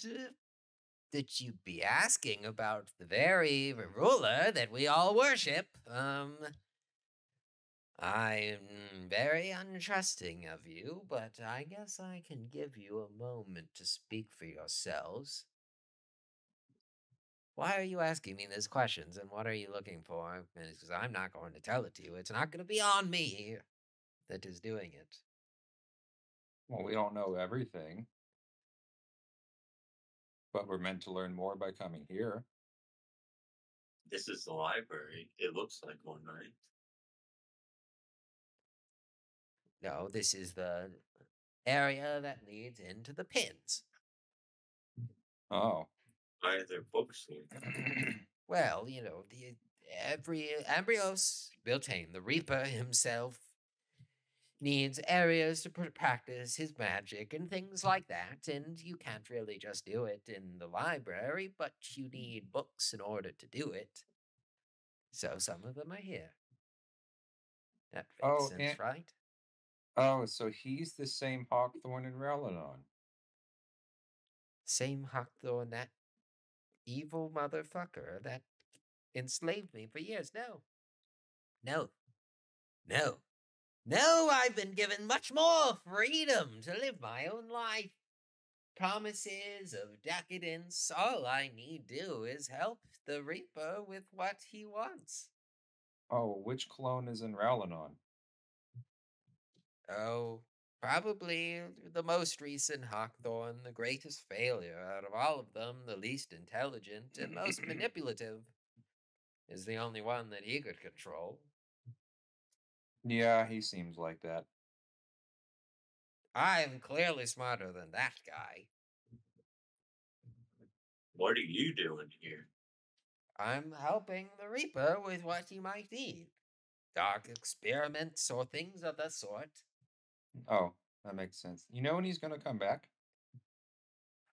that you'd be asking about the very ruler that we all worship. I'm very untrusting of you, but I guess I can give you a moment to speak for yourselves. Why are you asking me these questions, and what are you looking for? Because I'm not going to tell it to you. It's not going to be on me that is doing it. Well, we don't know everything. But we're meant to learn more by coming here. This is the library. It looks like one, right? No, this is the area that leads into the pins. Oh. Why are there books here? Well, you know, Ambryos Biltaine, the Reaper himself, needs areas to practice his magic and things like that, and you can't really just do it in the library, but you need books in order to do it. So some of them are here. That makes sense, right? Oh, so he's the same Hawkthorn in Ralinon. Same Hawkthorn, that evil motherfucker that enslaved me for years. No, I've been given much more freedom to live my own life. Promises of decadence. All I need do is help the Reaper with what he wants. Oh, which clone is in Ralinon? Oh, probably the most recent Hawkthorn, the greatest failure out of all of them, the least intelligent and most manipulative, is the only one that he could control. Yeah, he seems like that. I'm clearly smarter than that guy. What are you doing here? I'm helping the Reaper with what he might need. Dark experiments or things of that sort. Oh, that makes sense. You know when he's going to come back?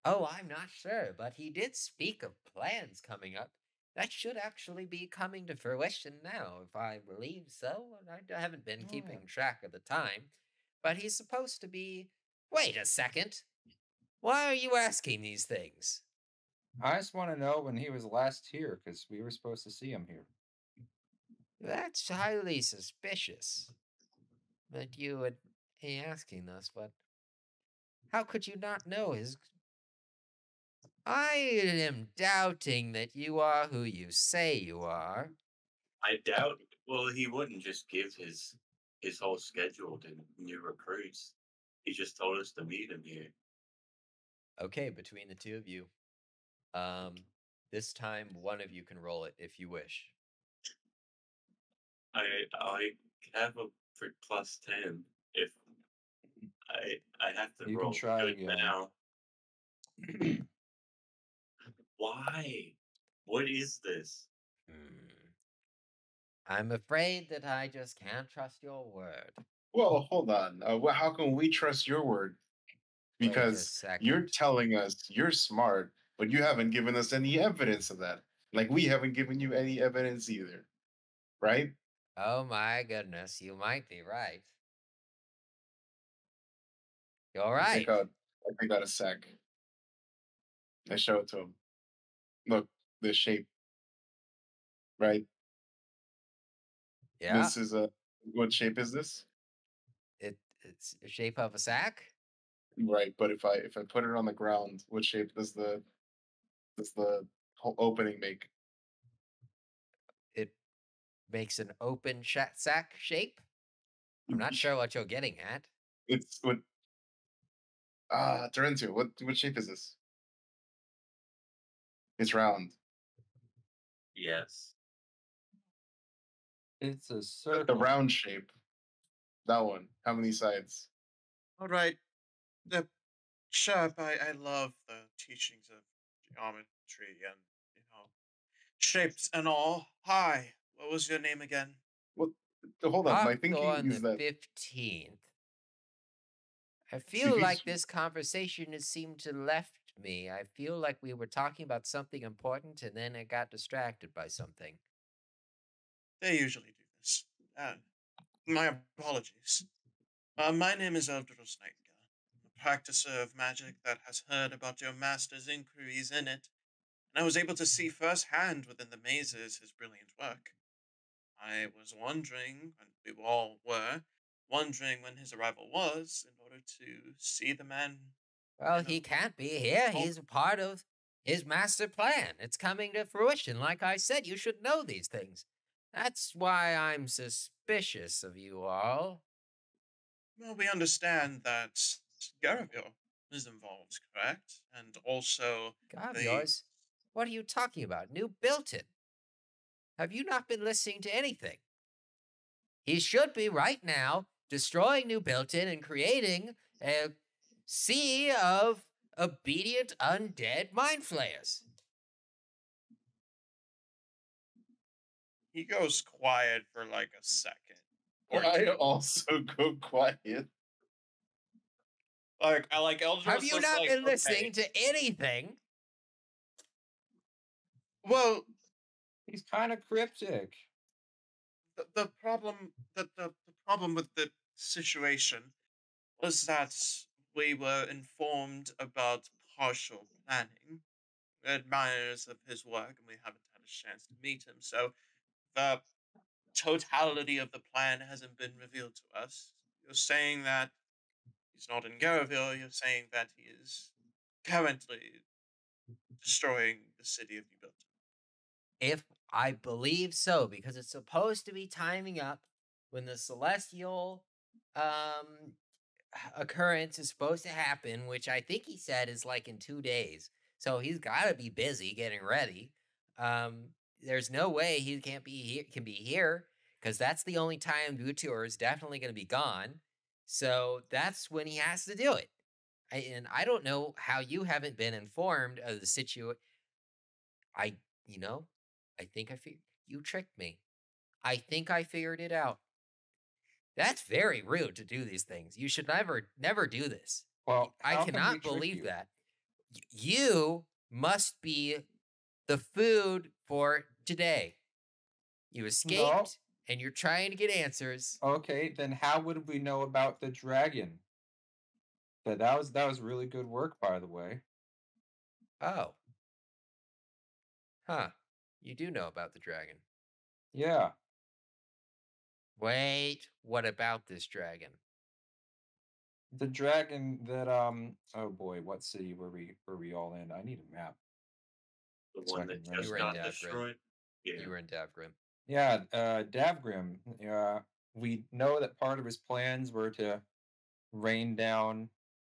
Oh, I'm not sure, but he did speak of plans coming up. That should actually be coming to fruition now, if I believe so. I haven't been keeping track of the time. But he's supposed to be... Wait a second! Why are you asking these things? I just want to know when he was last here, because we were supposed to see him here. That's highly suspicious that you would be asking us, but how could you not know his... I am doubting that you are who you say you are. I doubt... Well, he wouldn't just give his whole schedule to new recruits. He just told us to meet him here. Okay, between the two of you, this time one of you can roll it if you wish. I have a plus 10 if I have to roll it now. Why? What is this? I'm afraid that I just can't trust your word. Well, hold on. How can we trust your word? Because you're telling us you're smart, but you haven't given us any evidence of that. Like, we haven't given you any evidence either. Right? Oh my goodness, you might be right. You're right. I got a sack. I show it to him. Look, the shape. Right? Yeah. This is a... What shape is this? It's the shape of a sack? Right, but if I put it on the ground, what shape does the whole opening make? It makes an open sack shape? I'm not sure what you're getting at. It's what... Terencio, what shape is this? It's round. Yes. It's a circle. The round shape. That one. How many sides? All right. The Chirp, I love the teachings of geometry and, you know, shapes and all. Hi. What was your name again? Well, hold on. My thinking is that... 15th. I feel like this conversation has seemed to left me. I feel like we were talking about something important and then I got distracted by something. They usually do this. My apologies. My name is Eldritch Nightingale, a practicer of magic that has heard about your master's inquiries in it, and I was able to see firsthand within the mazes his brilliant work. I was wondering, and we all were, wondering when his arrival was in order to see the man. Well, he can't be here. He's a part of his master plan. It's coming to fruition. Like I said, you should know these things. That's why I'm suspicious of you all. Well, we understand that Garvior is involved, correct? And also... Garvior's? What are you talking about? New Builtin? Have you not been listening to anything? He should be right now destroying New Builtin and creating a sea of obedient undead mind flayers. He goes quiet for like a second. Or I also go quiet. Like, I like Eldros. Have you not been listening to anything? Well, he's kind of cryptic. The problem with the situation was that we were informed about partial planning. We're admirers of his work, and we haven't had a chance to meet him, so the totality of the plan hasn't been revealed to us. You're saying that he's not in Garvior, you're saying that he is currently destroying the city of New Builtin. If I believe so, because it's supposed to be timing up when the celestial occurrence is supposed to happen, which I think he said is like in 2 days. So he's got to be busy getting ready. There's no way he can't be here, because that's the only time Vutur is definitely going to be gone. So that's when he has to do it. And I don't know how you haven't been informed of the situation. I think I figured you tricked me. I think I figured it out. That's very rude to do these things. You should never do this. Well, I cannot believe that. You must be the food for today. You escaped, and you're trying to get answers. Okay, then how would we know about the dragon? That was really good work, by the way. Oh. Huh. You do know about the dragon. Yeah. Wait, what about this dragon? The dragon that oh boy, what city were we all in? I need a map. The one that just got destroyed. Yeah. You were in Davgrim. Yeah, Davgrim. We know that part of his plans were to rain down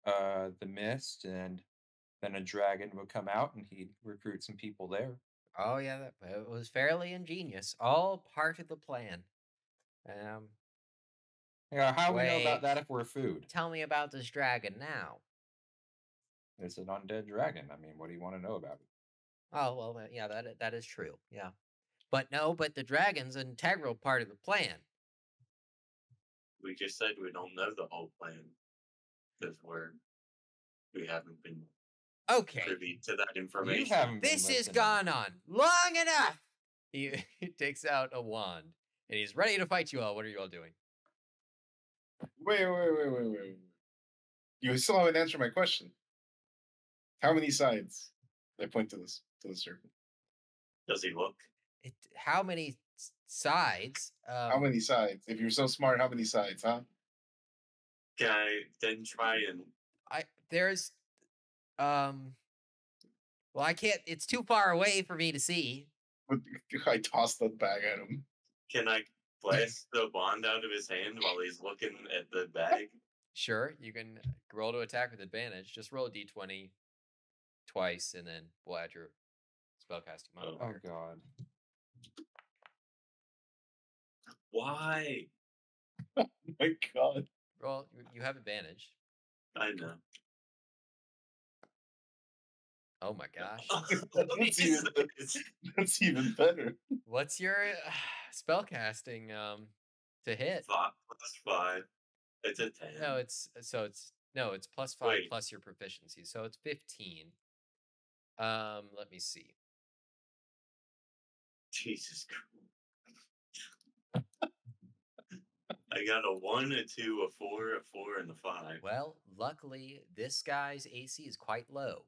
the mist, and then a dragon would come out and he'd recruit some people there. Oh yeah, it was fairly ingenious. All part of the plan. Yeah, how do we know about that if we're food? Tell me about this dragon now. It's an undead dragon. I mean, what do you want to know about it? Oh, well, yeah, that is true. Yeah. But no, but the dragon's an integral part of the plan. We just said we don't know the whole plan. Because we haven't been privy to that information. This has gone on long enough! He takes out a wand. And he's ready to fight you all. What are you all doing? Wait. You still haven't answered my question. How many sides? I point to the serpent. Does he look? How many sides? How many sides? If you're so smart, how many sides, huh? Can I then try and... Well, I can't... It's too far away for me to see. I tossed the bag at him. Can I blast the wand out of his hand while he's looking at the bag? Sure, you can roll to attack with advantage. Just roll a d20 twice, and then we'll add your spellcasting modifier. Oh, God. Why? Oh, my God. Roll. You have advantage. I know. Oh, my gosh. That's even better. What's your... spellcasting to hit? 5 plus 5. It's a 10. No, it's plus 5. Wait. Plus your proficiency. So it's 15. Let me see. Jesus Christ. I got a 1, a 2, a 4, and a 5. Well, luckily this guy's AC is quite low.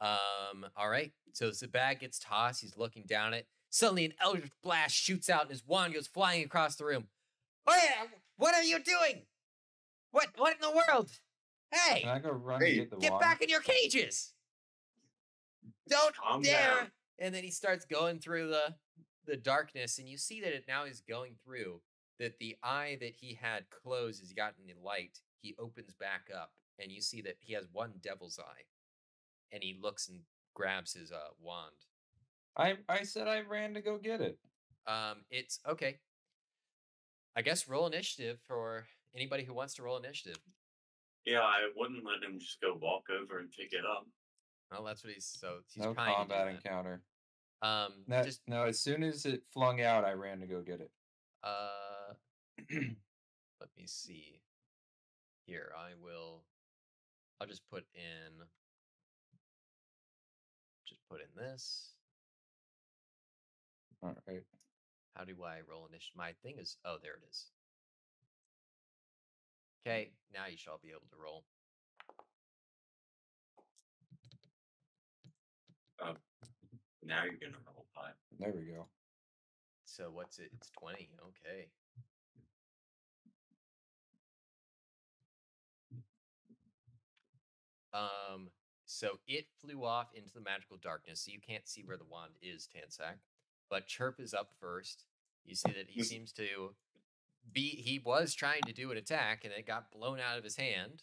All right. So the bag gets tossed, he's looking down it. Suddenly, an eldritch blast shoots out, and his wand goes flying across the room. Oh, yeah! What are you doing? What in the world? Hey! Can I go run and get the wand? Get back in your cages! Don't dare! Down. And then he starts going through the darkness, and you see that now he's going through, that the eye that he had closed has gotten the light. He opens back up, and you see that he has one devil's eye. And he looks and grabs his wand. I said I ran to go get it. It's okay. I guess roll initiative for anybody who wants to roll initiative. Yeah, I wouldn't let him just go walk over and pick it up. Well, that's what he's no trying combat to do that. Encounter. As soon as it flung out, I ran to go get it. Let me see. Here, I'll just put in this. All right. How do I roll initiative? My thing is... Oh, there it is. Okay, now you shall be able to roll. Oh, now you're going to roll 5. There we go. So what's it? It's 20. Okay. So it flew off into the magical darkness, so you can't see where the wand is, Tansac. But Chirp is up first. You see that he seems to be... He was trying to do an attack, and it got blown out of his hand.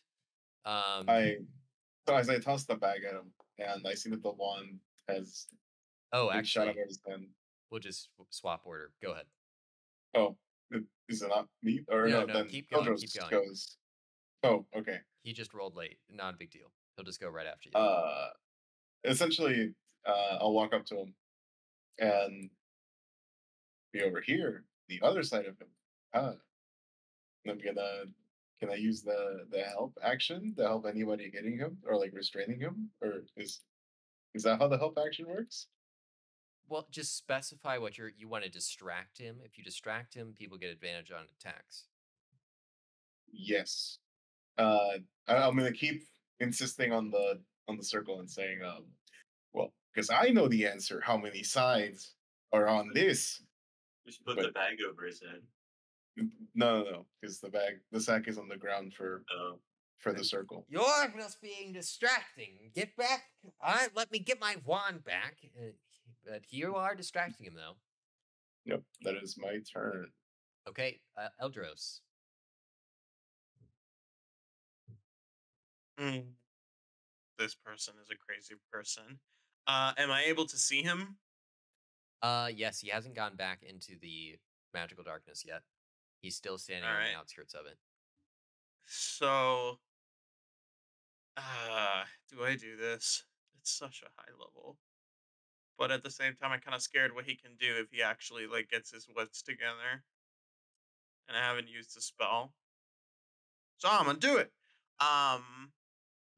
So as I toss the bag at him, and I see that the wand has... Oh, actually. Shot out of his hand. We'll just swap order. Go ahead. Oh, is it not me? Or no, no, then keep going, Eldros keep going. Goes... Oh, okay. He just rolled late. Not a big deal. He'll just go right after you. Essentially, I'll walk up to him and be over here, the other side of him. I'm gonna... Can I use the help action to help anybody getting him? Or, like, restraining him? Or is that how the help action works? Well, just specify what you want to distract him. If you distract him, people get advantage on attacks. Yes. I'm gonna keep insisting on the circle and saying, well, because I know the answer how many sides are on this. Just put the bag over his head. No, because the sack is on the ground for the circle. You're just being distracting. Get back. Let me get my wand back. But you are distracting him, though. Yep, that is my turn. Okay, Eldros. This person is a crazy person. Am I able to see him? Yes, he hasn't gone back into the magical darkness yet. He's still standing on the outskirts of it. So, do I do this? It's such a high level. But at the same time, I'm kind of scared what he can do if he actually, like, gets his wits together. And I haven't used the spell. So I'm gonna do it!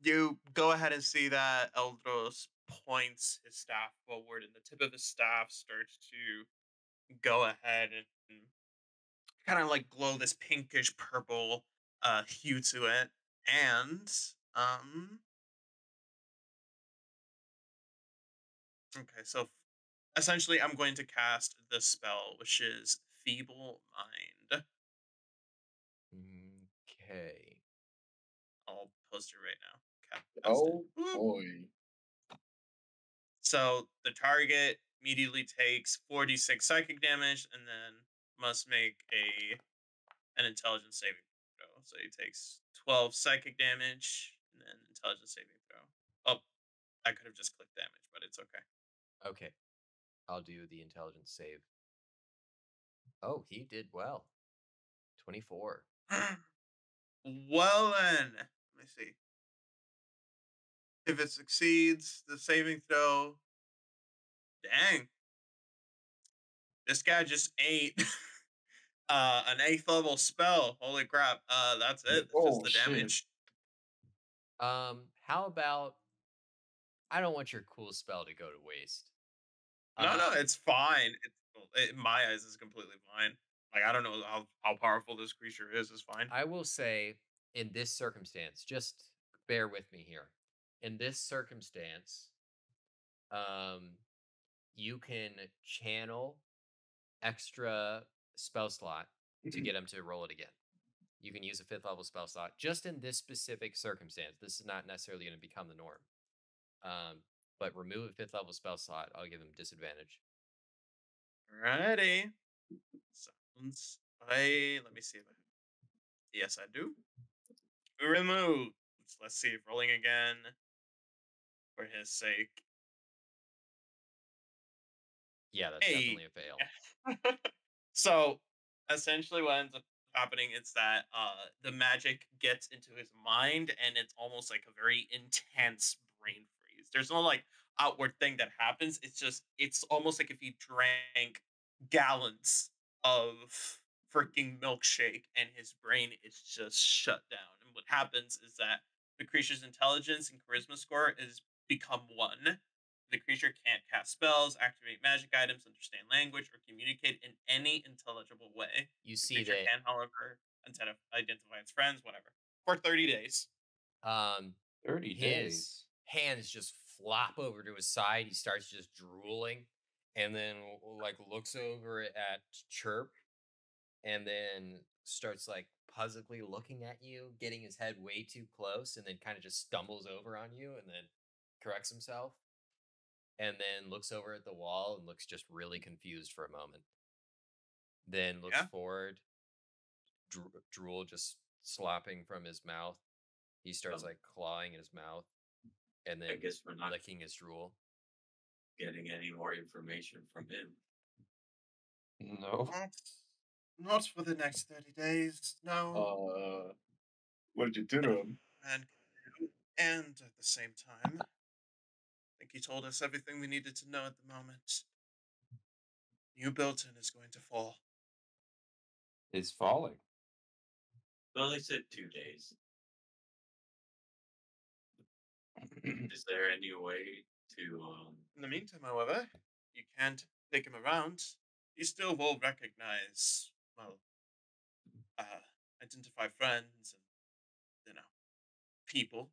You go ahead and see that Eldros points his staff forward, and the tip of his staff starts to go ahead and kind of like glow this pinkish purple hue to it, and okay, so essentially I'm going to cast the spell, which is Feeble Mind. Okay, I'll post it right now. Oh boy! So the target immediately takes 4d6 psychic damage, and then must make an intelligence saving throw. So he takes 12 psychic damage and then intelligence saving throw. Oh, I could have just clicked damage, but it's okay. Okay. I'll do the intelligence save. Oh, he did well. 24. Well then, let me see. If it succeeds, the saving throw... Dang. This guy just ate... an 8th level spell. Holy crap. That's it. That's just the damage. Shit. How about... I don't want your cool spell to go to waste. No, it's fine. It, in my eyes, is completely fine. Like, I don't know how powerful this creature is. It's fine. I will say, in this circumstance, just bear with me here. In this circumstance, you can channel extra spell slot to get him to roll it again. You can use a 5th level spell slot just in this specific circumstance. This is not necessarily going to become the norm. But remove a 5th level spell slot. I'll give him disadvantage. Alrighty. Sounds like... Let me see if I... Yes, I do. Remove. Let's see if rolling again for his sake. Yeah, that's definitely a fail. So, essentially what ends up happening is that the magic gets into his mind, and it's almost like a very intense brain freeze. There's no, like, outward thing that happens. It's just, it's almost like if he drank gallons of freaking milkshake, and his brain is just shut down. And what happens is that the creature's intelligence and charisma score is become 1. The creature can't cast spells, activate magic items, understand language, or communicate in any intelligible way. You see that, however, instead of identifying as friends, whatever, for 30 days. 30 days. His hands just flop over to his side. He starts just drooling and then like looks over at Chirp and then starts like puzzledly looking at you, getting his head way too close, and then kind of just stumbles over on you and then corrects himself. And then looks over at the wall and looks just really confused for a moment. Then looks forward, drool just slopping from his mouth. He starts like clawing at his mouth and then I guess we're not licking his drool. Getting any more information from him? No. Not for the next 30 days, no. What did you do to him? And at the same time, I think he told us everything we needed to know at the moment. New Builtin is going to fall. It's falling. Well, they said 2 days. Is there any way to... In the meantime, however, you can't take him around. He still will recognize, well, identify friends and, you know, people.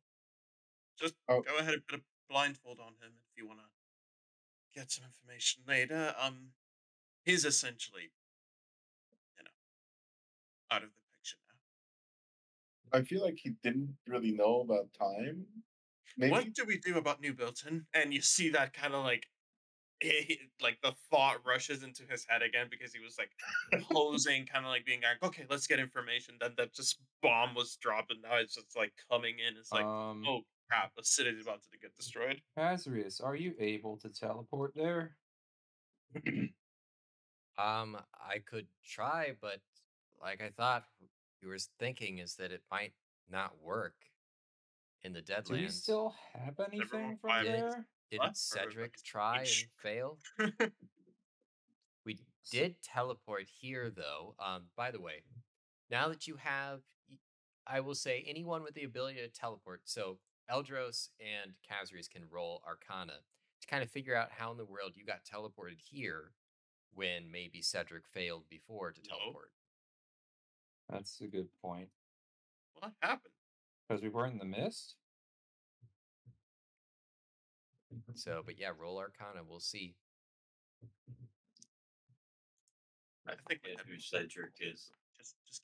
Just go ahead and put a blindfold on him if you want to get some information later. He's essentially, you know, out of the picture now. I feel like he didn't really know about time. Maybe. What do we do about New Builtin? And you see that kind of like, the thought rushes into his head again because he was like posing, kind of like being like, okay, let's get information. Then that just bomb was dropped and now it's just like coming in. It's like, oh crap, the city's about to get destroyed. Kazrius, are you able to teleport there? I could try, but like I thought you were thinking is that it might not work in the Deadlands. Do we still have anything from there? Didn't Cedric try and fail? We did teleport here, though. By the way, now that you have, I will say, anyone with the ability to teleport, so Eldros and Kazrius can roll Arcana to kind of figure out how in the world you got teleported here when maybe Cedric failed before to teleport. That's a good point. What happened? Because we were in the mist? So, but yeah, roll Arcana. We'll see. I think who Cedric is. Just keep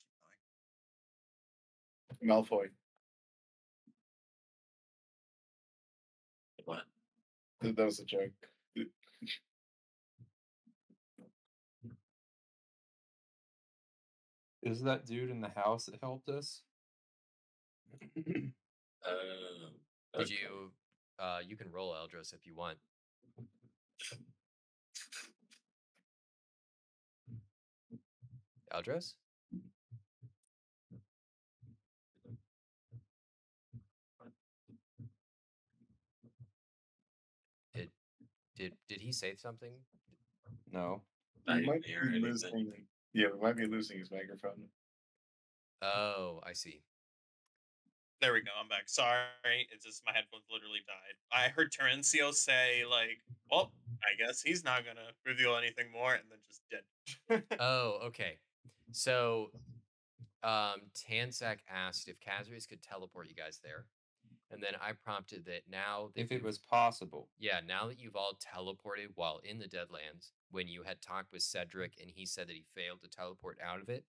going. Malfoy. What? That was a joke. Is that dude in the house that helped us? Did you... you can roll Eldros if you want. Eldros? Did he say something? No. We might be losing his microphone. Oh, I see. There we go. I'm back. Sorry. It's just my headphones literally died. I heard Terencio say, like, well, I guess he's not going to reveal anything more, and then just did. Oh, okay. So, Tansac asked if Kazrius could teleport you guys there. And then I prompted that now... That if it was possible. Yeah, now that you've all teleported while in the Deadlands, when you had talked with Cedric and he said that he failed to teleport out of it,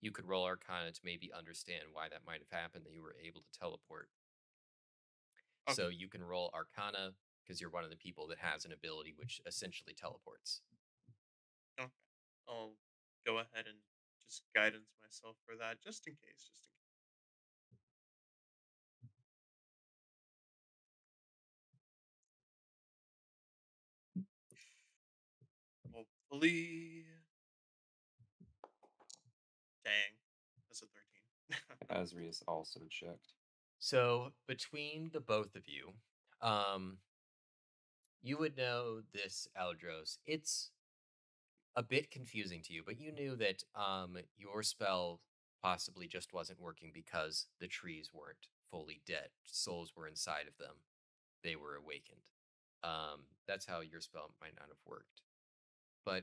you could roll Arcana to maybe understand why that might have happened, that you were able to teleport. Okay. So you can roll Arcana, because you're one of the people that has an ability which essentially teleports. Okay. I'll go ahead and just guidance myself for that, just in case. Just in case. Hopefully... Dang, that's a 13. Kazrius also checked. So between the both of you, you would know this, Eldros. It's a bit confusing to you, but you knew that your spell possibly just wasn't working because the trees weren't fully dead. Souls were inside of them. They were awakened. That's how your spell might not have worked. But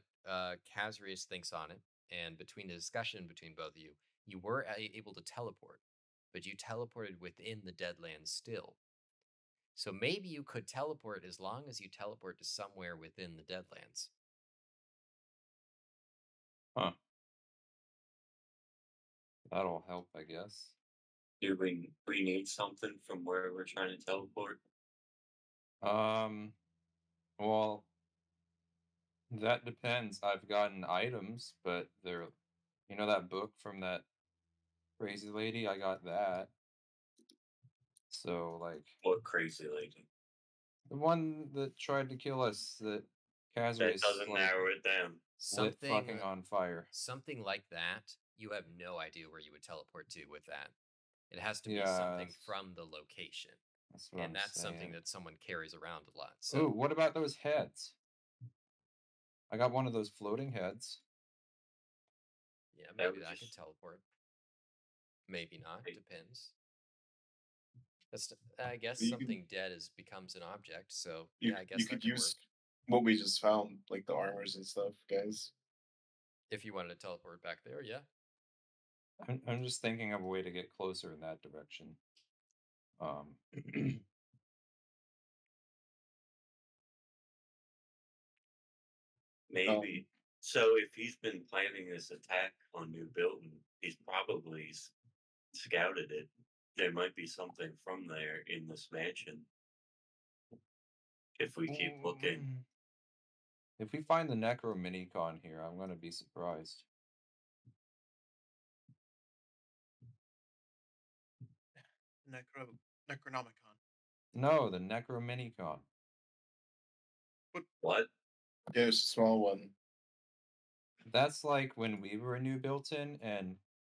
Kazrius thinks on it. And between the discussion between both of you, You were able to teleport, but you teleported within the Deadlands still. So maybe you could teleport as long as you teleport to somewhere within the Deadlands. Huh. That'll help, I guess. Do we need something from where we're trying to teleport? Well, that depends. I've gotten items, but they're, you know, that book from that crazy lady? I got that. So, like... What crazy lady? The one that tried to kill us, that Kazrius... That doesn't narrow it down. Something fucking on fire. Something like that, you have no idea where you would teleport to with that. It has to be something from the location. That's what I'm saying. Something that someone carries around a lot. So, ooh, what about those heads? I got one of those floating heads. Yeah, maybe that could teleport. Maybe not. It depends. That's, I guess something dead becomes an object, so yeah, I guess you could use what we just found, like the armors and stuff, guys. If you wanted to teleport back there, yeah. I'm just thinking of a way to get closer in that direction. Maybe. So if he's been planning this attack on New Builtin, he's probably scouted it. There might be something from there in this mansion. If we keep looking. If we find the Necro Minicon here, I'm going to be surprised. Necronomicon. No, the Necro Minicon. What? Yeah, it's a small one. That's like when we were a New Builtin and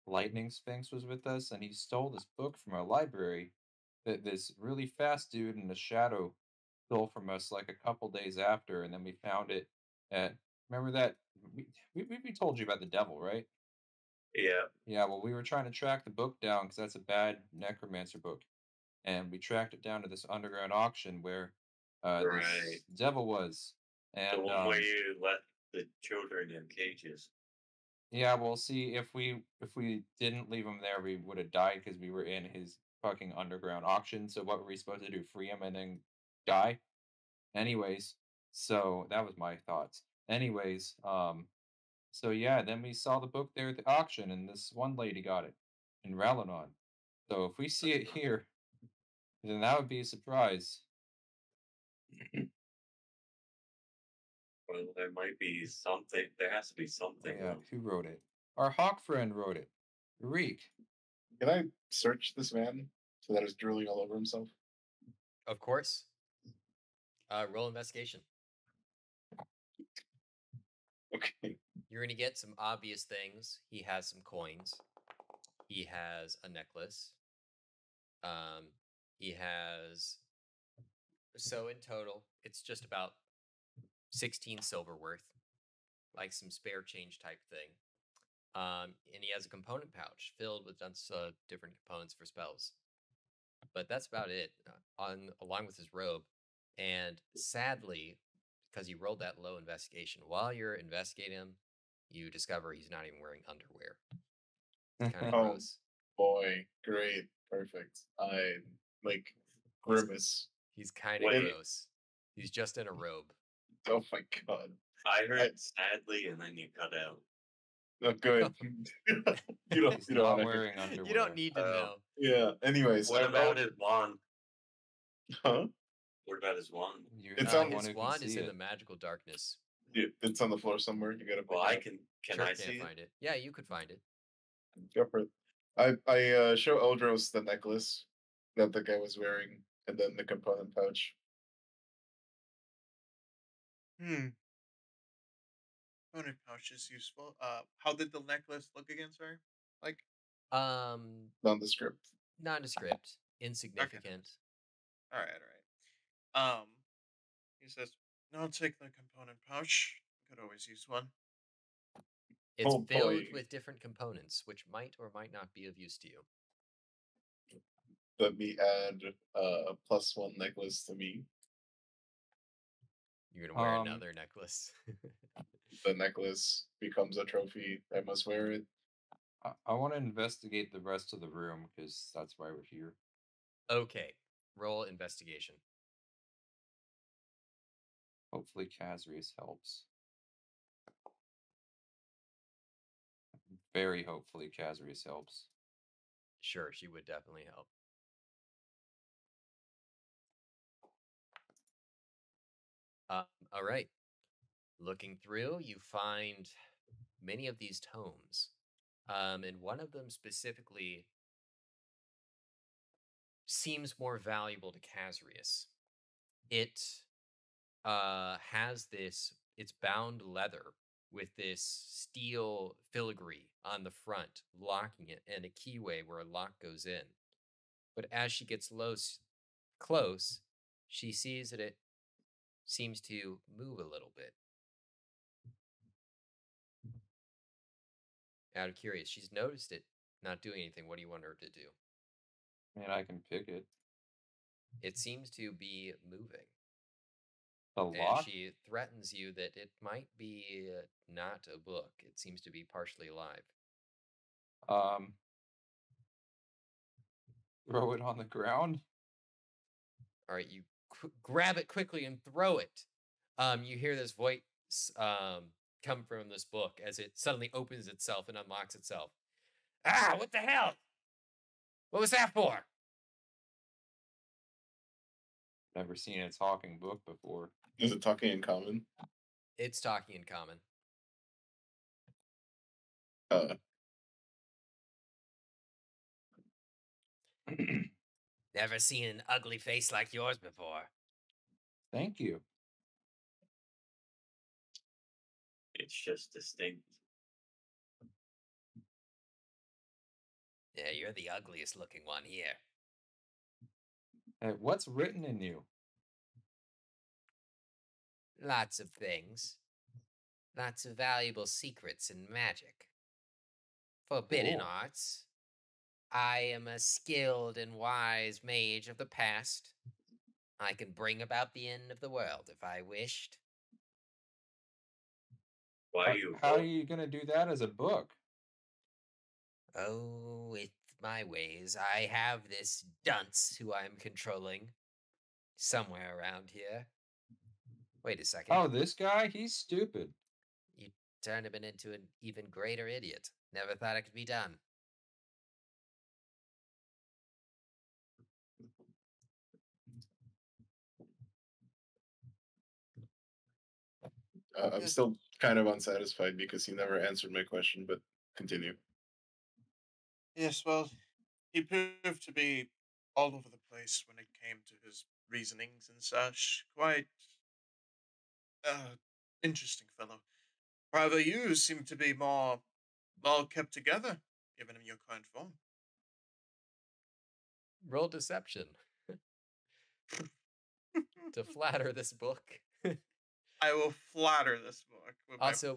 Lightning Sphinx was with us, and he stole this book from our library that this really fast dude in the shadow stole from us like a couple days after, and then we found it at... Remember that? We told you about the devil, right? Yeah. Yeah, well, we were trying to track the book down, because that's a bad necromancer book. And we tracked it down to this underground auction where this devil was. And, the one where you let the children in cages. Yeah, well, see, if we didn't leave him there, we would have died because we were in his fucking underground auction. So what were we supposed to do? Free him and then die? Anyways, so that was my thoughts. Anyways, so yeah, then we saw the book there at the auction, and this one lady got it in Ralinon. So if we see it here, then that would be a surprise. Well, there might be something. There has to be something. Yeah, who wrote it? Our hawk friend wrote it. Reek. Can I search this man so that he's drooling all over himself? Of course. Roll investigation. Okay. You're going to get some obvious things. He has some coins. He has a necklace. He has... So in total, it's just about 16 silver worth, like some spare change type thing. And he has a component pouch filled with different components for spells. But that's about it, along with his robe. And sadly, because you rolled that low investigation, while you're investigating him, you discover he's not even wearing underwear. It's kind of gross. Boy, great, perfect. I, like, grimace. He's kind of gross. He's just in a robe. Oh my god. I heard sadly, and then you cut out. Oh, good. you don't wearing underwear. You don't need to know. Yeah, anyways. What about his wand? Huh? What about his wand? It's on his wand is in the magical darkness. Yeah, it's on the floor somewhere. You gotta I can I see find it? Yeah, you could find it. Go for it. I show Eldros the necklace that the guy was wearing, and then the component pouch. Component pouch is useful. How did the necklace look again? Sorry, like nondescript, insignificant. Okay. All right. He says, "No, I'll take the component pouch. Could always use one." It's filled with different components, which might or might not be of use to you. Let me add a +1 necklace to me. You're going to wear another necklace. The necklace becomes a trophy. I must wear it. I want to investigate the rest of the room, because that's why we're here. Okay. Roll investigation. Hopefully Kazrius helps. Very hopefully Kazrius helps. Sure, she would definitely help. All right. Looking through, you find many of these tomes. And one of them specifically seems more valuable to Kazrius. It has this, it's bound leather with this steel filigree on the front, locking it, and a keyway where a lock goes in. But as she gets close, she sees that it seems to move a little bit. Out of curious, she's noticed it not doing anything. What do you want her to do? Man, I can pick it. It seems to be moving. A lock? And she threatens you that it might be not a book. It seems to be partially alive. Throw it on the ground? All right, you grab it quickly and throw it. You hear this voice come from this book as it suddenly opens itself and unlocks itself. Ah, what the hell? What was that for? Never seen a talking book before. Is it talking in common? It's talking in common. Never seen an ugly face like yours before. Thank you. It's just distinct. Yeah, you're the ugliest looking one here. Hey, what's written in you? Lots of things. Lots of valuable secrets and magic. Forbidden arts. I am a skilled and wise mage of the past. I can bring about the end of the world if I wished. How are you going to do that as a book? Oh, with my ways. I have this dunce who I'm controlling somewhere around here. Wait a second. Oh, this guy? He's stupid. You turned him into an even greater idiot. Never thought it could be done. I'm still kind of unsatisfied because he never answered my question, but continue. Yes, well, he proved to be all over the place when it came to his reasonings and such. Quite interesting fellow. However, you seem to be more well kept together, given him your current form. Roll deception. To flatter this book. I will flatter this book. With also,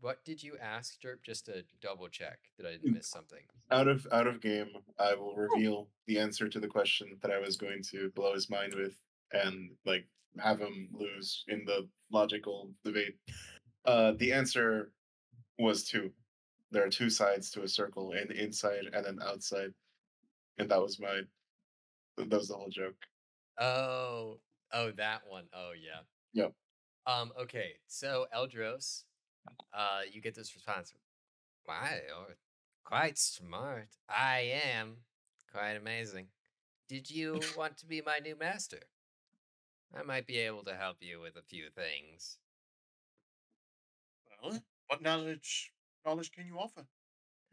what did you ask, Chirp? Just to double check that I didn't miss something. Out of game, I will reveal the answer to the question that I was going to blow his mind with, and like have him lose in the logical debate. The answer was 2. There are 2 sides to a circle: an inside and an outside, and that was the whole joke. Oh, that one. Oh, yeah. Yep. Okay, so Eldros, you get this response. Why, you're quite smart. I am. Quite amazing. Did you want to be my new master? I might be able to help you with a few things. Well, what knowledge can you offer?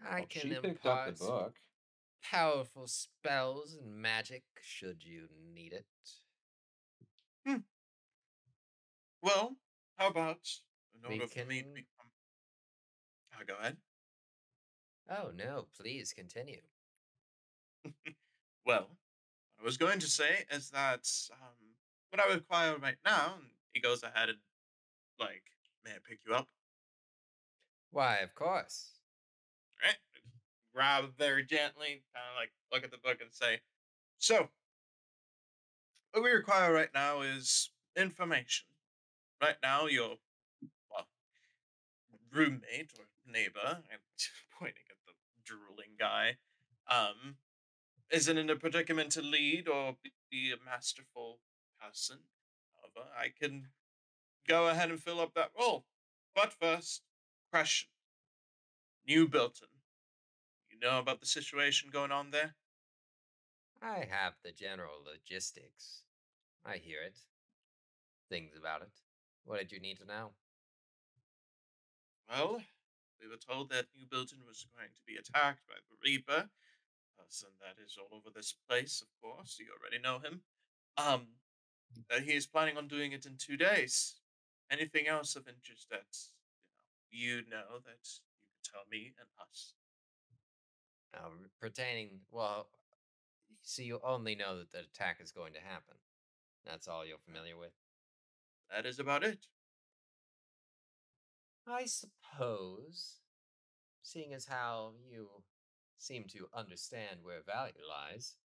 I can impart powerful spells and magic, should you need it. Well, how about go ahead. Oh, no, please continue. Well, what I was going to say is that what I require right now, and he goes ahead and, like, may I pick you up? Why, of course. All right. Grab very gently, kind of, like, look at the book and say, so, what we require right now is information. Right now, your roommate or neighbor, I'm pointing at drooling guy, isn't in a predicament to lead or be a masterful person. However, I can go ahead and fill up that role. But first, question. New Builtin. You know about the situation going on there? I have the general logistics. I hear it. Things about it. What did you need to know? Well, we were told that New Builtin was going to be attacked by the Reaper. A person that is all over this place, of course. You already know him. That he is planning on doing it in 2 days. Anything else of interest that you know that you could tell me and us? Pertaining, well, so you only know that the attack is going to happen. That's all you're familiar with? That is about it. I suppose, seeing as how you seem to understand where value lies,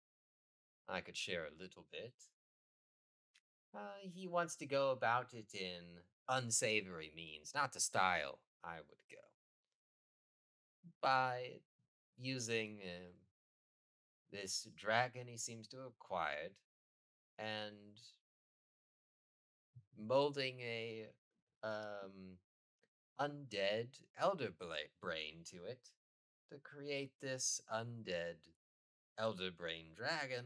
I could share a little bit. He wants to go about it in unsavory means, not the style I would go. By using this dragon he seems to have acquired and molding a undead elder brain to it to create this undead elder brain dragon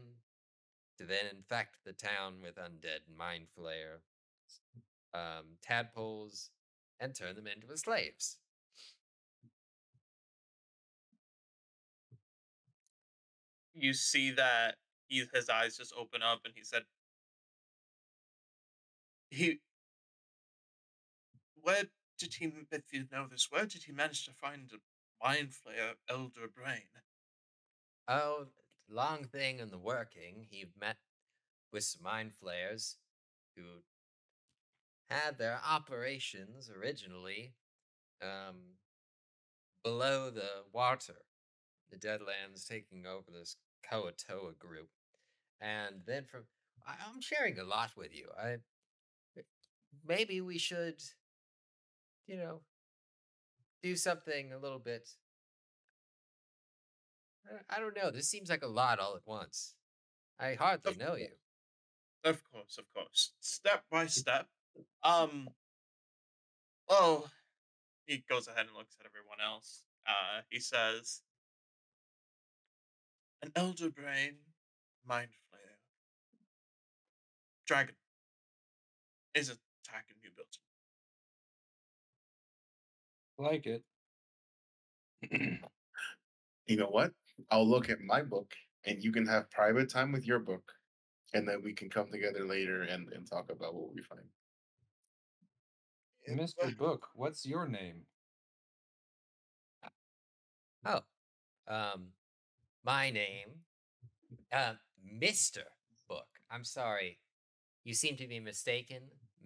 to then infect the town with undead mind flayer tadpoles and turn them into slaves. You see that his eyes just open up, and he said, where did he, if you know this, where did he manage to find a mind flayer elder brain? Oh, long thing in the working. He met with some mind flayers who had their operations originally below the water. The Deadlands taking over this Koatoa group. And then from... I'm sharing a lot with you. Maybe we should, do something a little bit... I don't know. This seems like a lot all at once. I hardly know you. Of course, of course. Step by step. Oh, he goes ahead and looks at everyone else. He says... An elder brain, mind flayer, dragon is attacking New Builtin. Like it. You know what? I'll look at my book, and you can have private time with your book, and then we can come together later and talk about what we find. Mr. Book, what's your name? Oh, my name, Mr. Book. I'm sorry. You seem to be mistaken.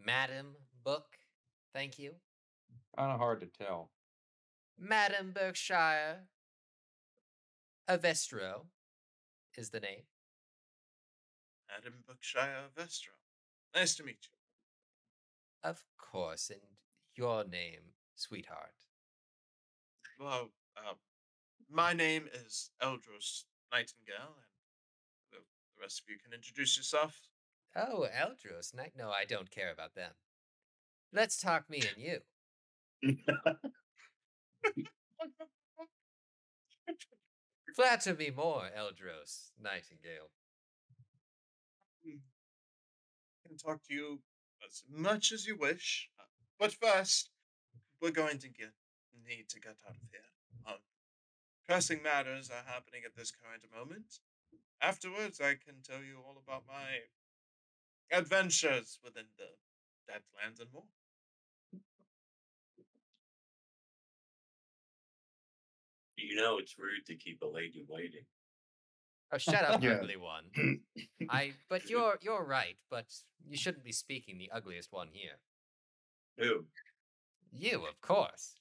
Madam Book, thank you. Kind of hard to tell. Madame Berkshire Avestro is the name. Madame Berkshire Avestro. Nice to meet you. Of course, and your name, sweetheart. Well, my name is Eldros Nightingale, and the rest of you can introduce yourself. Oh, Eldros Nightingale. No, I don't care about them. Let's talk me and you. Flatter me more, Eldros Nightingale. I can talk to you as much as you wish, but first, we're going to need to get out of here. Pressing matters are happening at this current moment. Afterwards, I can tell you all about my adventures within the Deadlands and more. You know, it's rude to keep a lady waiting. Oh, shut up, ugly one. But you're right, but you shouldn't be speaking the ugliest one here. Who? You, of course.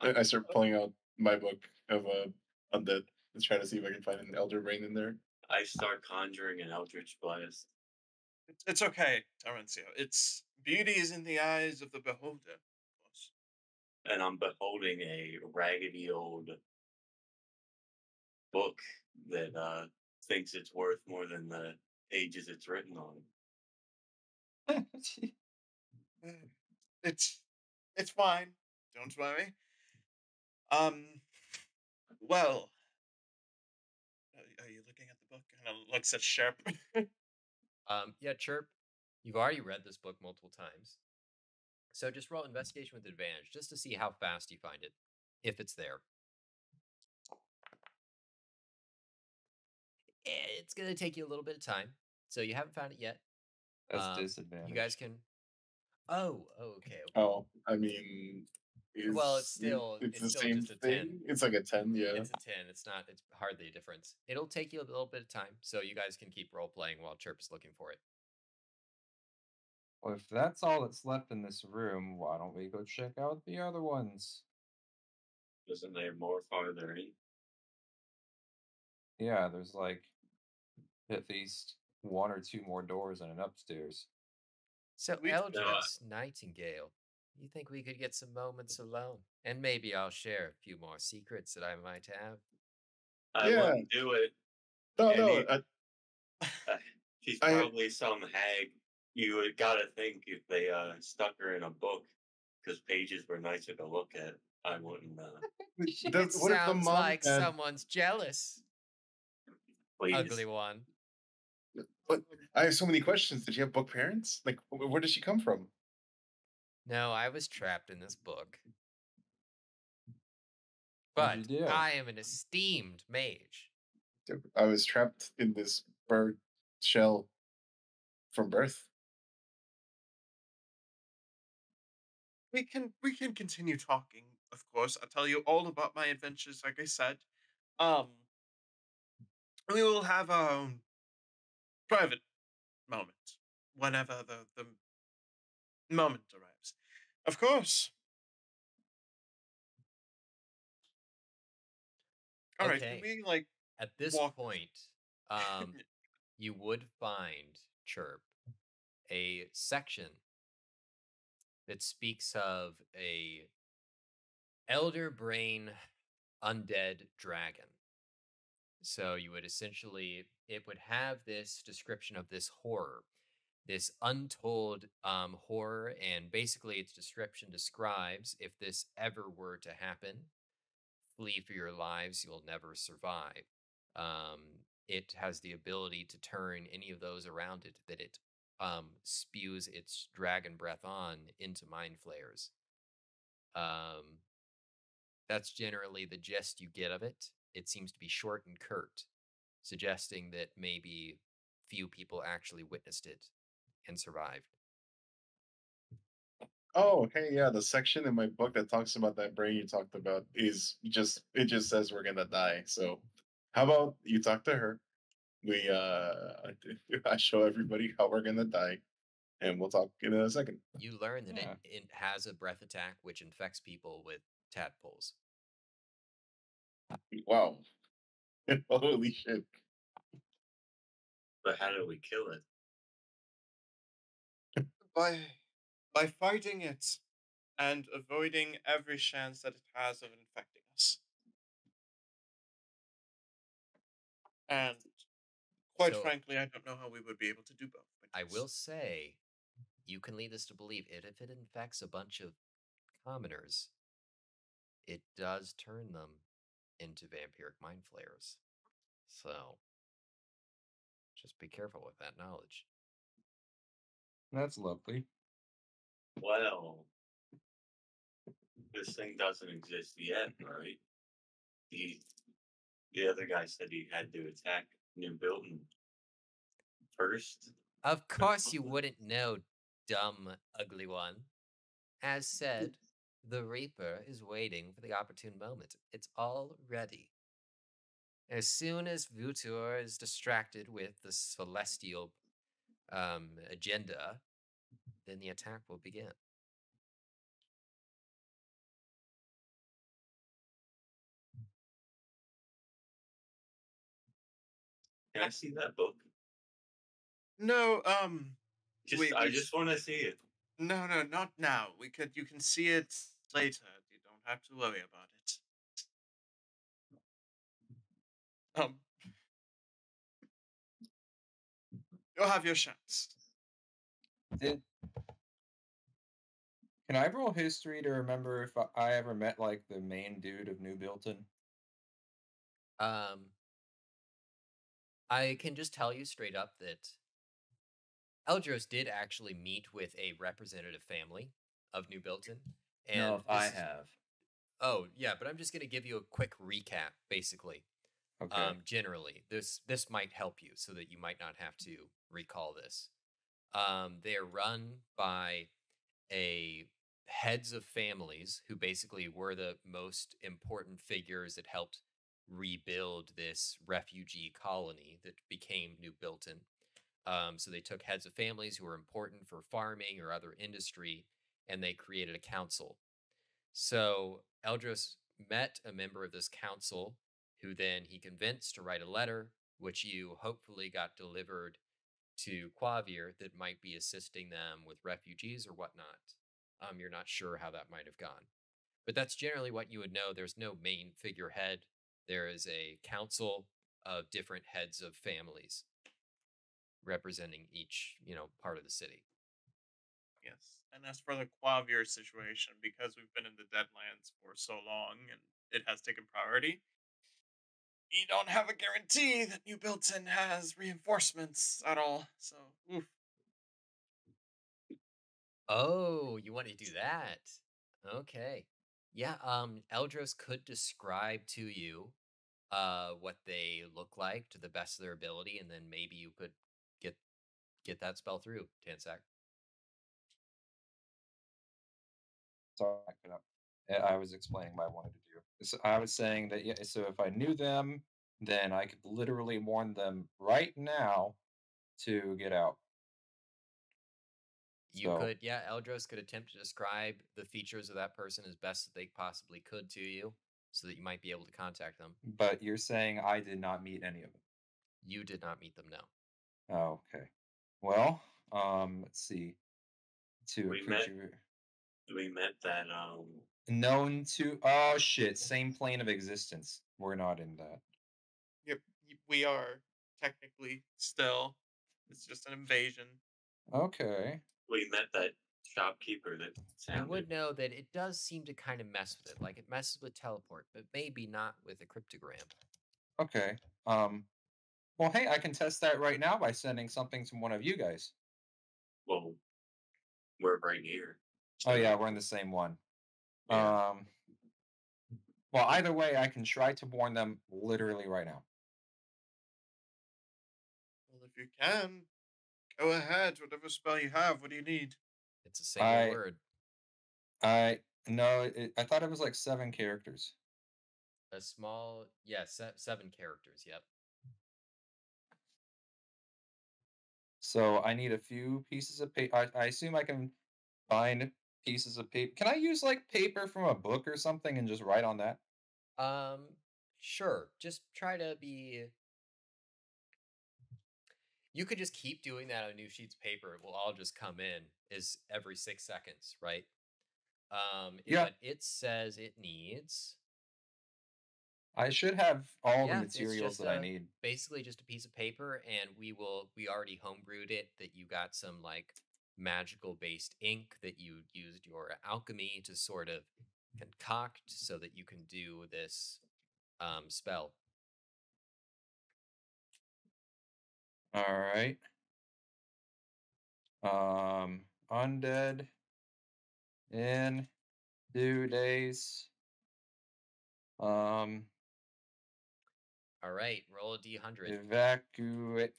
I start pulling out my book of undead and try to see if I can find an elder brain in there. I start conjuring an eldritch blast. It's okay, Terencio. It's Beauty is in the eyes of the beholder, of course. And I'm beholding a raggedy old book that thinks it's worth more than the pages it's written on. It's fine. Don't worry. Well, are you looking at the book? And it looks at Chirp. Yeah, Chirp, you've already read this book multiple times. So just roll investigation with advantage, just to see how fast you find it, if it's there. It's going to take you a little bit of time, so you haven't found it yet. That's disadvantage. You guys can... Oh, okay. Oh, I mean... Well, it's still... It's the still same just a thing? 10. It's like a 10, yeah. It's a 10. It's not... It's hardly a difference. It'll take you a little bit of time, so you guys can keep role-playing while Chirp's looking for it. Well, if that's all that's left in this room, why don't we go check out the other ones? Isn't there more farther in? Yeah, there's like... at least one or two more doors and an upstairs. So, Eldritch Nightingale, you think we could get some moments alone? And maybe I'll share a few more secrets that I might have. I wouldn't do it. No. She's probably some hag. You gotta think if they stuck her in a book, because pages were nicer to look at. I wouldn't. Sounds like someone's jealous. Please. Ugly one. But I have so many questions. Did you have book parents? Like, where did she come from? No, I was trapped in this book. But I am an esteemed mage. I was trapped in this bird shell from birth. We can continue talking, of course. I'll tell you all about my adventures, like I said. We will have our own private moment, whenever the moment arrives. Of course. All right, we like at this point, you would find, Chirp, a section that speaks of a elder brain undead dragon. So you would essentially, it would have this description of this horror, this untold horror, and basically its description describes, if this ever were to happen, flee for your lives, you'll never survive. It has the ability to turn any of those around it that it spews its dragon breath on into mind flayers. That's generally the gist you get of it. It seems to be short and curt, suggesting that maybe few people actually witnessed it and survived. Oh, okay, yeah. The section in my book that talks about that brain you talked about is just, it just says we're gonna die. So how about you talk to her? I show everybody how we're gonna die, and we'll talk in a second. You learn that it has a breath attack which infects people with tadpoles. Wow. Holy shit. But how do we kill it? By fighting it and avoiding every chance that it has of infecting us. And quite frankly, I don't know how we would be able to do both. I will say, you can lead us to believe it. If it infects a bunch of commoners, it does turn them into vampiric mind flayers. So just be careful with that knowledge. That's lovely. Well, this thing doesn't exist yet, right? The other guy said he had to attack New Builtin first. Of course you wouldn't know, dumb, ugly one. As said, the Reaper is waiting for the opportune moment. It's all ready. As soon as Vutur is distracted with the celestial agenda, then the attack will begin. Can I see that book? No, I just want to see it. No, not now. We could. You can see it later. You don't have to worry about it. You'll have your chance. Can I roll history to remember if I ever met like the main dude of New Builtin? I can just tell you straight up that Eldros did actually meet with a representative family of New Builtin. And no, I have. Oh, yeah, but I'm just going to give you a quick recap, basically. Okay. Generally, this might help you so that you might not have to recall this. They're run by heads of families who basically were the most important figures that helped rebuild this refugee colony that became New Builtin. So they took heads of families who were important for farming or other industry, and they created a council. So Eldros met a member of this council, who then he convinced to write a letter, which you hopefully got delivered to Quavir, that might be assisting them with refugees or whatnot. You're not sure how that might have gone. But that's generally what you would know. There's no main figurehead. There is a council of different heads of families representing each, part of the city. Yes, and as for the Quavir situation, because we've been in the Deadlands for so long and it has taken priority, you don't have a guarantee that New Builtin has reinforcements at all, so... Oof. Oh, you want to do that? Okay. Yeah, Eldros could describe to you what they look like to the best of their ability, and then maybe you could get that spell through, Tansac. Sorry, I was explaining what I wanted to do. So I was saying that, yeah, so if I knew them, then I could literally warn them right now to get out. You could, yeah, Eldros could attempt to describe the features of that person as best that they possibly could to you, so that you might be able to contact them. But you're saying I did not meet any of them? You did not meet them, no. Oh, okay. Well, let's see. We met that, known to... Oh, shit. Same plane of existence. We're not in that. Yep. We are, technically, still. It's just an invasion. Okay. We met that shopkeeper that sounded... I would know that it does seem to kind of mess with it. Like, it messes with teleport, but maybe not with a cryptogram. Okay. Well, hey, I can test that right now by sending something to one of you guys. Well, we're right here. Oh, yeah, we're in the same one. Yeah. Well, either way, I can try to warn them literally right now. Well, if you can, go ahead. Whatever spell you have, what do you need? It's a single word. I thought it was like 7 characters. A small, yeah, 7 characters, yep. So I need a few pieces of paper. I assume I can find pieces of paper. Can I use like paper from a book or something and just write on that? Sure. Just try to be... You could just keep doing that on new sheets of paper. It will all just come in is every 6 seconds, right? Yeah. But it says it needs... I should have all the materials that I need. Basically just a piece of paper, and we already homebrewed it, that you got some like magical based ink that you used your alchemy to sort of concoct so that you can do this spell. All right. Undead in 2 days. All right, roll a d100. Evacuate.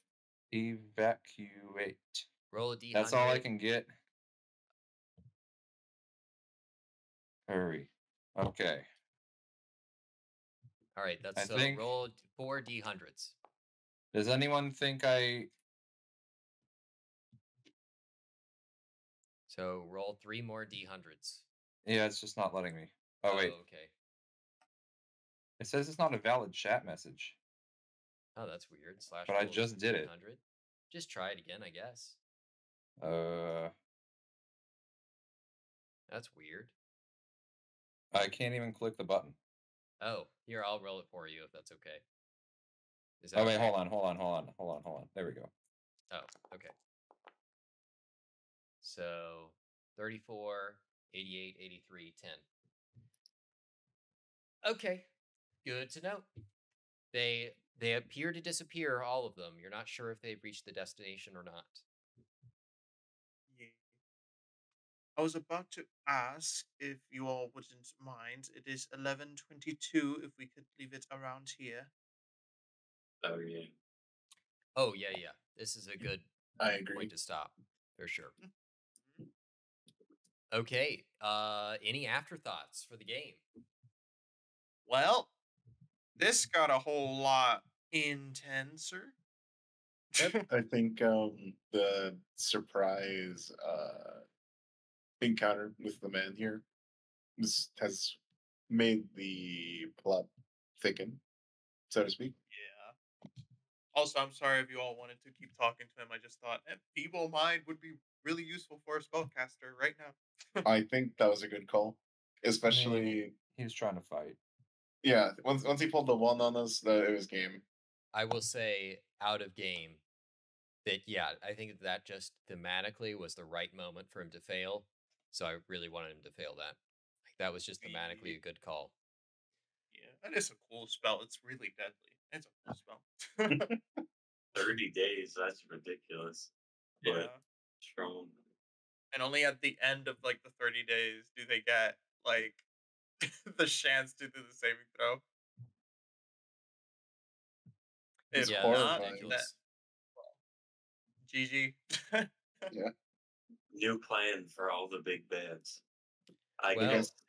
Roll a d100. That's all I can get. Hurry. Okay. All right, that's roll 4 d100s. Does anyone think I... So roll 3 more d100s. Yeah, it's just not letting me. Oh, wait. Oh, okay. It says it's not a valid chat message. Oh, that's weird. But I just did it. Just try it again, I guess. That's weird. I can't even click the button. Oh, here, I'll roll it for you if that's okay. Is that okay? Hold on. There we go. Oh, okay. So, 34, 88, 83, 10. Okay, good to know. They appear to disappear, all of them. You're not sure if they've reached the destination or not. Yeah. I was about to ask if you all wouldn't mind. It is 11:22 if we could leave it around here. Oh, yeah. Oh, yeah, yeah. This is a good point to stop, for sure. Okay, any afterthoughts for the game? Well, this got a whole lot intenser. I think the surprise encounter with the man here has made the plot thicken, so to speak. Yeah. Also, I'm sorry if you all wanted to keep talking to him. I just thought Feeble Mind would be really useful for a spellcaster right now. I think that was a good call, especially he was trying to fight. Yeah, once he pulled the one on us, it was game. I will say, out of game, that yeah, I think that just thematically was the right moment for him to fail. So I really wanted him to fail that. Like, that was just thematically a good call. Yeah, that is a cool spell. It's really deadly. It's a cool spell. 30 days. That's ridiculous. But yeah. Strong. And only at the end of like the 30 days do they get like the chance to do the saving throw. It's horrible. GG. Yeah. New plan for all the big bads. I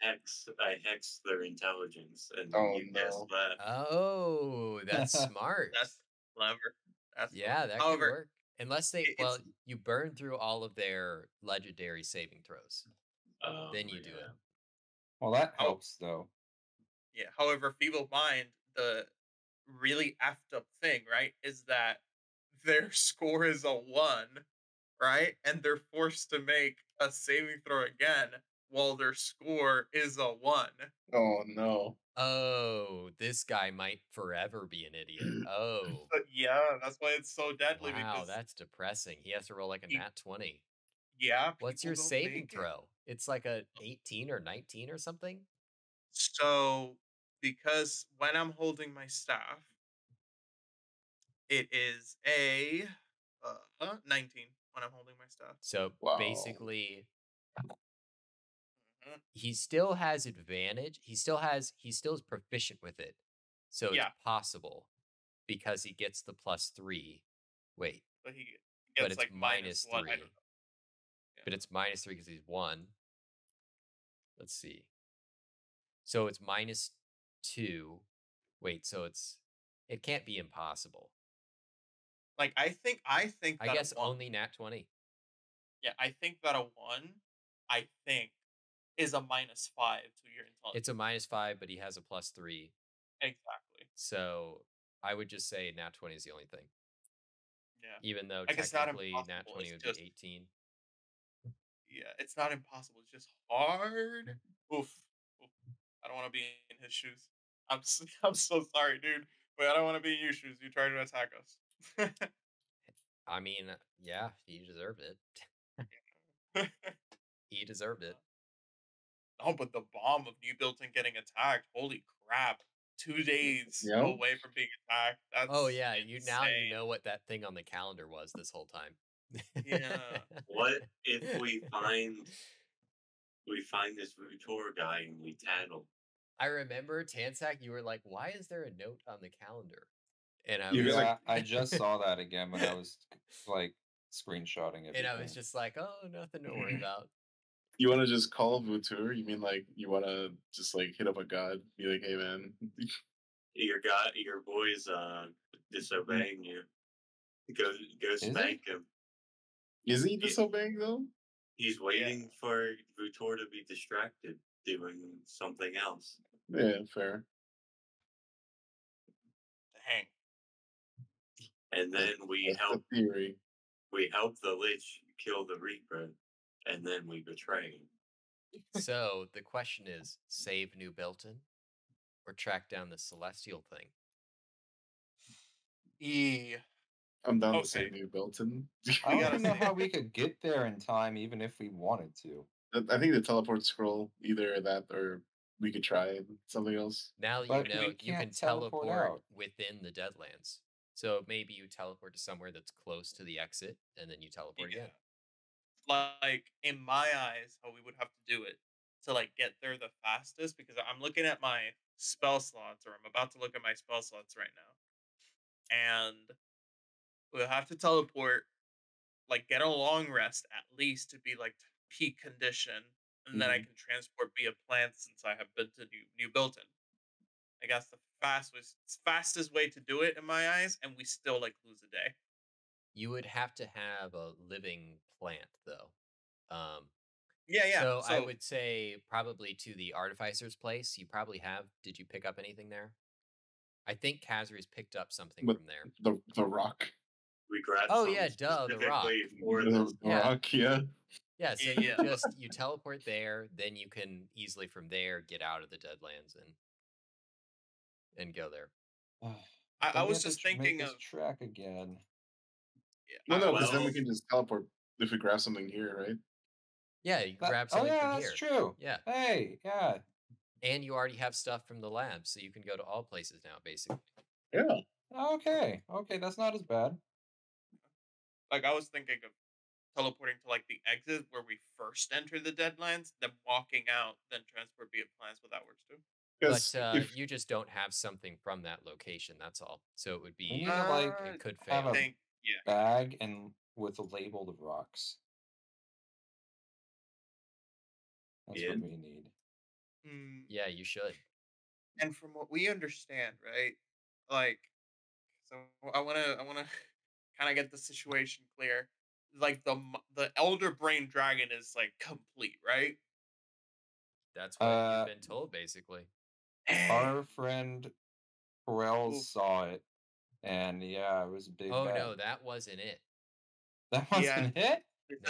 hex their intelligence and guess that. Oh, that's smart. That's clever. That's clever. That could work. Unless you burn through all of their legendary saving throws. Then you do it. Well, that helps, though. Yeah, however, Feeble Mind, the really effed up thing, right, is that their score is a 1, right? And they're forced to make a saving throw again while their score is a 1. Oh, no. Oh, this guy might forever be an idiot. Oh. Yeah, that's why it's so deadly. Wow, because that's depressing. He has to roll like a nat 20. Yeah. What's your saving throw? It's like a 18 or 19 or something? So, because when I'm holding my staff, it is a 19 when I'm holding my staff. So, basically, he still has advantage. He still is proficient with it. So, it's possible because he gets the +3. Wait. But he gets but it's like -3. One, but it's -3 because he's 1. Let's see. So it's -2. Wait, so it can't be impossible. Like I think I guess only nat 20. Yeah, I think that a 1, I think, is a -5 to your intelligence. It's a -5, but he has a +3. Exactly. So I would just say nat 20 is the only thing. Yeah. Even though technically nat 20 would be 18. Yeah, it's not impossible. It's just hard. Oof. I don't want to be in his shoes. I'm so sorry, dude. But I don't want to be in your shoes. You tried to attack us. I mean, yeah, he deserved it. He deserved it. Oh, but the bomb of New Builtin getting attacked. Holy crap. 2 days away from being attacked. That's insane. You know what that thing on the calendar was this whole time. Yeah. What if we find this Vutur guy and we tattle? I remember Tansac, you were like, "Why is there a note on the calendar?" And I was like, "I just saw that again when I was like screenshotting it." And I was just like, "Oh, nothing to worry about." You want to just call Vutur? You mean like you want to just like hit up a god? Be like, "Hey, man, your boy's disobeying you. Go spank him." Is he disobeying though? He's waiting for Vutur to be distracted doing something else. Yeah, fair. Dang. And then we help the Lich kill the Reaper, and then we betray him. So the question is, save New Builtin or track down the celestial thing? I'm down to save New Builtin. I don't know how we could get there in time, even if we wanted to. I think the teleport scroll, either that or we could try something else. Now that you know, you can teleport within the Deadlands. So maybe you teleport to somewhere that's close to the exit, and then you teleport again. Like, in my eyes, how we would have to do it to, like, get there the fastest, because I'm looking at my spell slots, or I'm about to look at my spell slots right now. And we'll have to teleport, like, get a long rest, at least, to be, like, peak condition, and then I can transport via plants since I have been to New Builtin. I guess the fastest way to do it in my eyes, and we still like lose a day. You would have to have a living plant, though. So I would say probably to the artificer's place. You probably have. Did you pick up anything there? I think Kazri's picked up something from there. The rock. We grabbed. Oh yeah, duh, the rock. Yeah, so you teleport there, then you can easily from there get out of the Deadlands and go there. I was just thinking of track again. Yeah. No, because then we can just teleport if we grab something here, right? Yeah, you grab something from here. That's true. Yeah. Hey, yeah. And you already have stuff from the lab, so you can go to all places now, basically. Yeah. Okay, that's not as bad. Like I was thinking of teleporting to like the exit where we first enter the Deadlands, then walking out, then transport via plants, but that works too. But you just don't have something from that location, that's all. So it would be like it could fail. Bag and with a label of rocks. That's what we need. Yeah, you should. And from what we understand, right? Like, so I wanna kind of get the situation clear. Like the elder brain dragon is like complete, right? That's what you've been told, basically. Our friend Corell saw it, and it was a big. Oh no, that wasn't it. That wasn't it.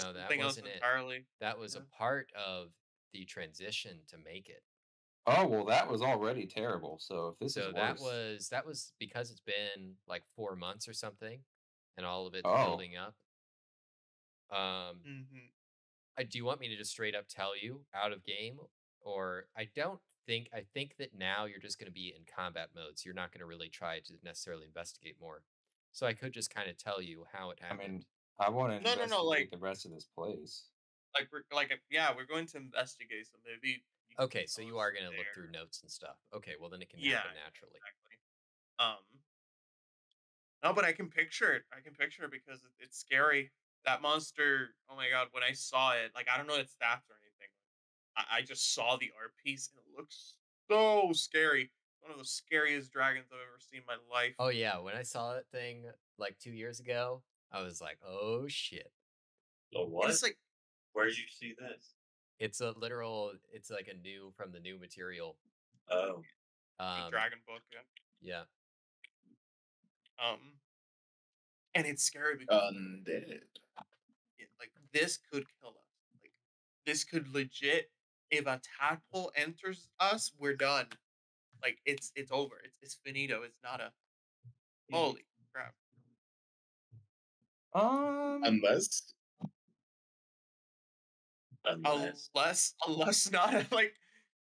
No, that wasn't it. Entirely. That was a part of the transition to make it. Oh well, that was already terrible. So if this is worse. that was because it's been like 4 months or something, and all of it's building up. Do you want me to just straight up tell you out of game, or I think that now you're just going to be in combat mode, so you're not going to really try to necessarily investigate more. So I could just kind of tell you how it happened. I mean, I want to investigate like the rest of this place. We're going to investigate. So maybe. Okay, so you are going to look through notes and stuff. Okay, well then it can happen naturally. Exactly. No, but I can picture it. Because it's scary. That monster, oh my god, when I saw it, like, I don't know its stats or anything. I just saw the art piece, and it looks so scary. One of the scariest dragons I've ever seen in my life. Oh, yeah, when I saw that thing, like, 2 years ago, I was like, oh, shit. The what? It's like, where did you see this? It's a literal, it's like a new, from the new material. Oh. The dragon book, yeah. Yeah. And it's scary because... Undead. Like, this could kill us. Like, this could legit, if a tadpole enters us, we're done. Like, it's over. It's finito. It's not a... Holy crap. Unless not, like,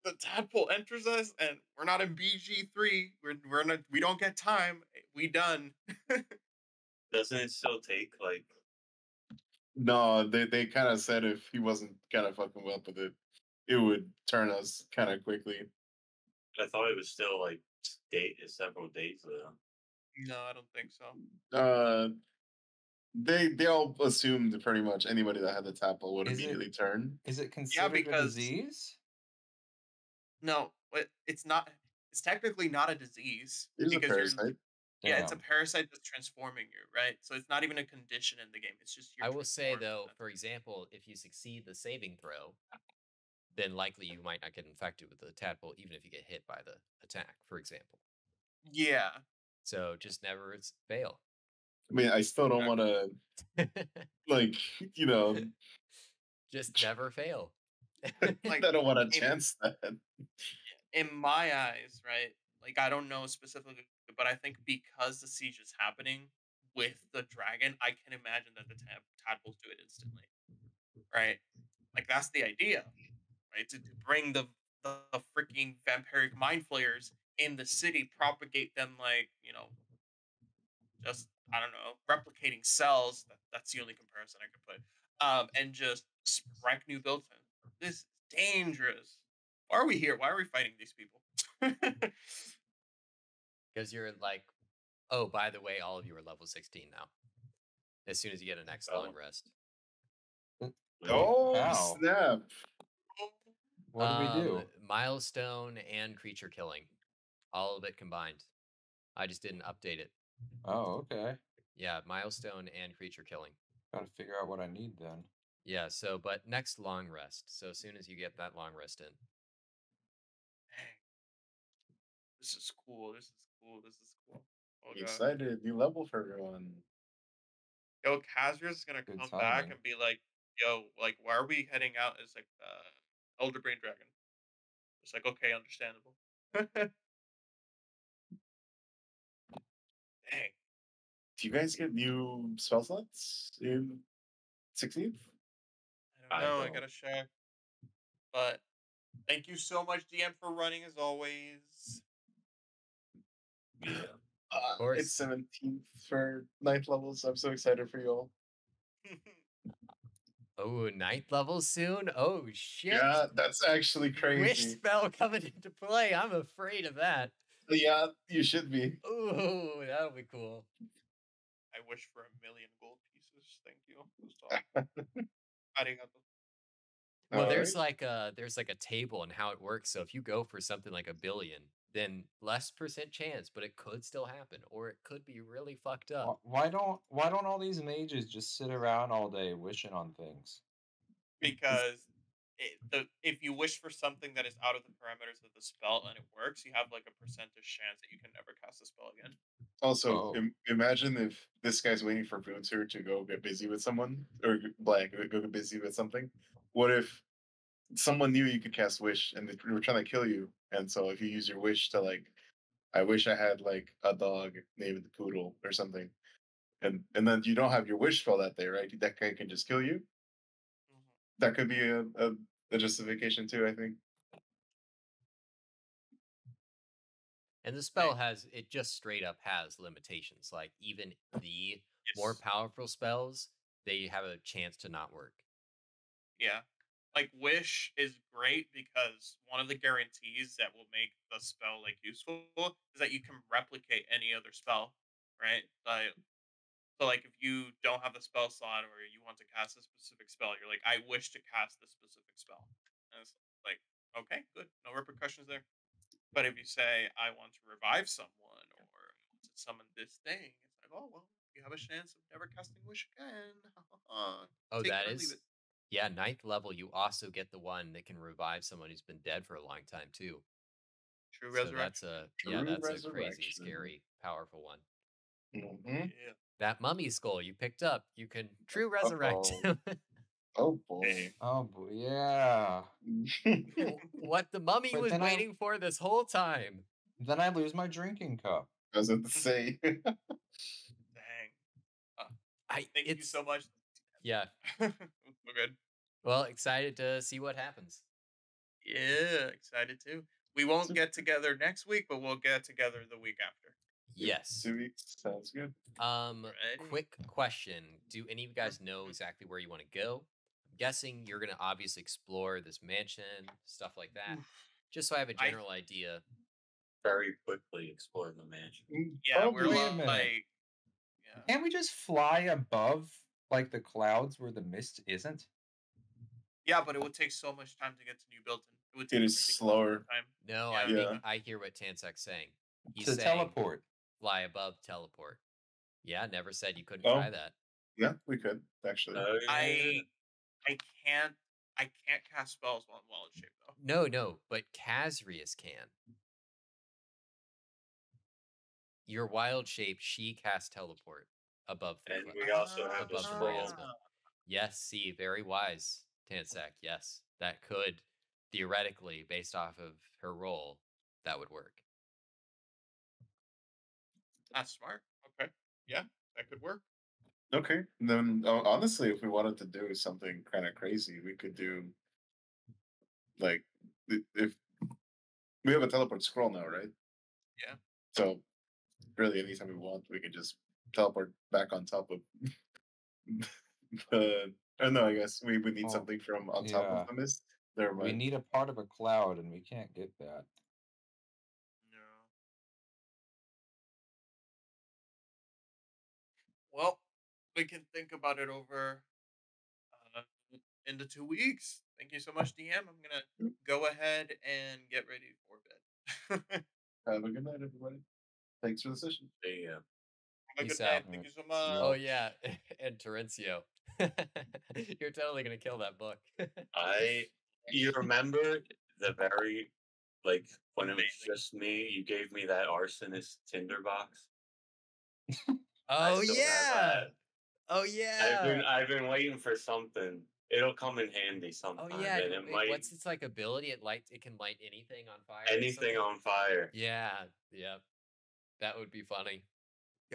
the tadpole enters us, and we're not in BG3. We're not, we don't get time. We done. Doesn't it still take, like... No, they kind of said if he wasn't kind of fucking up with it, it would turn us kind of quickly. I thought it was still, like, several days, though. No, I don't think so. They all assumed pretty much anybody that had the tadpole would immediately turn. Is it considered a disease? No, it's not. It's technically not a disease. It's a parasite. Yeah, it's a parasite that's transforming you, right? So it's not even a condition in the game. It's just I will say, though, for example, if you succeed the saving throw, then likely you might not get infected with the tadpole, even if you get hit by the attack, for example. Yeah. So just never fail. I mean, I still don't want to, like, you know. Just never fail. Like, they don't want to chance that. In my eyes, right? Like, I don't know specifically, but I think because the siege is happening with the dragon, I can imagine that the tadpoles do it instantly, right? Like, that's the idea, right? To bring the freaking vampiric mind flayers in the city, propagate them like, you know, just, I don't know, replicating cells. That's the only comparison I could put. And just strike New Builtin. This is dangerous. Why are we here? Why are we fighting these people? Because you're like, oh, by the way, all of you are level 16 now. As soon as you get an next long rest. Oh, wow. Snap. What do we do? Milestone and creature killing. All of it combined. I just didn't update it. Oh, okay. Yeah, milestone and creature killing. Gotta figure out what I need then. Yeah, so, but next long rest. So as soon as you get that long rest in. This is cool. This is cool. This is cool. Oh, excited. New level for everyone. Yo, Kazrius is gonna come back and be like, yo, like, why are we heading out as like Elder Brain Dragon? It's like, okay, understandable. Dang. Do you guys get new spell slots in 16th? I don't know. I gotta check. But thank you so much, DM, for running as always. Yeah. It's 17th for 9th levels. I'm so excited for you all. Oh, 9th level soon? Oh, shit. Yeah, that's actually crazy. Wish spell coming into play. I'm afraid of that. Yeah, you should be. Ooh, that'll be cool. I wish for a million gold pieces. Thank you. Well, there's like a table and how it works. So if you go for something like a billion, then less % chance, but it could still happen, or it could be really fucked up. Why don't all these mages just sit around all day wishing on things? Because if you wish for something that is out of the parameters of the spell and it works, you have like a % chance that you can never cast the spell again. Also, imagine if this guy's waiting for Vutur to go get busy with someone, or Black go get busy with something. What if someone knew you could cast Wish and they were trying to kill you? And so if you use your wish to, like, I wish I had, like, a dog named Poodle or something. And then you don't have your wish spell that day, right? That guy can just kill you. Mm-hmm. That could be a justification, too, I think. And the spell just straight up has limitations. Like, even the more powerful spells, they have a chance to not work. Yeah. Like, Wish is great because one of the guarantees that will make the spell, like, useful is that you can replicate any other spell, right? So, like, if you don't have the spell slot or you want to cast a specific spell, you're like, I wish to cast this specific spell. And it's like, okay, good. No repercussions there. But if you say, I want to revive someone or I want to summon this thing, it's like, oh, well, you have a chance of never casting Wish again. Oh, that is... Yeah, 9th level, you also get the one that can revive someone who's been dead for a long time, too. True Resurrection. That's a crazy, scary, powerful one. Mm-hmm. Yeah. That mummy skull you picked up, you can True Resurrect. Oh, boy. Oh, boy. Yeah. What the mummy was waiting for this whole time. Then I lose my drinking cup. I was about to say. Dang. Thank you so much. Yeah. We're good. Well, excited to see what happens. Yeah, excited too. We won't get together next week, but we'll get together the week after. Yes. 2 weeks. Sounds good. Quick question. Do any of you guys know exactly where you want to go? I'm guessing you're going to obviously explore this mansion, stuff like that. Just so I have a general idea. Very quickly explore the mansion. Yeah, oh, wait a minute. Yeah. Can't we just fly above? Like the clouds where the mist isn't? Yeah, but it would take so much time to get to New Builtin. It is slower. No, yeah. I mean, I hear what Tansac's saying. He's saying, teleport. Fly above, teleport. Yeah, never said you couldn't try that. Yeah, we could, actually. I can't cast spells while in shape, though. No, but Kazrius can. Your wild shape, she casts teleport. Above the and we also have above the yes, see, very wise, Tansac. Yes, that could theoretically, based off of her role, that would work. That's smart. Okay. Yeah, that could work. Okay. Then, honestly, if we wanted to do something kind of crazy, we could do, like, if we have a teleport scroll now, right? Yeah. So, really, anytime we want, we could just teleport back on top of the... Oh, no, I guess we would need something from on top of the mist. Never mind. We need a part of a cloud, and we can't get that. No. Well, we can think about it over in the 2 weeks. Thank you so much, DM. I'm going to go ahead and get ready for bed. Have a good night, everybody. Thanks for the session. Yeah. Have a good night. Thank you so much. Oh, yeah. And Terencio. You're totally going to kill that book. You remember the very, like, when it was just me, you gave me that arsonist tinderbox? Oh, yeah. Oh, yeah. I've been waiting for something. It'll come in handy sometime. Oh, yeah. And it might, what's its, like, ability? It can light anything on fire? Anything on fire. Yeah. Yeah. That would be funny.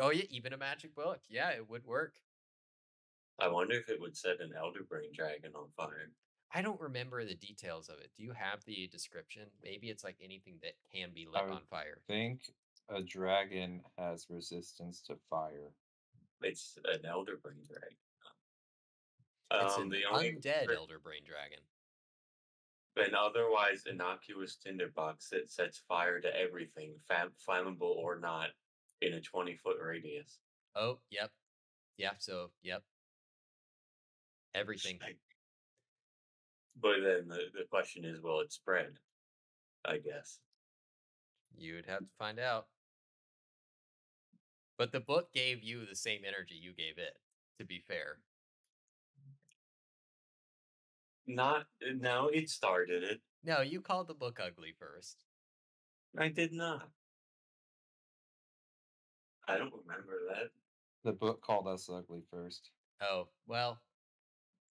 Oh, yeah. Even a magic book. Yeah, it would work. I wonder if it would set an Elderbrain dragon on fire. I don't remember the details of it. Do you have the description? Maybe it's like anything that can be lit on fire. I think a dragon has resistance to fire. It's an Elderbrain dragon. It's an undead Elderbrain dragon. An otherwise innocuous tinderbox that sets fire to everything, flammable or not, in a 20-foot radius. Oh, yep. Yeah, so, yep. Everything. But then the question is, will it spread? I guess. You would have to find out. But the book gave you the same energy you gave it, to be fair. No, it started it. No, you called the book ugly first. I did not. I don't remember that. The book called us ugly first. Oh, well,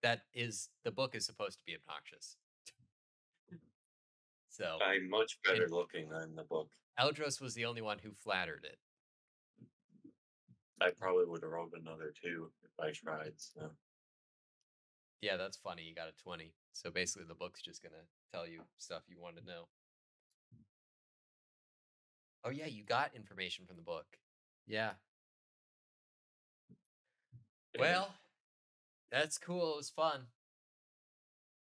the book is supposed to be obnoxious. So I'm much better looking than the book. Eldros was the only one who flattered it. I probably would have rolled another 2 if I tried, so. Yeah, that's funny. You got a 20. So basically the book's just going to tell you stuff you want to know. Oh, yeah, you got information from the book. Yeah. Well, that's cool. It was fun.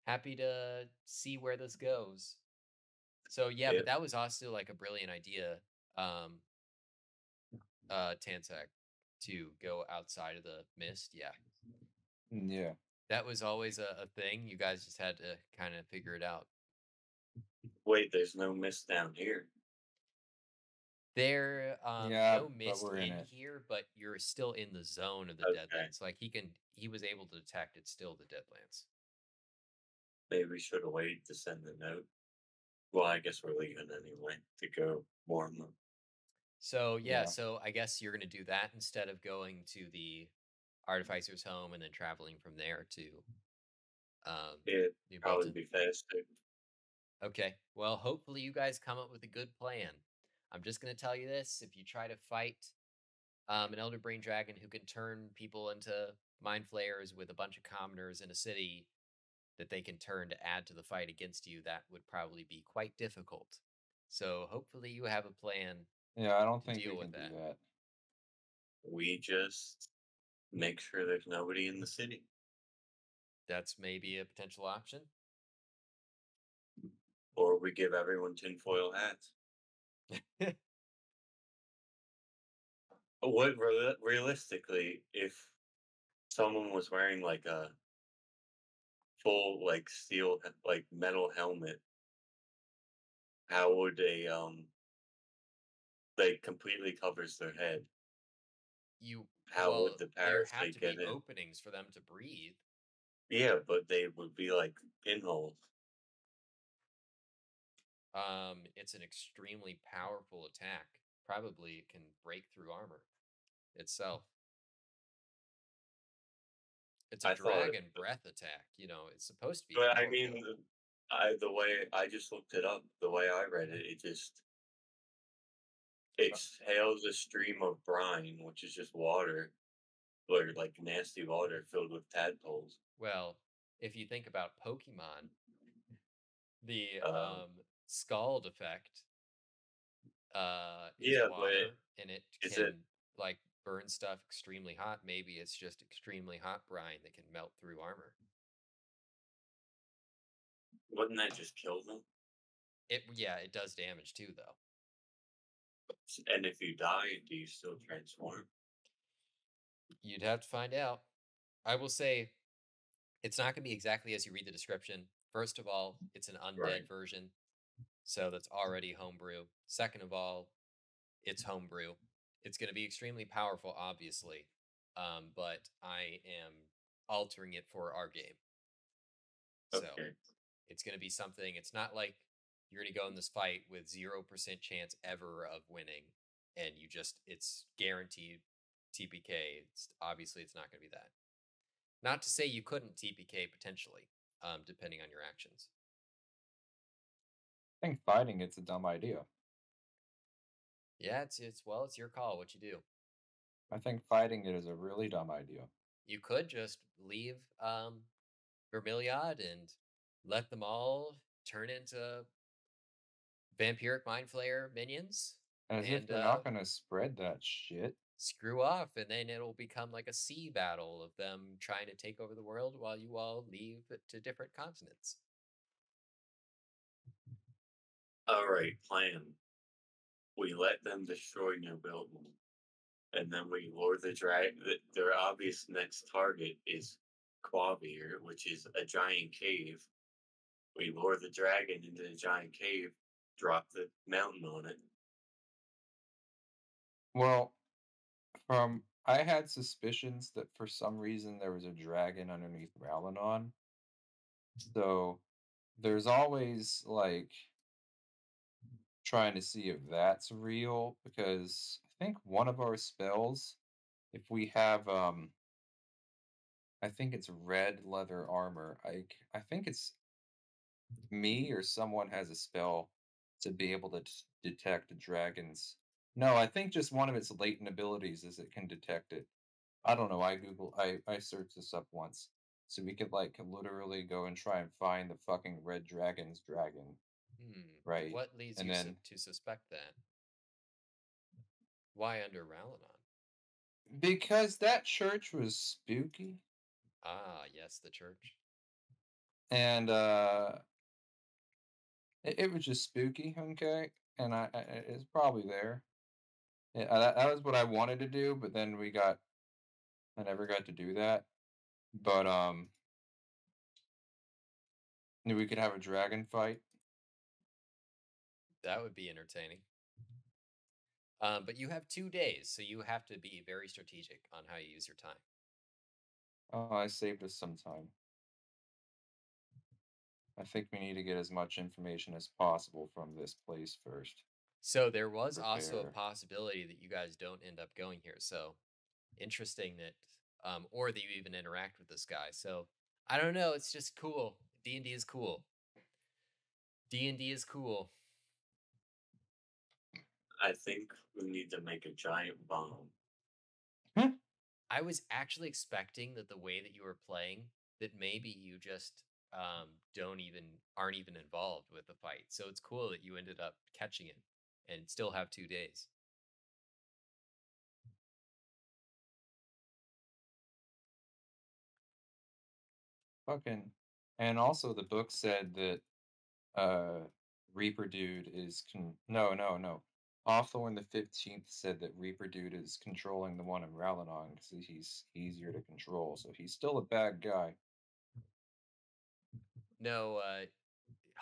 Happy to see where this goes. So, yeah. But that was also like a brilliant idea, Tansac, to go outside of the mist. Yeah. Yeah. That was always a thing. You guys just had to kind of figure it out. Wait, there's no mist down here. There, no mist in here, but you're still in the zone of the Deadlands. Like he was able to detect it's still the Deadlands. Maybe we should wait to send the note. Well, I guess we're leaving anyway to go warm them. So so I guess you're gonna do that instead of going to the Artificer's home and then traveling from there to New Builtin. Probably be faster. Okay. Well, hopefully you guys come up with a good plan. I'm just gonna tell you this: if you try to fight an Elderbrain dragon who can turn people into mind flayers with a bunch of commoners in a city that they can turn to add to the fight against you, that would probably be quite difficult. So hopefully you have a plan. Yeah, I don't think we can do that. We just make sure there's nobody in the city. That's maybe a potential option. Or we give everyone tinfoil hats. What realistically, if someone was wearing like a full like steel like metal helmet, how would a like completely covers their head? How would the parasite get in? There have to be openings for them to breathe. Yeah, but they would be like pinholes. It's an extremely powerful attack. Probably it can break through armor itself. It's a dragon breath attack. You know, it's supposed to be. But powerful. I mean, the way I just looked it up, the way I read it, it just exhales a stream of brine, which is just water, or like nasty water filled with tadpoles. Well, if you think about Pokemon, the Scald effect. Yeah, water, but and it can like burn stuff extremely hot. Maybe it's just extremely hot brine that can melt through armor. Wouldn't that just kill them? Yeah, it does damage too, though. And if you die, do you still transform? You'd have to find out. I will say, it's not going to be exactly as you read the description. First of all, it's an undead version, so that's already homebrew. Second of all, it's homebrew. It's going to be extremely powerful, obviously, but I am altering it for our game. Okay. So it's going to be something. It's not like you're going to go in this fight with 0% chance ever of winning, and you just, it's guaranteed TPK. It's obviously, it's not going to be that. Not to say you couldn't TPK potentially, depending on your actions. I think fighting, it's a dumb idea. Yeah, well, it's your call what you do. I think fighting it is a really dumb idea. You could just leave Vermiliad and let them all turn into vampiric mind flayer minions. As if they're not going to spread that shit. Screw off, and then it'll become like a sea battle of them trying to take over the world while you all leave to different continents. All right, plan. We let them destroy New Builtin, and then we lure the dragon. Their obvious next target is Quavir, which is a giant cave. We lure the dragon into the giant cave, drop the mountain on it. Well, I had suspicions that for some reason there was a dragon underneath Ralinon. So there's always like trying to see if that's real, because I think one of our spells, if we have I think it's red leather armor, I think it's me or someone has a spell to be able to detect dragons. No, I think just one of its latent abilities is it can detect it. I don't know, I searched this up once, so we could like literally go and try and find the fucking red dragon's dragon. Right. What leads you to suspect that? Why under Ralinon? Because that church was spooky. Ah, yes, the church. And it was just spooky, okay? And it's probably there. Yeah, that was what I wanted to do, but then I never got to do that. But we could have a dragon fight. That would be entertaining. But you have 2 days, so you have to be very strategic on how you use your time. Oh, I saved us some time. I think we need to get as much information as possible from this place first. So there was also a possibility that you guys don't end up going here. So interesting that, or that you even interact with this guy. So I don't know. It's just cool. D&D is cool. D&D is cool. I think we need to make a giant bomb. Huh? I was actually expecting that the way that you were playing, that maybe you just aren't even involved with the fight. So it's cool that you ended up catching it and still have 2 days. Fucking. And also the book said that Reaper Dude is no. Hawkthorn the 15th said that Reaper Dude is controlling the one in Ralinon because he's easier to control, so he's still a bad guy. No,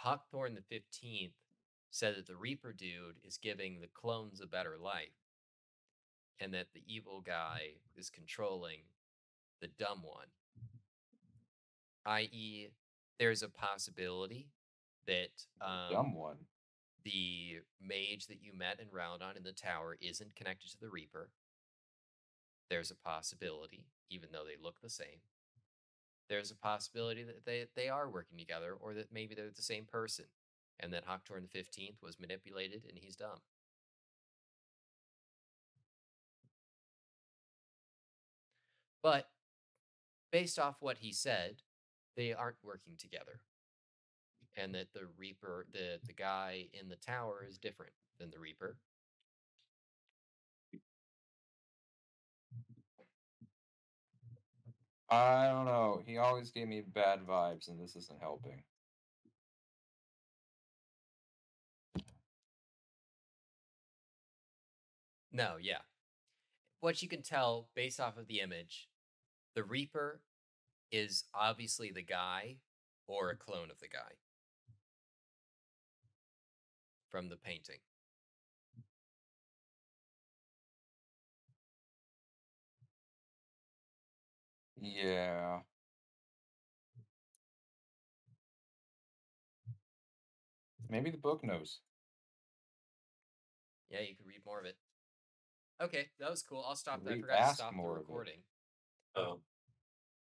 Hawkthorn the 15th said that the Reaper Dude is giving the clones a better life, and that the evil guy is controlling the dumb one. I.e., there's a possibility that dumb one. The mage that you met in Ralinon in the tower isn't connected to the Reaper. There's a possibility, even though they look the same. there's a possibility that they are working together, or that maybe they're the same person, and that Hawkthorn the 15th was manipulated and he's dumb. But based off what he said, they aren't working together, and that the Reaper, the guy in the tower, is different than the Reaper. I don't know. He always gave me bad vibes, and this isn't helping. No, yeah. What you can tell based off of the image, the Reaper is obviously the guy or a clone of the guy from the painting. Yeah. Maybe the book knows. Yeah, you could read more of it. Okay, that was cool. I'll stop there. I forgot to stop the recording. Oh.